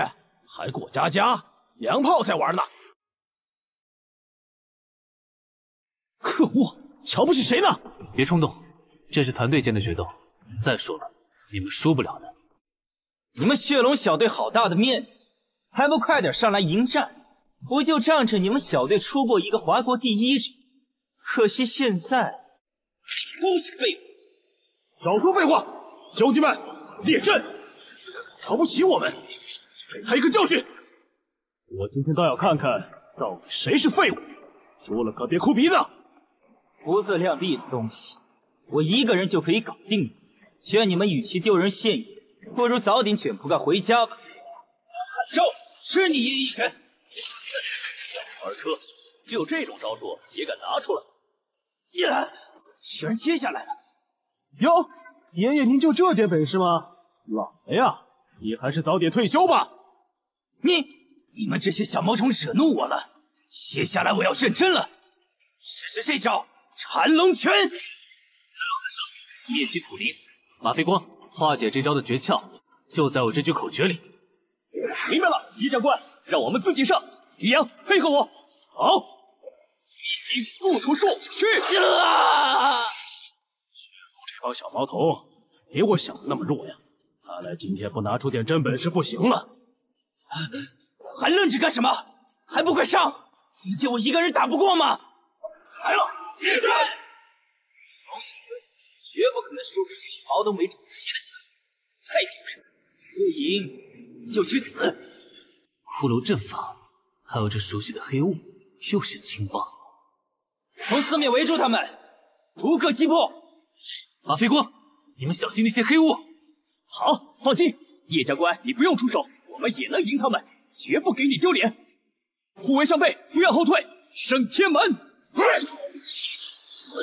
还过家家？娘炮才玩呢！ 可恶！瞧不起谁呢？别冲动，这是团队间的决斗。再说了，你们输不了的。你们血龙小队好大的面子，还不快点上来迎战！不就仗着你们小队出过一个华国第一人，可惜现在都是废物。少说废话，兄弟们，列阵！瞧不起我们，给他一个教训！我今天倒要看看到底谁是废物，输了可别哭鼻子！ 不自量力的东西，我一个人就可以搞定你。劝你们与其丢人现眼，不如早点卷铺盖回家吧。招，吃你爷一拳！小儿科，就这种招数也敢拿出来？呀，居然接下来了！哟，爷爷您就这点本事吗？老了呀，你还是早点退休吧。你你们这些小毛虫惹怒我了，接下来我要认真了，试试这招。 缠龙拳，缠龙在上，灭其土灵。马飞光，化解这招的诀窍就在我这句口诀里。明白了，于长官，让我们自己上。于洋，配合我。好，七星渡图术去。啊、这帮小毛头比我想的那么弱呀，看来今天不拿出点真本事不行了。还愣着干什么？还不快上！你见我一个人打不过吗？来了。 别追！龙小队绝不可能输给这群毛都没长齐的家伙，太丢人了！不赢就去死！骷髅阵法，还有这熟悉的黑雾，又是青帮。从四面围住他们，逐个击破。马飞光，你们小心那些黑雾。好，放心，叶教官，你不用出手，我们也能赢他们，绝不给你丢脸。护卫上背，不要后退，升天门！嗯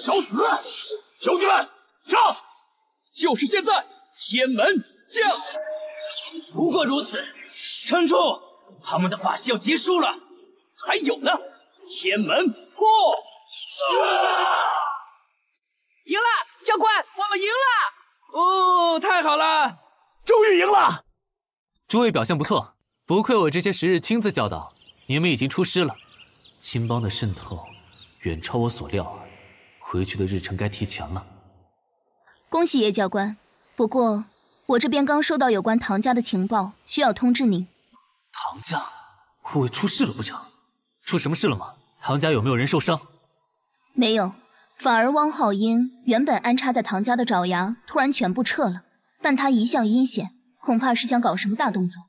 找死！兄弟们，上！就是现在！天门降！不过如此，撑住！他们的把戏要结束了。还有呢，天门破！赢了，教官，我们赢了！哦，太好了，终于赢了！诸位表现不错，不愧我这些时日亲自教导，你们已经出师了。青帮的渗透远超我所料啊！ 回去的日程该提前了。恭喜叶教官，不过我这边刚收到有关唐家的情报，需要通知您。唐家，护卫出事了不成？出什么事了吗？唐家有没有人受伤？没有，反而汪浩英原本安插在唐家的爪牙突然全部撤了，但他一向阴险，恐怕是想搞什么大动作。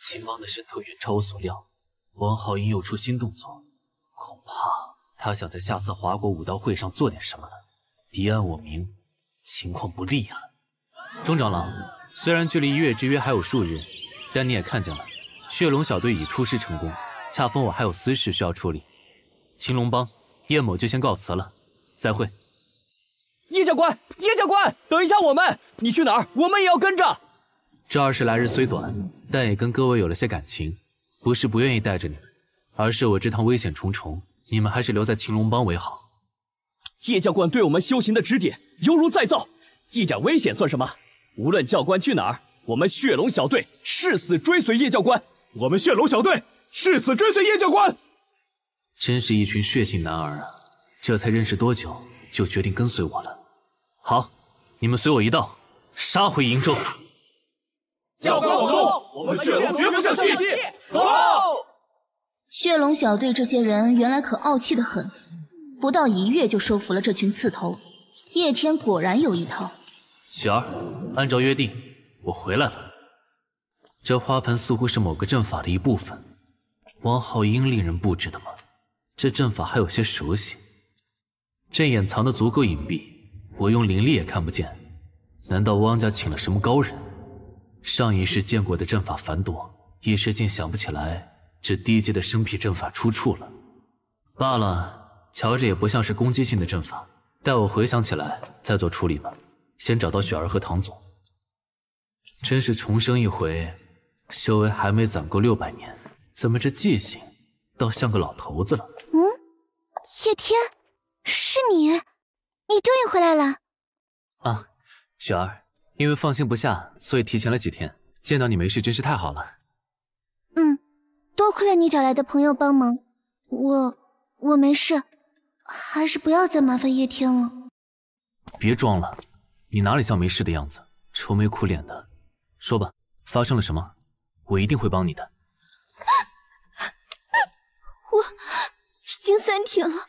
秦帮的渗透远超我所料，汪浩英又出新动作，恐怕。 他想在下次华国武道会上做点什么了，敌暗我明，情况不利啊！钟长老，虽然距离一月之约还有数日，但你也看见了，血龙小队已出师成功。恰逢我还有私事需要处理，青龙帮叶某就先告辞了，再会。叶教官，叶教官，等一下我们，你去哪儿，我们也要跟着。这二十来日虽短，但也跟各位有了些感情，不是不愿意带着你们，而是我这趟危险重重。 你们还是留在青龙帮为好。叶教官对我们修行的指点犹如再造，一点危险算什么？无论教官去哪儿，我们血龙小队誓死追随叶教官。我们血龙小队誓死追随叶教官。真是一群血性男儿啊！这才认识多久，就决定跟随我了。好，你们随我一道，杀回营州。教官保重，我们血龙绝不向西。走。 血龙小队这些人原来可傲气的很，不到一月就收服了这群刺头。叶天果然有一套。雪儿，按照约定，我回来了。这花盆似乎是某个阵法的一部分。王浩英令人布置的吗？这阵法还有些熟悉。阵眼藏得足够隐蔽，我用灵力也看不见。难道汪家请了什么高人？上一世见过的阵法繁多，一时竟想不起来。 这低阶的生僻阵法出处了，罢了，瞧着也不像是攻击性的阵法，待我回想起来再做处理吧。先找到雪儿和唐总，真是重生一回，修为还没攒够六百年，怎么这记性倒像个老头子了？嗯，叶天，是你，你终于回来了。啊，雪儿，因为放心不下，所以提前了几天。见到你没事，真是太好了。 多亏了你找来的朋友帮忙，我我没事，还是不要再麻烦叶天了。别装了，你哪里像没事的样子，愁眉苦脸的？说吧，发生了什么？我一定会帮你的。我已经三天了，我已经三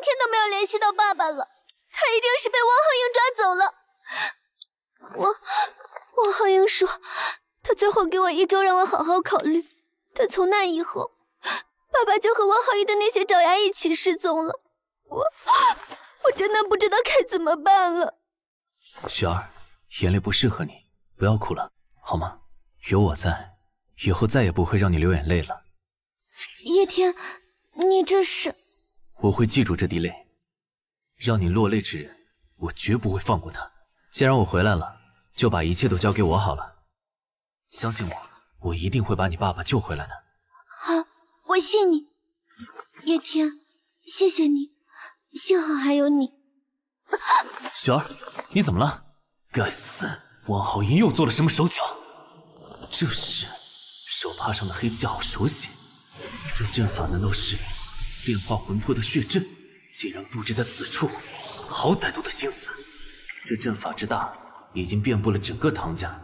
天都没有联系到爸爸了，他一定是被汪浩英抓走了。我，汪浩英说，他最后给我一周让我好好考虑，但从那以后，爸爸就和汪浩英的那些爪牙一起失踪了。我，我真的不知道该怎么办了。 雪儿，眼泪不适合你，不要哭了，好吗？有我在，以后再也不会让你流眼泪了。叶天，你这是……我会记住这滴泪，让你落泪之人，我绝不会放过他。既然我回来了，就把一切都交给我好了。相信我，我一定会把你爸爸救回来的。好，我信你。叶天，谢谢你，幸好还有你。 雪儿，你怎么了？该死，汪浩英又做了什么手脚？这是手帕上的黑迹，好熟悉。这阵法难道是炼化魂魄的血阵？竟然布置在此处，好歹毒的心思！这阵法之大，已经遍布了整个唐家，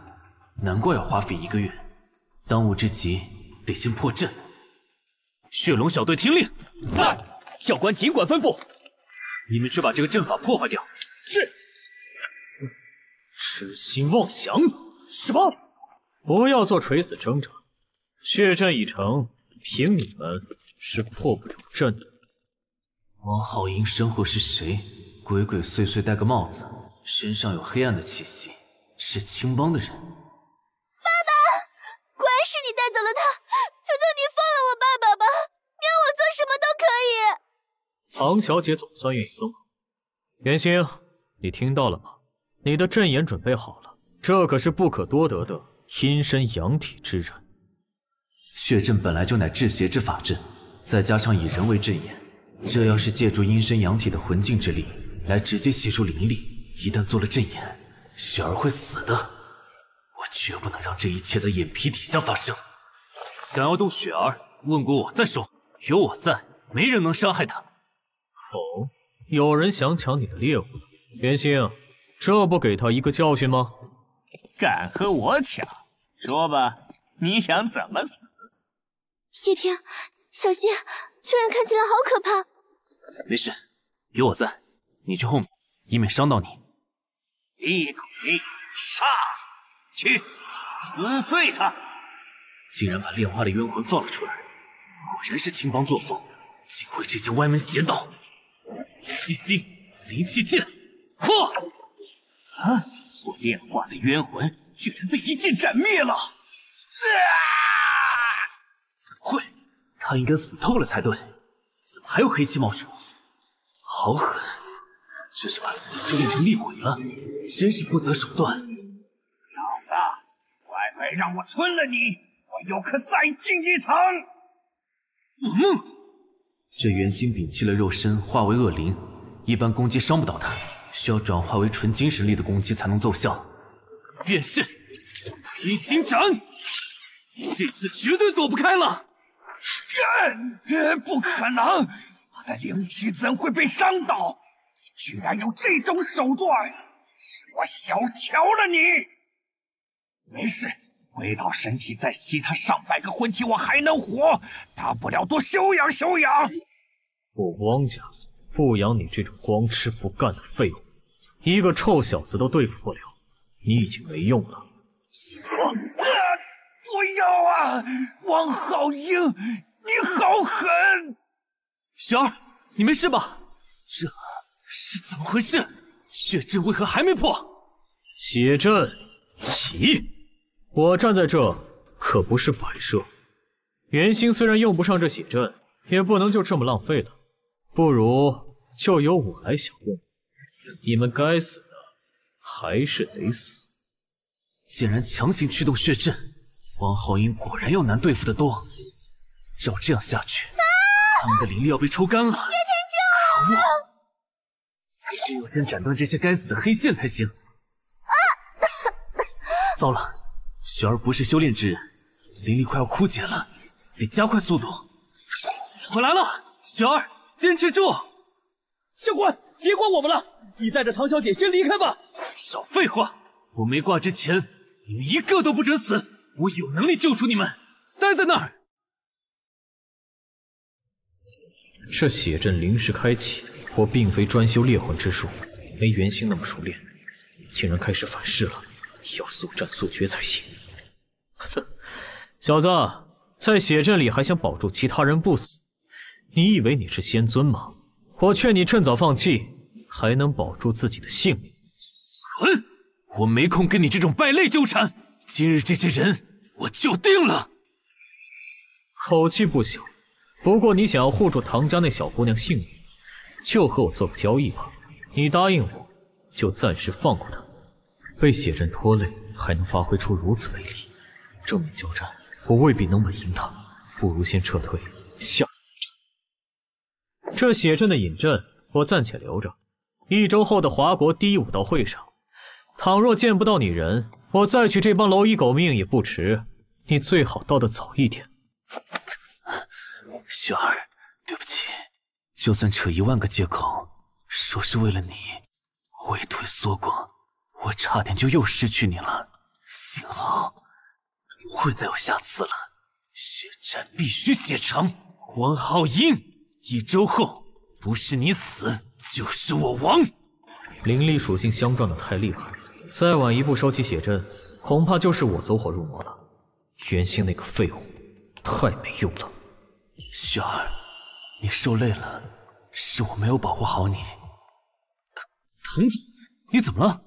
难怪要花费一个月。当务之急，得先破阵。血龙小队听令，在！教官尽管吩咐。 你们去把这个阵法破坏掉。是。痴心妄想，什么？不要做垂死挣扎。血阵已成，凭你们是破不了阵的。王浩英身后是谁？鬼鬼祟祟，戴个帽子，身上有黑暗的气息，是青帮的人。爸爸，果然是你带走了他！求求你放了我爸爸吧，你让我做什么都可以。 唐小姐总算愿意松口。严星，你听到了吗？你的阵眼准备好了，这可是不可多得的阴身阳体之人。血阵本来就乃制邪之法阵，再加上以人为阵眼，这要是借助阴身阳体的魂境之力来直接吸收灵力，一旦做了阵眼，雪儿会死的。我绝不能让这一切在眼皮底下发生。想要动雪儿，问过我再说。有我在，没人能伤害她。 哦，有人想抢你的猎物了，袁星，这不给他一个教训吗？敢和我抢？说吧，你想怎么死？叶天，小心，这人看起来好可怕。没事，有我在，你去后面，以免伤到你。厉鬼，杀！去，撕碎他！竟然把炼化的冤魂放了出来，果然是青帮作风，竟会这些歪门邪道。 七星灵气剑，嚯！啊！我炼化的冤魂居然被一剑斩灭了！啊！怎么会？他应该死透了才对，怎么还有黑气冒出？好狠！这是把自己修炼成厉鬼了，真是不择手段！老子，乖乖让我吞了你，我有可再进一层！嗯。 这原星摒弃了肉身，化为恶灵，一般攻击伤不到他，需要转化为纯精神力的攻击才能奏效。便是七星斩，这次绝对躲不开了。呃、不可能，我的灵体怎会被伤到？居然有这种手段，是我小瞧了你。没事，回到身体再吸他上百个魂体，我还能活。大不了多休养休养。 我汪家不养你这种光吃不干的废物，一个臭小子都对付不了，你已经没用了。死吧！不要啊，汪浩英，你好狠！雪儿，你没事吧？这是怎么回事？血阵为何还没破？血阵起！我站在这可不是摆设。袁星虽然用不上这血阵，也不能就这么浪费了。 不如就由我来享用，你们该死的还是得死。竟然强行驱动血阵，汪浩英果然要难对付的多。照这样下去，啊、他们的灵力要被抽干了。叶天骄，你只有先斩断这些该死的黑线才行。啊、糟了，雪儿不是修炼之人，灵力快要枯竭了，得加快速度。我来了，雪儿。 坚持住！教官，别管我们了，你带着唐小姐先离开吧。少废话！我没挂之前，你们一个都不准死！我有能力救出你们，待在那儿。这血阵临时开启，我并非专修猎魂之术，没原星那么熟练，竟然开始反噬了，要速战速决才行。哼，小子，在血阵里还想保住其他人不死？你以为你是仙尊吗？我劝你趁早放弃，还能保住自己的性命。滚！我没空跟你这种败类纠缠。今日这些人，我就定了。口气不小，不过你想要护住唐家那小姑娘性命，就和我做个交易吧。你答应我，就暂时放过她。被血阵拖累，还能发挥出如此威力，正面交战我未必能稳赢她，不如先撤退，下次。 这血阵的引阵，我暂且留着。一周后的华国第一武道会上，倘若见不到你人，我再取这帮蝼蚁狗命也不迟。你最好到得早一点。雪儿，对不起，就算扯一万个借口，说是为了你，我也退缩过。我差点就又失去你了，幸好不会再有下次了。血战必须血成，王浩英。 一周后，不是你死，就是我亡。灵力属性相撞的太厉害，再晚一步收起血阵，恐怕就是我走火入魔了。袁星那个废物，太没用了。雪儿，你受累了，是我没有保护好你。唐总，你怎么了？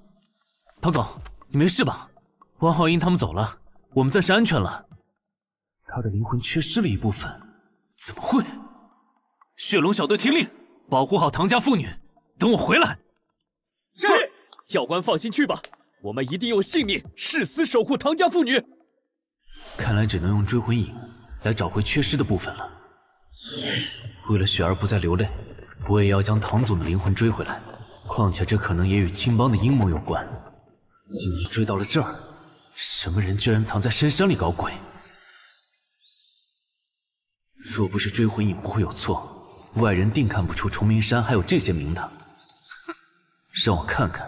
唐总，你没事吧？王浩英他们走了，我们暂时安全了。他的灵魂缺失了一部分，怎么会？ 血龙小队听令，保护好唐家妇女，等我回来。是，教官放心去吧，我们一定用性命誓死守护唐家妇女。看来只能用追魂引来找回缺失的部分了。为了雪儿不再流泪，我也要将唐总的灵魂追回来。况且这可能也与青帮的阴谋有关。今天追到了这儿，什么人居然藏在深山里搞鬼？若不是追魂引不会有错。 外人定看不出崇明山还有这些名堂，让我看看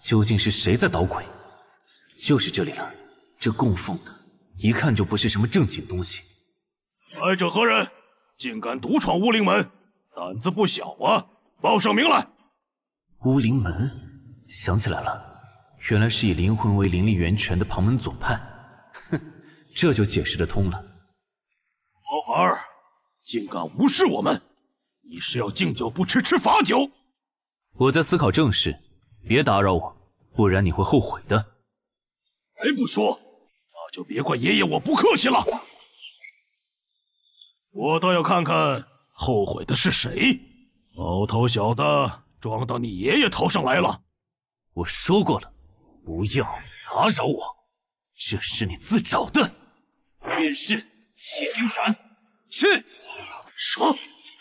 究竟是谁在捣鬼。就是这里了，这供奉的，一看就不是什么正经东西。来者何人？竟敢独闯乌灵门，胆子不小啊！报上名来。乌灵门，想起来了，原来是以灵魂为灵力源泉的旁门左派。哼，这就解释得通了。毛孩儿，竟敢无视我们！ 你是要敬酒不吃吃罚酒？我在思考正事，别打扰我，不然你会后悔的。还不说，那就别怪爷爷我不客气了。我倒要看看后悔的是谁。毛头小子，撞到你爷爷头上来了。我说过了，不要打扰我，这是你自找的。便是七星斩，去。说。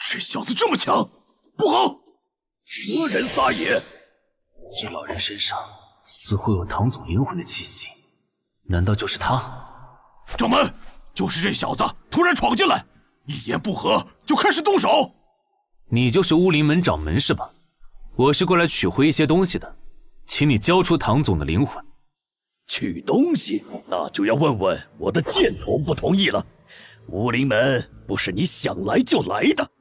这小子这么强，不好！蜇人撒野。这老人身上似乎有唐总灵魂的气息，难道就是他？掌门，就是这小子突然闯进来，一言不合就开始动手。你就是乌林门掌门是吧？我是过来取回一些东西的，请你交出唐总的灵魂。取东西，那就要问问我的剑同不同意了。乌林门不是你想来就来的。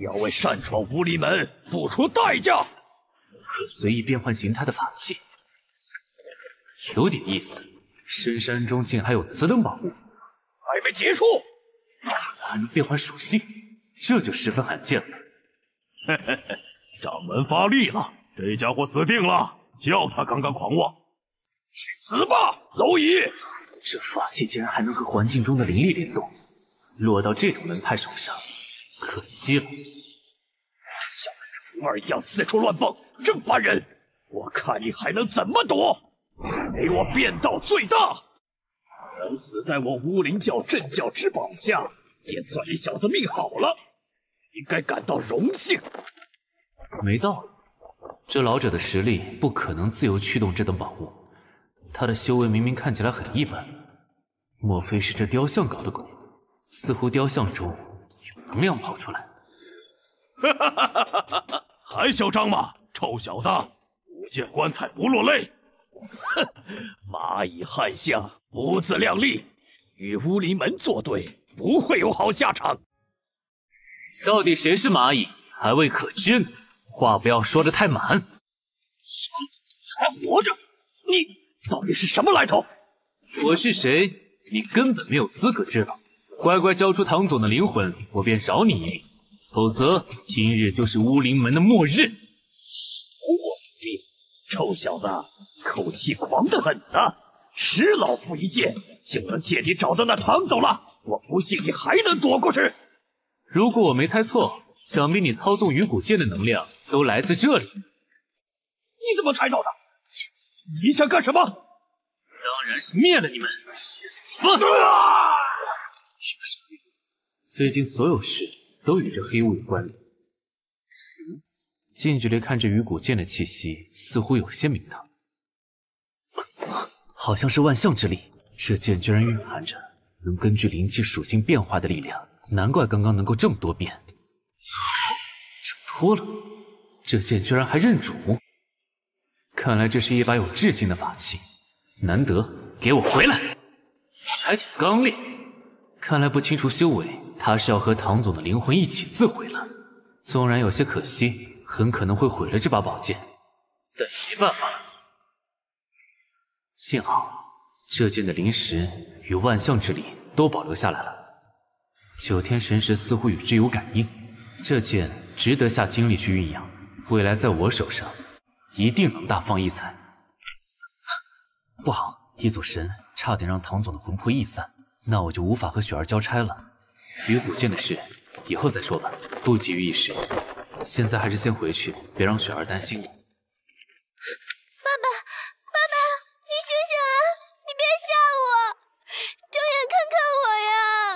要为擅闯乌灵门付出代价。可随意变换形态的法器，有点意思。深山中竟还有此等宝物，还没结束，竟然还能变换属性，这就十分罕见了。嘿嘿嘿，掌门发力了，这家伙死定了！叫他胆敢狂妄，去死吧，蝼蚁！这法器竟然还能和环境中的灵力联动，落到这种门派手上。 可惜了，像个虫儿一样四处乱蹦，真烦人！我看你还能怎么躲？给我变到最大！能死在我乌灵教镇教之宝下，也算你小子命好了，应该感到荣幸。没道理，这老者的实力不可能自由驱动这等宝物，他的修为明明看起来很一般，莫非是这雕像搞的鬼？似乎雕像中。 能量跑出来，哈哈哈哈哈！还嚣张吗，臭小子！见棺材不落泪。哼，蚂蚁汉相不自量力，与乌林门作对，不会有好下场。到底谁是蚂蚁，还未可知呢。话不要说得太满。什么？还活着？你到底是什么来头？我是谁，你根本没有资格知道。乖乖交出唐总的灵魂，我便饶你一命。 否则，今日就是乌灵门的末日！臭小子，口气狂得很呐！吃老夫一剑，就能借你找到那唐总了。我不信你还能躲过去！如果我没猜错，想必你操纵云骨剑的能量都来自这里。你怎么猜到的？你想干什么？当然是灭了你们！去死吧！啊、最近所有事。 都与这黑雾有关联。近距离看着鱼骨剑的气息，似乎有些名堂，好像是万象之力。这剑居然蕴含着能根据灵气属性变化的力量，难怪刚刚能够这么多变。挣脱了，这剑居然还认主，看来这是一把有智性的法器，难得。给我回来！还挺刚烈，看来不清除修为。 他是要和唐总的灵魂一起自毁了，纵然有些可惜，很可能会毁了这把宝剑，但没办法了。幸好这剑的灵石与万象之力都保留下来了，九天神石似乎与之有感应，这剑值得下精力去酝酿，未来在我手上一定能大放异彩。不好，一组神差点让唐总的魂魄逸散，那我就无法和雪儿交差了。 鱼骨剑的事，以后再说吧，不急于一时。现在还是先回去，别让雪儿担心我。爸爸，爸爸，你醒醒啊！你别吓我，睁眼看看我呀！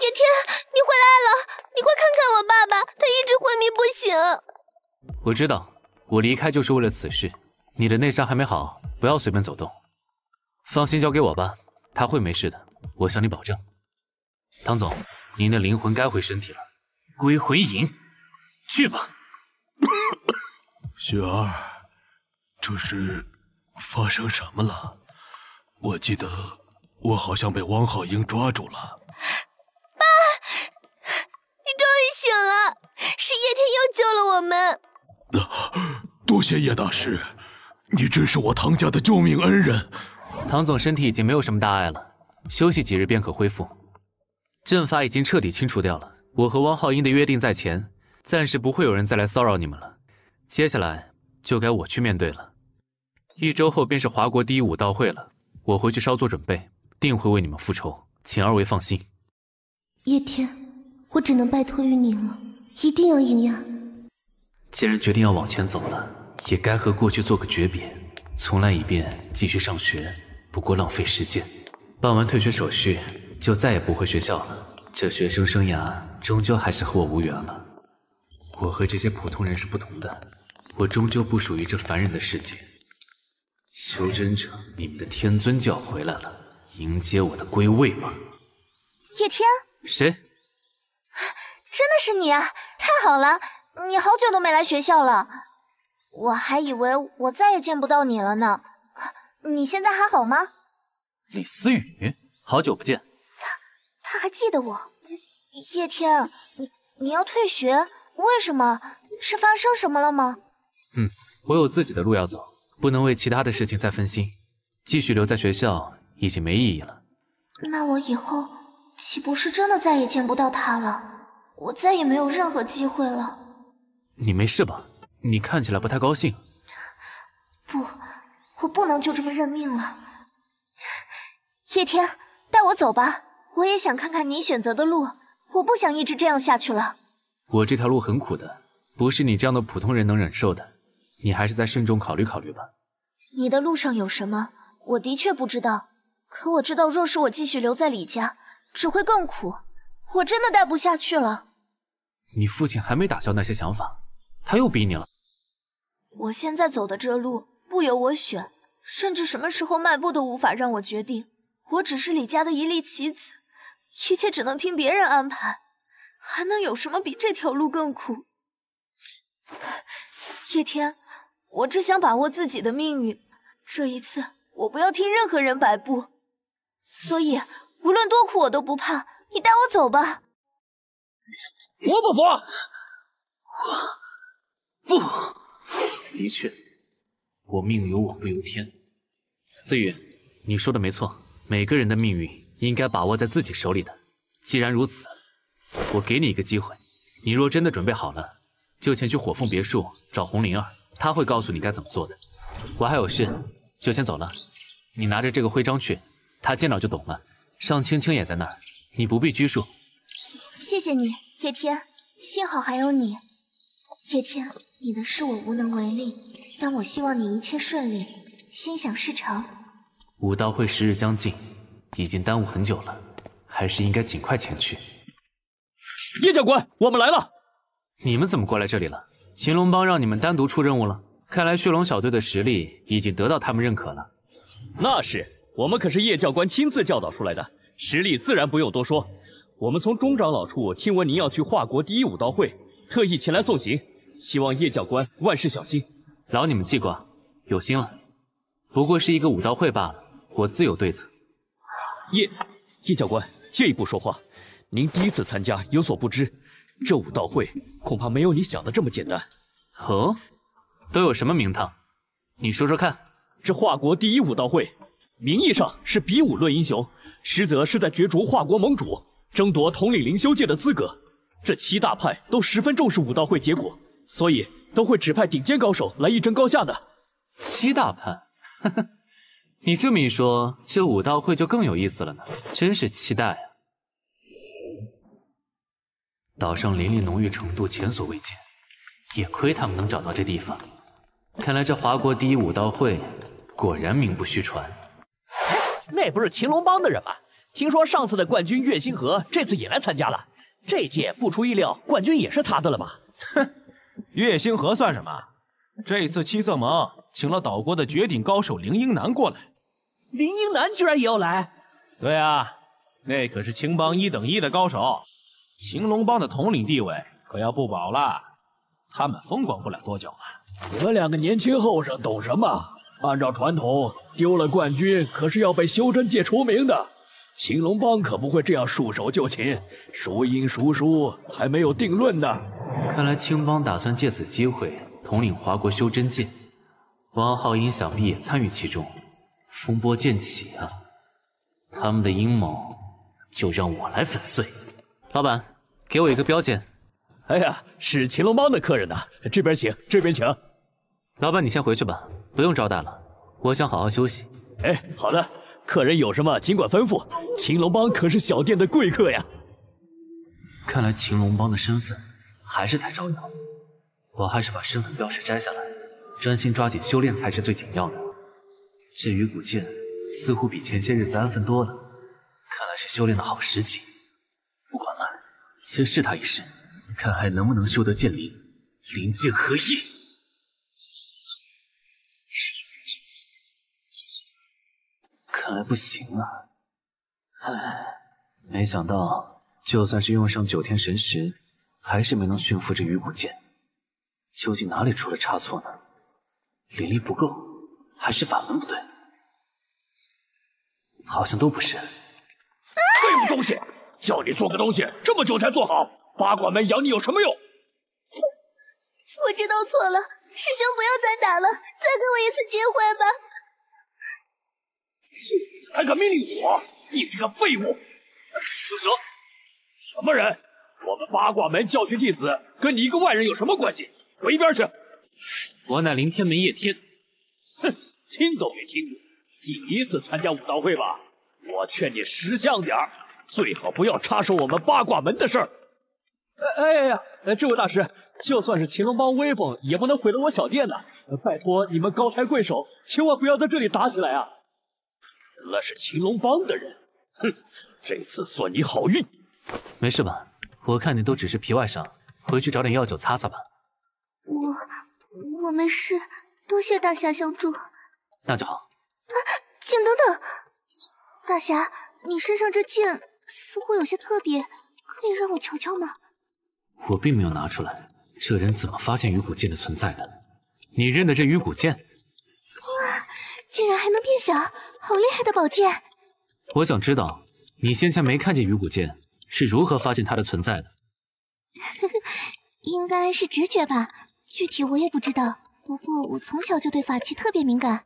叶天，你回来了，你快看看我爸爸，他一直昏迷不醒。我知道，我离开就是为了此事。你的内伤还没好，不要随便走动。放心，交给我吧，他会没事的，我向你保证。 唐总，您的灵魂该回身体了，归回营，去吧。雪儿，这是发生什么了？我记得我好像被汪浩英抓住了。爸，你终于醒了，是叶天佑救了我们。啊，多谢叶大师，你真是我唐家的救命恩人。唐总身体已经没有什么大碍了，休息几日便可恢复。 阵法已经彻底清除掉了，我和汪浩英的约定在前，暂时不会有人再来骚扰你们了。接下来就该我去面对了。一周后便是华国第一武道会了，我回去稍作准备，定会为你们复仇，请二位放心。叶天，我只能拜托于您了，一定要赢呀！既然决定要往前走了，也该和过去做个诀别，重来一遍，继续上学，不过浪费时间。办完退学手续。 就再也不回学校了。这学生生涯终究还是和我无缘了。我和这些普通人是不同的，我终究不属于这凡人的世界。求真者，你们的天尊就要回来了，迎接我的归位吧。叶天，谁？真的是你啊！太好了，你好久都没来学校了，我还以为我再也见不到你了呢。你现在还好吗？李思雨，好久不见。 他还记得我，叶天，你你要退学？为什么？是发生什么了吗？嗯，我有自己的路要走，不能为其他的事情再分心。继续留在学校已经没意义了。那我以后岂不是真的再也见不到他了？我再也没有任何机会了。你没事吧？你看起来不太高兴。不，我不能就这么认命了。叶天，带我走吧。 我也想看看你选择的路，我不想一直这样下去了。我这条路很苦的，不是你这样的普通人能忍受的。你还是再慎重考虑考虑吧。你的路上有什么，我的确不知道。可我知道，若是我继续留在李家，只会更苦。我真的待不下去了。你父亲还没打消那些想法，他又逼你了。我现在走的这路不由我选，甚至什么时候迈步都无法让我决定。我只是李家的一粒棋子。 一切只能听别人安排，还能有什么比这条路更苦？叶天，我只想把握自己的命运，这一次我不要听任何人摆布，所以无论多苦我都不怕。你带我走吧。服不服？我不。的确，我命由我不由天。思雨，你说的没错，每个人的命运应该把握在自己手里的。既然如此，我给你一个机会，你若真的准备好了。 就前去火凤别墅找红灵儿，她会告诉你该怎么做的。我还有事，就先走了。你拿着这个徽章去，她见到就懂了。尚青青也在那儿，你不必拘束。谢谢你，叶天，幸好还有你。叶天，你的事我无能为力，但我希望你一切顺利，心想事成。武道会时日将近，已经耽误很久了，还是应该尽快前去。叶教官，我们来了。 你们怎么过来这里了？秦龙帮让你们单独出任务了？看来血龙小队的实力已经得到他们认可了。那是，我们可是叶教官亲自教导出来的，实力自然不用多说。我们从钟长老处听闻您要去华国第一武道会，特意前来送行，希望叶教官万事小心。劳你们记挂，有心了。不过是一个武道会罢了，我自有对策。叶叶教官，借一步说话。您第一次参加，有所不知。 这武道会恐怕没有你想的这么简单。哦，都有什么名堂？你说说看。这华国第一武道会，名义上是比武论英雄，实则是在角逐华国盟主，争夺统领灵修界的资格。这七大派都十分重视武道会结果，所以都会指派顶尖高手来一争高下的。七大派，呵呵，你这么一说，这武道会就更有意思了呢。真是期待啊！ 岛上灵力浓郁程度前所未见，也亏他们能找到这地方。看来这华国第一武道会果然名不虚传。哎，那不是秦龙帮的人吗？听说上次的冠军岳星河这次也来参加了，这届不出意料，冠军也是他的了吧？哼，岳星河算什么？这次七色盟请了岛国的绝顶高手林英南过来。林英南居然也要来？对啊，那可是青帮一等一的高手。 秦龙帮的统领地位可要不保了，他们风光不了多久了。你们两个年轻后生懂什么？按照传统，丢了冠军可是要被修真界除名的。秦龙帮可不会这样束手就擒，孰赢孰输还没有定论呢。看来青帮打算借此机会统领华国修真界，王浩英想必也参与其中，风波渐起啊！他们的阴谋就让我来粉碎。老板。 给我一个标间。哎呀，是秦龙帮的客人呐，这边请，这边请。老板，你先回去吧，不用招待了，我想好好休息。哎，好的，客人有什么尽管吩咐。秦龙帮可是小店的贵客呀。看来秦龙帮的身份还是太招摇，我还是把身份标识摘下来，专心抓紧修炼才是最紧要的。这鱼骨剑似乎比前些日子安分多了，看来是修炼的好时机。 先试他一试，看还能不能修得剑灵，灵剑合一。看来不行啊！唉，没想到就算是用上九天神石，还是没能驯服这鱼骨剑。究竟哪里出了差错呢？灵力不够，还是法门不对？好像都不是。废物东西！ 叫你做个东西，这么久才做好，八卦门养你有什么用？我知道错了，师兄不要再打了，再给我一次机会吧。还敢命令我？你这个废物！住手！什么人？我们八卦门教学弟子，跟你一个外人有什么关系？滚一边去！我乃凌天门叶天。哼，听都没听过。第一次参加武道会吧？我劝你识相点儿。 最好不要插手我们八卦门的事儿。哎哎呀呀！这位大师，就算是秦龙帮威风，也不能毁了我小店呐！拜托你们高抬贵手，千万不要在这里打起来啊！那是秦龙帮的人，哼，这次算你好运。没事吧？我看你都只是皮外伤，回去找点药酒擦擦吧。我我没事，多谢大侠相助。那就好。啊，请等等，大侠，你身上这剑。 似乎有些特别，可以让我瞧瞧吗？我并没有拿出来，这人怎么发现鱼骨剑的存在的？你认得这鱼骨剑？哇，竟然还能变小，好厉害的宝剑！我想知道你先前没看见鱼骨剑是如何发现它的存在的。应该是直觉吧，具体我也不知道。不过我从小就对法器特别敏感。